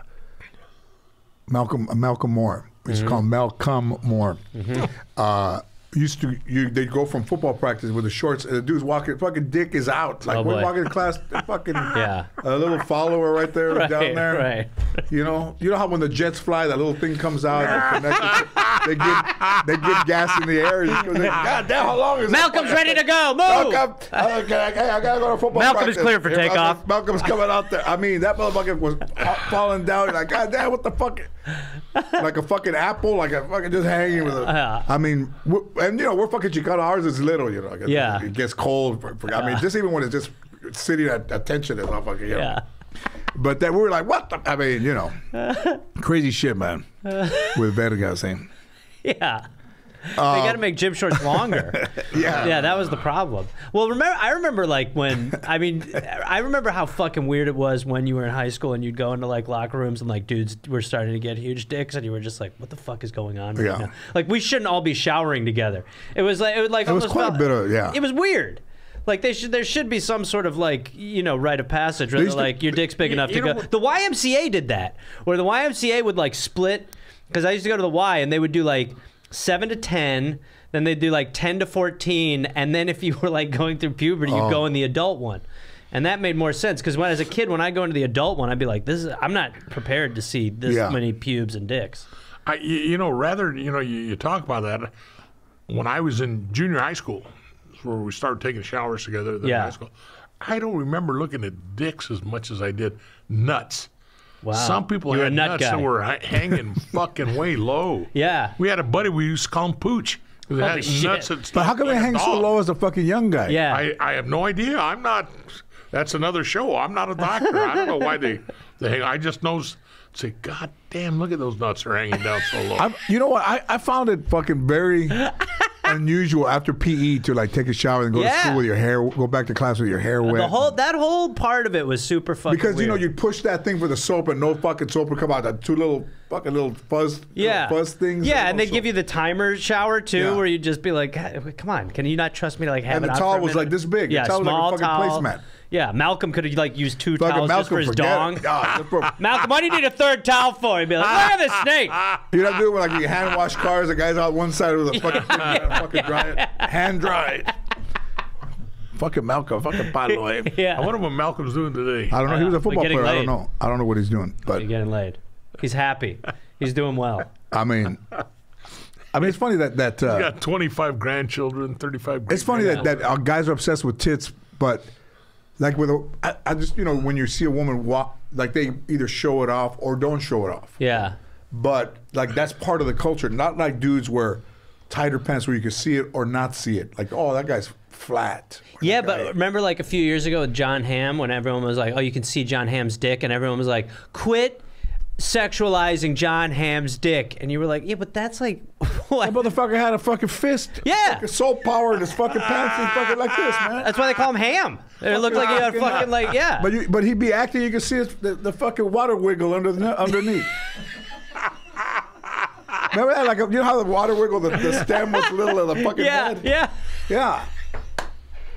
Malcolm uh, Malcolm Moore, we used mm-hmm. to call him Malcolm Moore, mm-hmm. uh, used to you, they'd go from football practice with the shorts, and the dude's walking, fucking dick is out, like oh, we're boy. walking to class, fucking yeah. a little follower right there right, down there, right? You know, you know how when the jets fly, that little thing comes out, and they get they get gas in the air. God damn, how long is Malcolm's ready to go? Move. Malcolm, I gotta go to football. Malcolm practice. is clear for takeoff. Malcolm, Malcolm's coming out there. I mean, that motherfucker was falling down. Like, God damn, what the fuck? Like a fucking apple, like a fucking just hanging with a. Uh, I mean, and you know, we're fucking Chicano. Ours is little, you know. Like yeah. It gets cold. For, for, I uh, mean, just even when it's just sitting at attention is not fucking. You know. Yeah. But that we were like, what? the I mean, you know, crazy shit, man. With Verga saying. Yeah, um, they got to make gym shorts longer. yeah, yeah, that was the problem. Well, remember, I remember like when I mean, I remember how fucking weird it was when you were in high school and you'd go into like locker rooms and like dudes were starting to get huge dicks and you were just like, what the fuck is going on right yeah. now? Like we shouldn't all be showering together. It was like it was like it was quite felt, a bit of yeah. It was weird. Like they should, there should be some sort of like you know rite of passage where they're like your dick's big enough to go. The Y M C A did that, where the Y M C A would like split. Because I used to go to the Y, and they would do like seven to ten, then they'd do like ten to fourteen, and then if you were like going through puberty, oh. you'd go in the adult one. And that made more sense, because when as a kid, when I go into the adult one, I'd be like, this is, I'm not prepared to see this yeah. many pubes and dicks. I, you know, rather, you know, you, you talk about that. When I was in junior high school, where we started taking showers together in yeah. high school, I don't remember looking at dicks as much as I did nuts. Wow. Some people You're had nut nuts guy. that were hanging fucking way low. Yeah. We had a buddy, we used to call him Pooch. Holy had shit. Nuts and stuff. But how come like it hangs so low as a fucking young guy? Yeah. I, I have no idea. I'm not, that's another show. I'm not a doctor. I don't know why they, they hang. I just know, say, God damn, look at those nuts are hanging down so low. I, you know what? I, I found it fucking very... unusual after P E to like take a shower and go yeah. to school with your hair, go back to class with your hair wet. The whole that whole part of it was super fucking because weird. You know you push that thing for the soap and no fucking soap would come out. That two little fucking little fuzz, yeah, little fuzz things. Yeah, and they soap. give you the timer shower too, yeah. where you just be like, come on, can you not trust me to like have and it? And the towel was like this big. Yeah, the towel small was like a fucking towel. placemat. Yeah, Malcolm could have like used two fucking towels Malcolm, just for his dong. Oh, Malcolm, what do you need a third towel for? He'd be like, look at this snake. You know, do it when like you hand wash cars. The guy's out one side with a fucking fucking dry it, hand dry it. Fucking Malcolm, fucking Paloy. Yeah. I wonder what Malcolm's doing today. I don't know. He was a football player. Laid. I don't know. I don't know what he's doing. But he's getting laid. He's happy. He's doing well. I mean. I mean, it's funny that that uh, he's got twenty-five grandchildren, thirty-five. It's funny that that our guys are obsessed with tits, but. Like with a, I, I just, you know, when you see a woman walk, like they either show it off or don't show it off. Yeah. But like that's part of the culture. Not like dudes wear tighter pants where you can see it or not see it. Like, oh, that guy's flat. Yeah, but guy. remember like a few years ago with John Hamm when everyone was like, oh, you can see John Hamm's dick. And everyone was like, quit sexualizing John Hamm's dick. And you were like, yeah, but that's like, what? That motherfucker had a fucking fist. Yeah. Fucking soul power in his fucking pants and fucking like this, man. That's why they call him Ham. It looked like he had fucking like, yeah. But you, but he'd be acting, you could see his, the, the fucking water wiggle under the, underneath. Remember that? Like, you know how the water wiggle, the, the stem was little of the fucking yeah, head? Yeah. Yeah.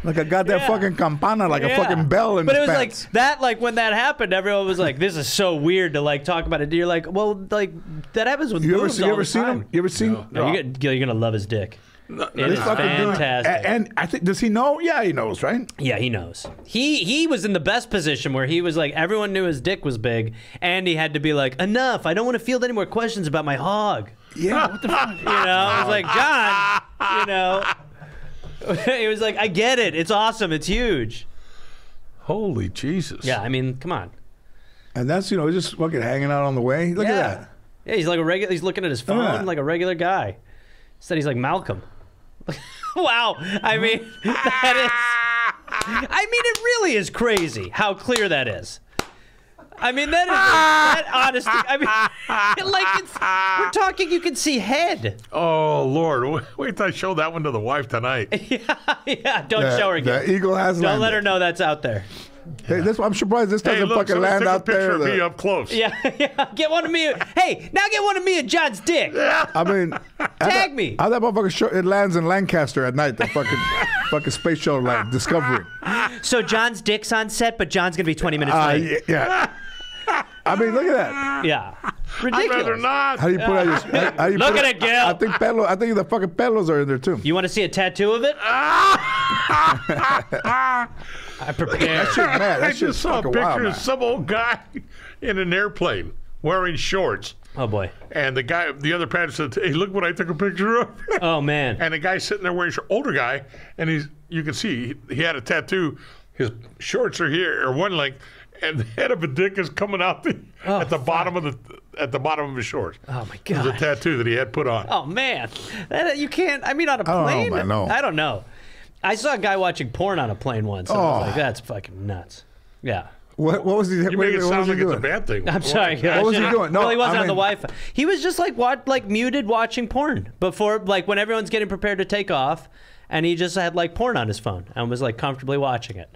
Like a goddamn yeah. fucking campana, like yeah. a fucking bell in But it was pants. like that, like when that happened, everyone was like, this is so weird to like talk about it. You're like, well, like that happens with you boobs ever, all You ever the seen time. him? You ever seen no. him? No. You're, you're gonna love his dick. No, no, it is fantastic. And, and I think, does he know? Yeah, he knows, right? Yeah, he knows. He he was in the best position where he was like, everyone knew his dick was big, and he had to be like, enough, I don't want to field any more questions about my hog. Yeah, what the fuck? You know, I was like, John, you know. It was like, I get it. It's awesome. It's huge. Holy Jesus. Yeah, I mean, come on. And that's, you know, just fucking hanging out on the way. Look yeah. at that. Yeah, he's like a regular, he's looking at his phone yeah. like a regular guy. Instead, he's like Malcolm. Wow. I mean, that is, I mean, it really is crazy how clear that is. I mean, that is that honesty. I mean, like it's, we're talking, you can see head. Oh Lord, wait till I show that one to the wife tonight. yeah, yeah, don't the, show her again. The eagle has. Don't landed. let her know that's out there. Yeah. Hey, this, I'm surprised this doesn't hey, look, fucking so land out there. Take a picture there, of me up close. Yeah, yeah. Get one of me. Hey, now get one of me and John's dick. Yeah. I mean, tag me. How that motherfucker show, it lands in Lancaster at night. The fucking fucking space shuttle land, Discovery. So John's dick's on set, but John's gonna be twenty minutes uh, late. Yeah. I mean, look at that. Yeah, ridiculous. I'd rather not. How do you put uh, out your? How do you look put at it, Gil. I, I think pedlo, I think the fucking pedlos are in there too. You want to see a tattoo of it? I prepared. That shit, man, that I just saw a picture wild, of some old guy in an airplane wearing shorts. Oh boy! And the guy, the other passenger said, "Hey, look what I took a picture of." Oh man! And the guy sitting there wearing shorts, older guy, and he's you can see he, he had a tattoo. His shorts are here, or one length. And the head of a dick is coming out the, oh, at the fuck. bottom of the at the bottom of his shorts. Oh my God! It was a tattoo that he had put on. Oh man, that, you can't. I mean, on a plane. I don't know. I don't know. I saw a guy watching porn on a plane once. And oh, I was like that's fucking nuts. Yeah. What, what was he? You make it sound like it's a bad thing. I'm sorry. What was he doing? No, well, he wasn't I mean, on the Wi-Fi. He was just like what, like muted watching porn before, like when everyone's getting prepared to take off, and he just had like porn on his phone and was like comfortably watching it.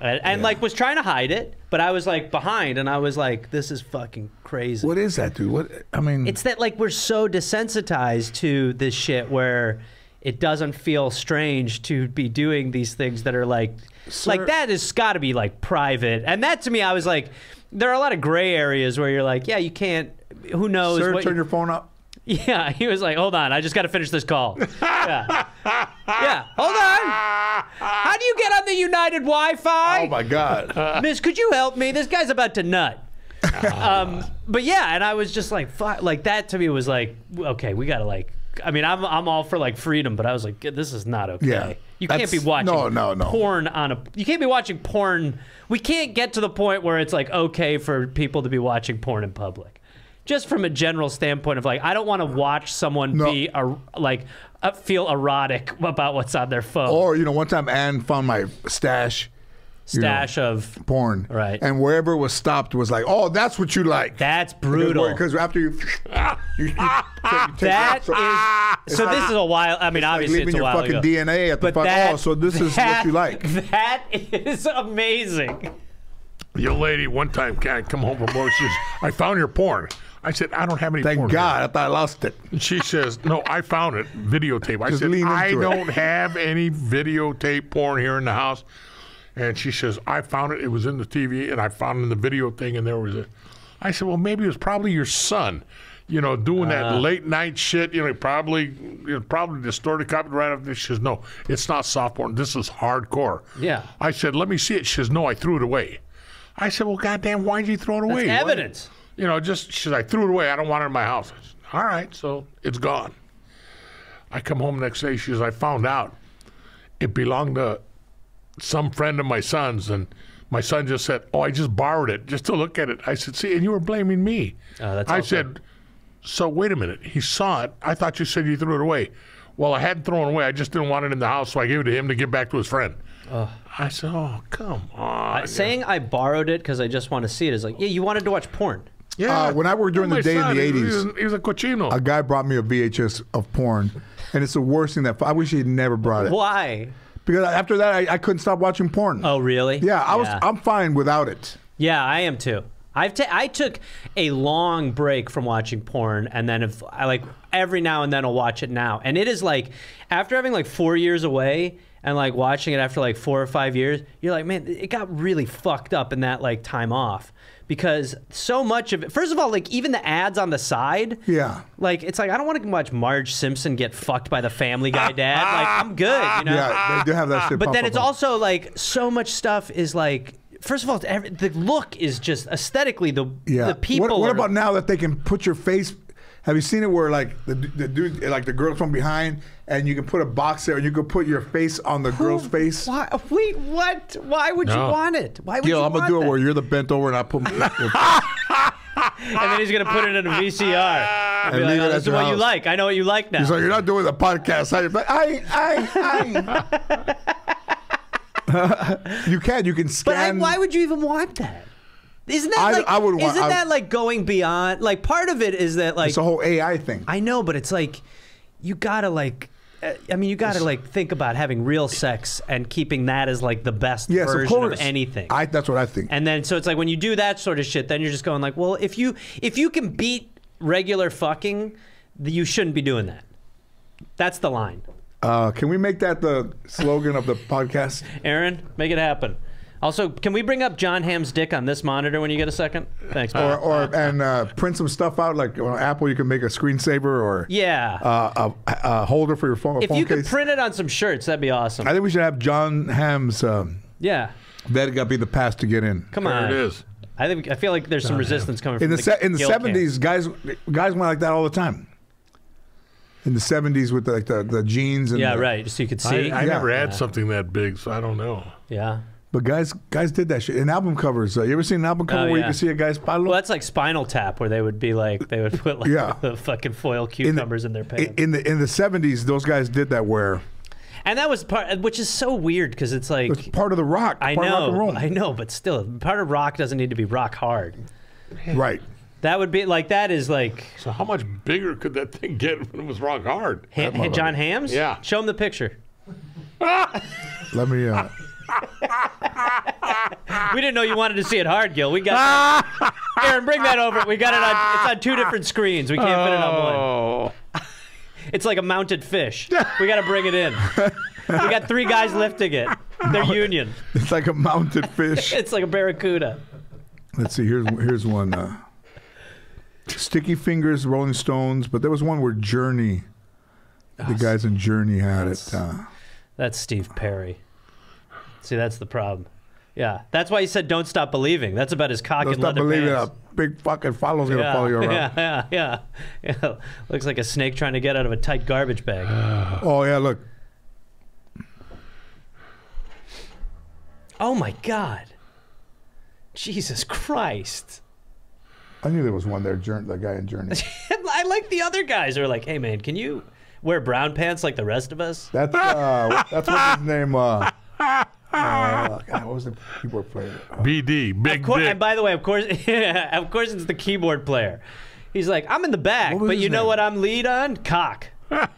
And, yeah. and like was trying to hide it, but I was like behind, and I was like, "This is fucking crazy." What is that, dude? What I mean, it's that like we're so desensitized to this shit where it doesn't feel strange to be doing these things that are like, sir, like that has got to be like private. And that to me, I was like, there are a lot of gray areas where you're like, yeah, you can't. Who knows? Sir, what turn you, your phone up. Yeah, he was like, "Hold on, I just got to finish this call." Yeah. Yeah, hold on. How do you get on the United Wi-Fi? Oh my God. Miss, could you help me? This guy's about to nut. um, but yeah, and I was just like, fuck, like that to me was like, okay, we gotta like, I mean, I'm I'm all for like freedom, but I was like, this is not okay. Yeah, you can't be watching no, no, no. porn on a. You can't be watching porn. We can't get to the point where it's like okay for people to be watching porn in public. Just from a general standpoint of like, I don't want to watch someone no. be a, like uh, feel erotic about what's on their phone. Or you know, one time Ann found my stash. Stash you know, of porn, right? And wherever it was stopped was like, oh, that's what you like. That's brutal. Because after you, you, you take, that it out, so, is. So like, this is a while. I mean, it's obviously like it's a while ago. Leaving your fucking D N A at the fuck. Oh, so this is that, what you like. That is amazing. Your lady one time can't come home from work. She says, I found your porn. I said, I don't have any Thank porn. Thank God, here. I thought I lost it. And she says, no, I found it. Videotape. I Just said, I it. don't have any videotape porn here in the house. And she says, I found it. It was in the T V, and I found it in the video thing, and there was a... I said, well, maybe it was probably your son, you know, doing uh, that late-night shit. You know, probably you know, probably distorted copyright of this. She says, no, it's not soft porn. This is hardcore. Yeah. I said, let me see it. She says, no, I threw it away. I said, well, goddamn, why'd you throw it away? That's evidence. Why? You know, just... She says, I threw it away. I don't want it in my house. I said, all right, so it's gone. I come home the next day. She says, I found out it belonged to... some friend of my son's, and my son just said, oh, I just borrowed it just to look at it. I said, see, and you were blaming me. Uh, that's I awesome. said, so wait a minute. He saw it. I thought you said you threw it away. Well, I hadn't thrown it away. I just didn't want it in the house, so I gave it to him to give back to his friend. Uh, I said, oh, come on. I, saying I borrowed it because I just want to see it is like, yeah, you wanted to watch porn. Yeah. Uh, when I worked during the day son, in the eighties, he was a cochino. A guy brought me a V H S of porn, and it's the worst thing that I wish he'd never brought it. Why? Because after that, I, I couldn't stop watching porn. Oh, really? Yeah, I was. Yeah. I'm fine without it. Yeah, I am too. I've t I took a long break from watching porn, and then if I like every now and then I'll watch it now, and it is like after having like four years away and like watching it after like four or five years, you're like, man, it got really fucked up in that like time off. Because so much of it, first of all, like even the ads on the side, yeah, like it's like I don't want to watch Marge Simpson get fucked by the Family Guy dad. Like I'm good, you know. Yeah, they do have that shit. But then it's up. also like so much stuff is like, first of all, every, the look is just aesthetically the yeah. the people. What, what are, about now that they can put your face? Have you seen it where like the, the dude, like the girl from behind, and you can put a box there, and you can put your face on the Who, girl's face? Why, wait, what? Why would no. you want it? Why would Gil, you I'm want it? I'm gonna do it where you're the bent over, and I put. And then he's gonna put it in a V C R. And and like, oh, this is what house. you like. I know what you like now. He's like, you're not doing the podcast. I, I, I. You can, you can scan. But I, why would you even want that? Isn't that I, like, I would want, isn't I, that like going beyond? Like part of it is that like it's a whole A I thing. I know, but it's like you gotta like, I mean, you gotta it's, like think about having real sex and keeping that as like the best yes, version of, of anything. I, that's what I think. And then so it's like when you do that sort of shit, then you're just going like, well, if you if you can beat regular fucking, you shouldn't be doing that. That's the line. Uh, can we make that the slogan of the podcast? Aaron, make it happen. Also, can we bring up John Hamm's dick on this monitor when you get a second? Thanks. Or, or and uh, print some stuff out, like on Apple, you can make a screensaver or yeah, uh, a, a holder for your phone. If phone you case. could print it on some shirts, that'd be awesome. I think we should have John Hamm's. Um, yeah, that got to be the pass to get in. Come on, there it is. I think I feel like there's some John resistance Hamm. coming in from the, the in the seventies. Guys, guys went like that all the time. In the seventies with like the, the jeans and yeah, the, right. So you could see. I, I yeah. never had yeah. something that big, so I don't know. Yeah. But guys, guys did that shit. And album covers. Uh, you ever seen an album cover oh, where yeah. you can see a guy's pile? Well, that's like Spinal Tap, where they would be like, they would put like yeah. the fucking foil cucumbers in, the, in their pants. In the in the seventies, those guys did that where. And that was part, which is so weird because it's like it's part of the rock. I part know, of rock and roll. I know, but still, part of rock doesn't need to be rock hard. Right. That would be like that is like. So how much bigger could that thing get when it was rock hard? Ha ha John Hamm's. Yeah. Show him the picture. Let me. Uh, We didn't know you wanted to see it hard, Gil. We got that. Aaron, bring that over. We got it on it's on two different screens. We can't oh. fit it on one. It's like a mounted fish. We gotta bring it in. We got three guys lifting it. They're union. It's like a mounted fish. It's like a barracuda. Let's see, here's here's one. Uh, Sticky Fingers, Rolling Stones, but there was one where Journey The guys in Journey had that's, it. Uh, that's Steve Perry. See, that's the problem. Yeah, that's why he said, "Don't stop believing." That's about his cock don't and leather pants. Don't stop believing. A big fucking follow's gonna yeah, follow you around. Yeah, yeah, yeah, yeah. Looks like a snake trying to get out of a tight garbage bag. Oh yeah, look. Oh my God. Jesus Christ. I knew there was one there, the guy in Journey. I like the other guys who are like, "Hey man, can you wear brown pants like the rest of us?" That's uh, that's what his name. Uh, Uh, God, what was the keyboard player? Uh, B D, Big Dick. And by the way, of course, yeah, of course, it's the keyboard player. He's like, "I'm in the back, but you name? know what? I'm lead on cock. I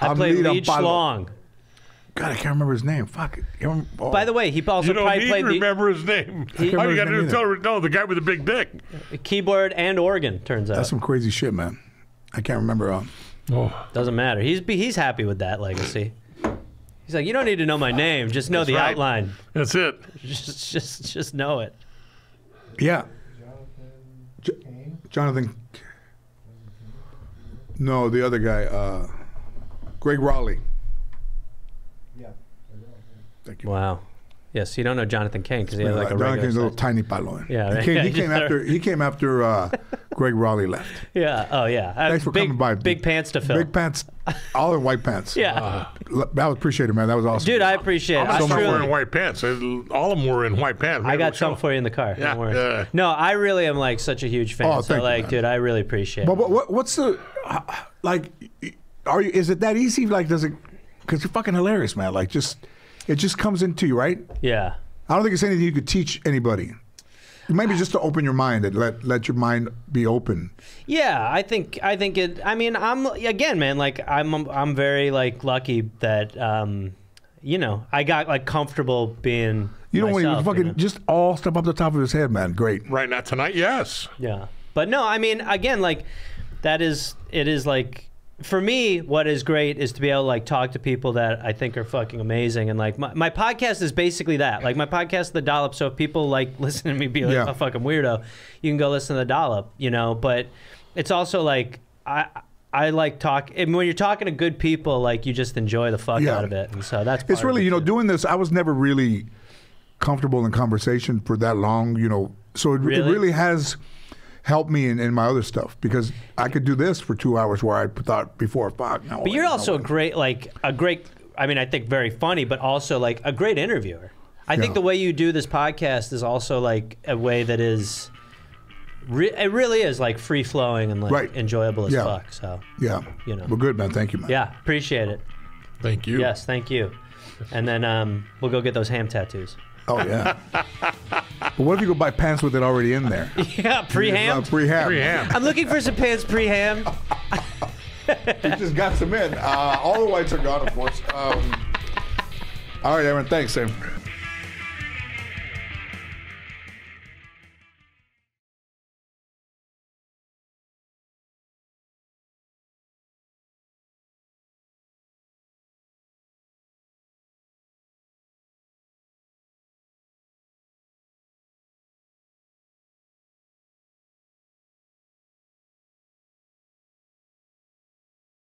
I'm play lead, lead schlong." God, I can't remember his name. Fuck. Oh. By the way, he also you don't probably need played. To remember the, his name. He, All you got to do is tell her, no, the guy with the big dick. Keyboard and organ. Turns out that's some crazy shit, man. I can't remember. Um, oh, doesn't matter. He's he's happy with that legacy. He's like, you don't need to know my name. Just know That's the right. outline. That's it. Just, just, just know it. Yeah. Jonathan. Jonathan. No, the other guy. Uh, Greg Raleigh. Yeah. Thank you. Wow. Yes, you don't know Jonathan Cain because he had like uh, a Jonathan Cain's a little tiny palo. Yeah. Right? He came, he came after. He came after uh, Greg Raleigh left. Yeah. Oh yeah. Uh, Thanks for big, coming by. Big pants to fill. Big pants. All in white pants. Yeah, uh, I appreciate it, man. That was awesome, dude. I appreciate it. I was wearing white pants. All of them were in white pants. Maybe I got some for you in the car. Yeah, don't worry. Uh, no, I really am like such a huge fan. Oh, so like, you, dude, I really appreciate. But, it. But what, what's the uh, like? Are you? Is it that easy? Like, does it? Because you're fucking hilarious, man. Like, just it just comes into you, right? Yeah. I don't think it's anything you could teach anybody. Maybe just to open your mind and let let your mind be open. Yeah, I think I think it. I mean, I'm again, man. Like I'm I'm very like lucky that um, you know, I got like comfortable being. You don't want to fucking you know? just all step up the top of his head, man. Great. Right now tonight, yes. Yeah, but no, I mean, again, like that is it is like for me, what is great is to be able to like talk to people that I think are fucking amazing, and like my, my podcast is basically that. Like my podcast, The Dollop. So if people like listen to me be like yeah. a fucking weirdo, you can go listen to The Dollop, you know. But it's also like I I like talk. And when you're talking to good people, like you just enjoy the fuck yeah. out of it. And so that's part it's really of it, you know too. Doing this. I was never really comfortable in conversation for that long, you know. So it really, it really has. Help me in, in my other stuff because I could do this for two hours where I thought before fuck. No, but you're also a great, like a great. I mean, I think very funny, but also like a great interviewer. I yeah. think the way you do this podcast is also like a way that is, re it really is like free flowing and like right. enjoyable as yeah. fuck. So yeah, you know, we're good, man. Thank you, man. Yeah, appreciate it. Thank you. Yes, thank you. And then um, we'll go get those ham tattoos. Oh yeah. But what if you go buy pants with it already in there? Yeah, pre-ham. Pre-ham. Pre-ham. I'm looking for some pants pre-ham. You just got some in. Uh, all the whites are gone, of course. Um, all right, everyone. Thanks, Sam.